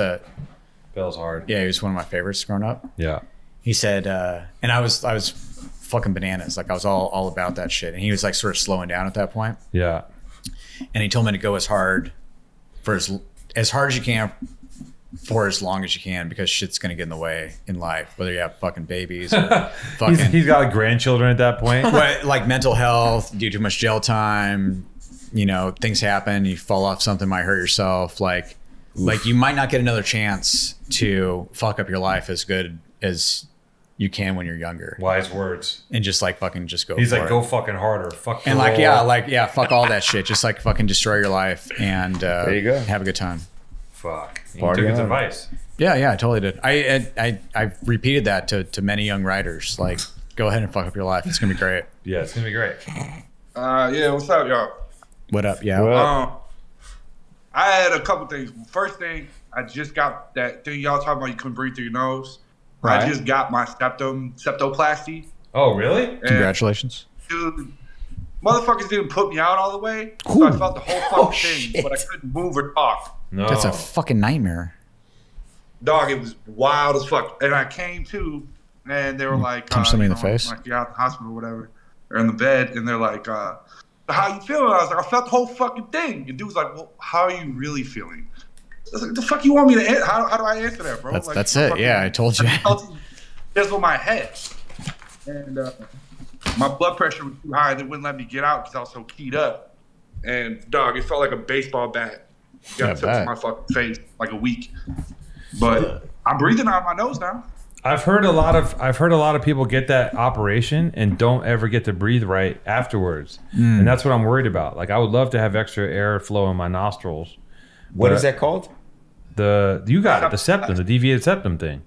Pale's hard. Yeah, he was one of my favorites growing up. Yeah. He said, and I was fucking bananas. Like I was all about that shit. And he was like sort of slowing down at that point. Yeah. And he told me to go as hard as you can for as long as you can, because shit's going to get in the way in life, whether you have fucking babies or fucking... he's got like grandchildren at that point. Right, like mental health, you do too much jail time, you know, things happen, you fall off something, might hurt yourself. Like you might not get another chance to fuck up your life as good as you can when you're younger. Wise words. And just like fucking just go. He's for like, it. Go fucking harder. Fuck. And like, fuck all that shit. Just like fucking destroy your life and there you go. Have a good time. Fuck. You took his advice. Yeah, yeah, I totally did. I repeated that to many young writers. Like, go ahead and fuck up your life. It's gonna be great. Yeah, it's gonna be great. Yeah, what's up, y'all? What up, yeah? What up? I had a couple things. First thing, I just got that thing y'all talking about. You couldn't breathe through your nose. Right. I just got my septoplasty. Oh, really? And congratulations, dude. Motherfuckers didn't put me out all the way, so I felt the whole fucking thing, shit. But I couldn't move or talk. No. That's a fucking nightmare. Dog, it was wild as fuck. And I came to, and they were like, punch somebody in the face. Like, you're out of the hospital or whatever, or in the bed, and they're like, how you feeling? I was like, I felt the whole fucking thing. And dude was like, well, how are you really feeling? I was like, the fuck you want me to answer? How do I answer that, bro? That's it. Yeah, I told you. That's what my head. And, my blood pressure was too high. They wouldn't let me get out because I was so keyed up. And, dog, it felt like a baseball bat. Got tipped to my fucking face like a week. But I'm breathing out of my nose now. I've heard a lot of people get that operation and don't ever get to breathe right afterwards. Mm. And that's what I'm worried about. Like, I would love to have extra air flow in my nostrils. What is that called? The septum, the deviated septum thing.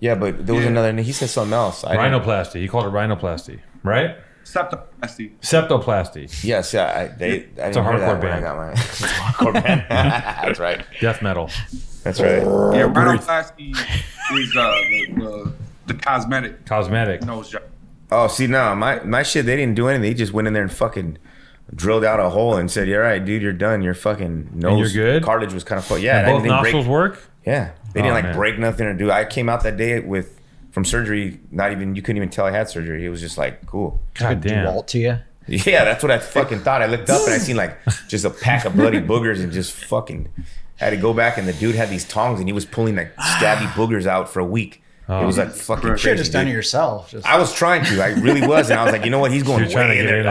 Yeah, but there was another. He said something else. Rhinoplasty. He called it rhinoplasty. Right? Septoplasty. Yes, yeah. It's a hardcore band. It's a hardcore band. That's right. Death metal. That's right. Yeah, rhinoplasty is the cosmetic. Nose job. Oh, see, no, my shit. They didn't do anything. They just went in there and fucking drilled out a hole and said, "You're all right, dude. You're done. Your fucking nose and you're good." Cartilage was kind of fucked. Yeah, and both nostrils work. Yeah, they didn't break nothing or do. I came out that day with. From surgery, you couldn't even tell I had surgery. It was just like, cool. God damn. Dewalt to you? Yeah, that's what I fucking thought. I looked up and I seen like just a pack of bloody boogers and just fucking had to go back. And the dude had these tongs and he was pulling like stabby boogers out for a week. Oh, it was like fucking crazy. You should have just done it yourself. I was trying to. I really was. And I was like, you know what? He's going way in there.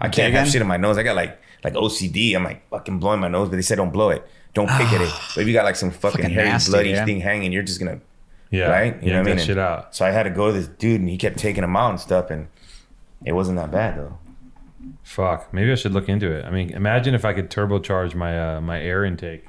I can't have shit in my nose. I got like OCD. I'm like fucking blowing my nose, but they said don't blow it. Don't pick at it. But if you got like some fucking hairy, nasty, bloody thing hanging, you're just going to. Yeah. Right? You know what I mean? Shit out. So I had to go to this dude and he kept taking him out and stuff and it wasn't that bad though. Fuck. Maybe I should look into it. I mean, imagine if I could turbocharge my my air intake.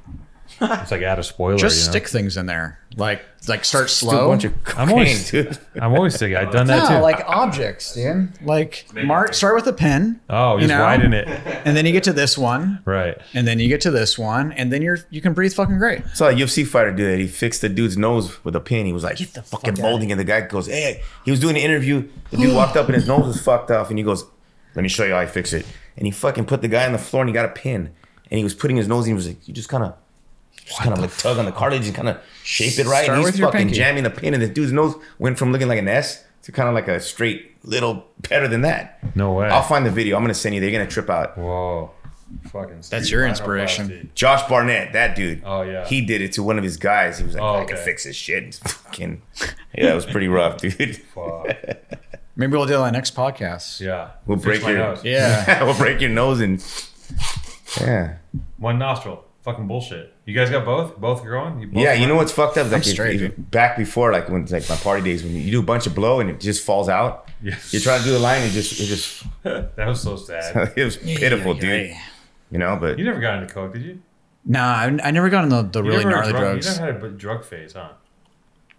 It's like add a spoiler. Just stick things in there. Like start slow. I'm always sick. I've done that too. Like objects, dude. Like start with a pen. Oh, you just widen it. And then you get to this one. Right. And then you get to this one. And then you can breathe fucking great. So a UFC fighter did that. He fixed the dude's nose with a pin. He was like fucking molding, and the guy goes, "Hey." He was doing an interview. The dude walked up and his nose was fucked off, and he goes, "Let me show you how I fix it." And he fucking put the guy on the floor and he got a pin. And he was putting his nose in, he was like, "You just kind of like tug on the cartilage and kind of shape it right." And he's fucking jamming the pin, and this dude's nose went from looking like an S to kind of like a straight little better than that. No way. I'll find the video. I'm gonna send you. They're gonna trip out. Whoa, fucking. That's your inspiration, Josh Barnett. That dude. Oh yeah. He did it to one of his guys. He was like, "I can fix this shit." Fucking. Yeah, that was pretty rough, dude. Fuck. Maybe we'll do it on next podcast. Yeah. We'll break your nose. Yeah. We'll break your nose and. Yeah. One nostril. Fucking bullshit. You guys got both? Both growing? Yeah, you know what's fucked up? Like back before, like when like my party days, when you do a bunch of blow and it just falls out. Yeah. You're trying to do the line and it just that was so sad. It was pitiful, dude. Yeah. You know, but you never got into coke, did you? Nah, I never got into the really gnarly drugs. You never had a drug phase, huh?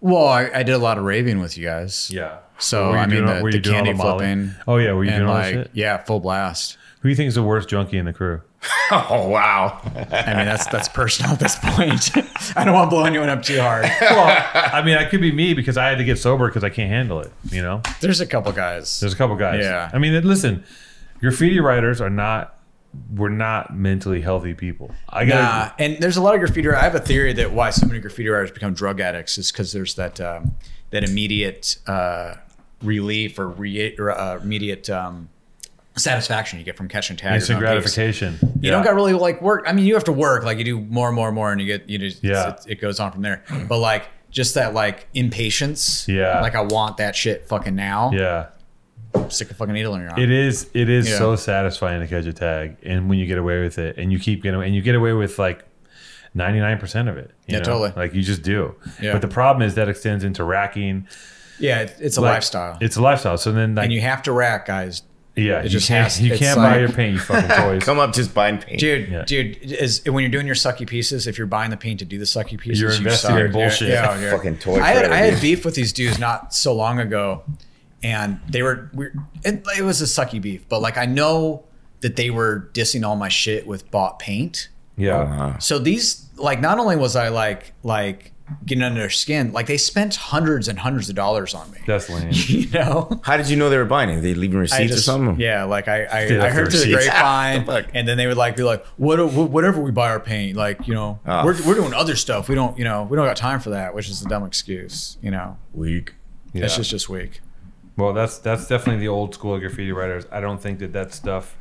Well, I did a lot of raving with you guys. Yeah. So I mean the candy flipping. Oh yeah, were you doing all that shit? Yeah, full blast. Who do you think is the worst junkie in the crew? Oh, wow. I mean, that's personal at this point. I don't want to blow anyone up too hard. Well, I mean, it could be me because I had to get sober because I can't handle it, you know? There's a couple guys. Yeah. I mean, listen, graffiti writers we're not mentally healthy people. And there's a lot of graffiti. I have a theory that why so many graffiti writers become drug addicts is because there's that immediate relief or immediate... satisfaction you get from catching tags. Instant gratification. You don't got really like work. I mean, you have to work. Like you do more, and it goes on from there. But like just that like impatience. Yeah. Like I want that shit fucking now. Yeah. Stick a fucking needle in your arm. It is so satisfying to catch a tag, and when you get away with it, and you keep getting away, and you get away with like 99% of it. You know? Totally. Like you just do. Yeah. But the problem is that extends into racking. Yeah, it's a lifestyle. So then, like, and you have to rack, guys. Yeah, it just has. You can't buy your paint, you fucking toys. Come up just buying paint, dude. Yeah. Dude, when you're doing your sucky pieces, if you're buying the paint to do the sucky pieces, you're investing in bullshit. Yeah, yeah, fucking toy. I had beef with these dudes not so long ago, and they were weird. It was a sucky beef, but like I know that they were dissing all my shit with bought paint. Yeah. So these, like, not only was I like getting under their skin, like they spent hundreds and hundreds of dollars on me. That's lame. You know? How did you know they were buying it? They leaving receipts or something? Yeah, like I heard through the grapevine, and then they would like be like, whatever we buy our paint, like, you know, we're doing other stuff. We don't, you know, we don't got time for that, which is a dumb excuse, you know. Weak. Yeah. It's just weak. Well, that's definitely the old school graffiti writers. I don't think that stuff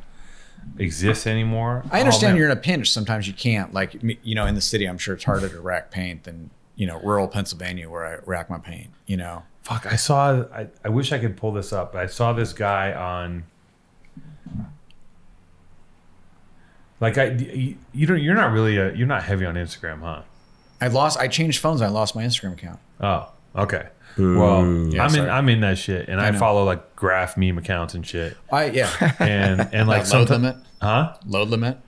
exists anymore. I understand you're in a pinch. Sometimes you can't, like, you know, in the city, I'm sure it's harder to rack paint than, you know, rural Pennsylvania where I rack my paint, you know. Fuck, I wish I could pull this up, but I saw this guy on, like, you're not really, you're not heavy on Instagram, huh? I changed phones. And I lost my Instagram account. Oh, okay. Ooh. Well, yeah, I'm in that shit, and I follow like graph meme accounts and shit. And like load limit, huh? Load limit.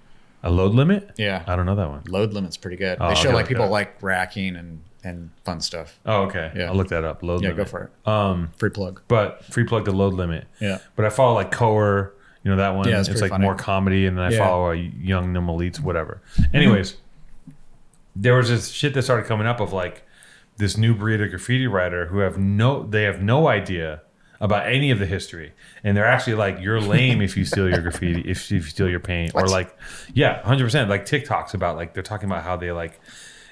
A load limit? Yeah. I don't know that one. Load limit's pretty good. Oh, they show like people like racking and fun stuff. Oh, okay. Yeah. I'll look that up. Load limit. Yeah, go for it. Free plug. But free plug to load limit. Yeah. But I follow like core, you know, that one. Yeah, it's like funny. More comedy, and then I follow a young numb elites, whatever. Anyways, there was this shit that started coming up of like this new breed of graffiti writer who have no idea about any of the history, and they're actually like, you're lame if you steal your graffiti, if you steal your paint. What? Or like, yeah, 100%, like TikToks about, like, they're talking about how they like,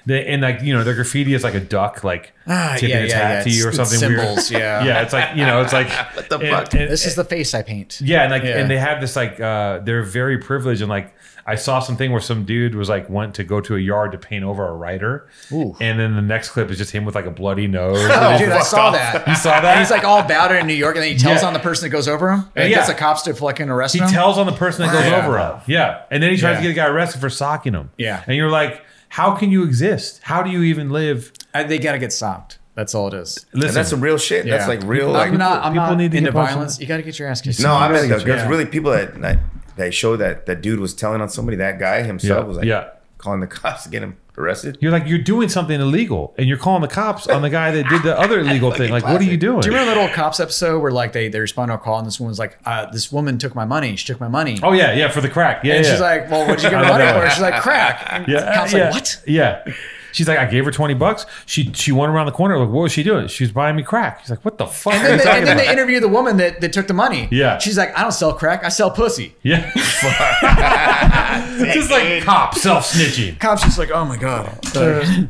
they, and like, you know, their graffiti is like a duck, like tipping its hat to you or something symbols, weird. Yeah, yeah, it's like, you know, it's like what the fuck? This is the face I paint. Yeah, and like, and they have this like, they're very privileged, and like, I saw something where some dude was like, went to go to a yard to paint over a writer. Ooh. And then the next clip is just him with like a bloody nose. Oh, dude, I saw that. You saw that? And he's like all battered in New York, and then he tells on the person that goes over him. And he gets the cops to fucking arrest him. He tells on the person that goes over him. Yeah. And then he tries to get a guy arrested for socking him. Yeah. And you're like, how can you exist? How do you even live? They got to get socked. That's all it is. Listen, and that's some real shit. Yeah. That's like real. I'm not need to into violence. You got to get your ass kicked. No, I mean, there's really people that they show that that dude was telling on somebody. That guy himself was like calling the cops to get him arrested. You're like, you're doing something illegal, and you're calling the cops on the guy that did the other illegal thing. Like, what are you doing? Do you remember that old cops episode where like they respond to a call, and this woman's like, this woman took my money. She took my money. Oh yeah, yeah, for the crack. Yeah, and she's like, well, what'd you give her money for? She's like, crack. And the cops like, what? Yeah. She's like, I gave her $20. She went around the corner. Like, what was she doing? She was buying me crack. She's like, what the fuck? And then, they interview the woman that took the money. Yeah. She's like, I don't sell crack. I sell pussy. Yeah. Just like cop self snitching. Cops just like, oh my god.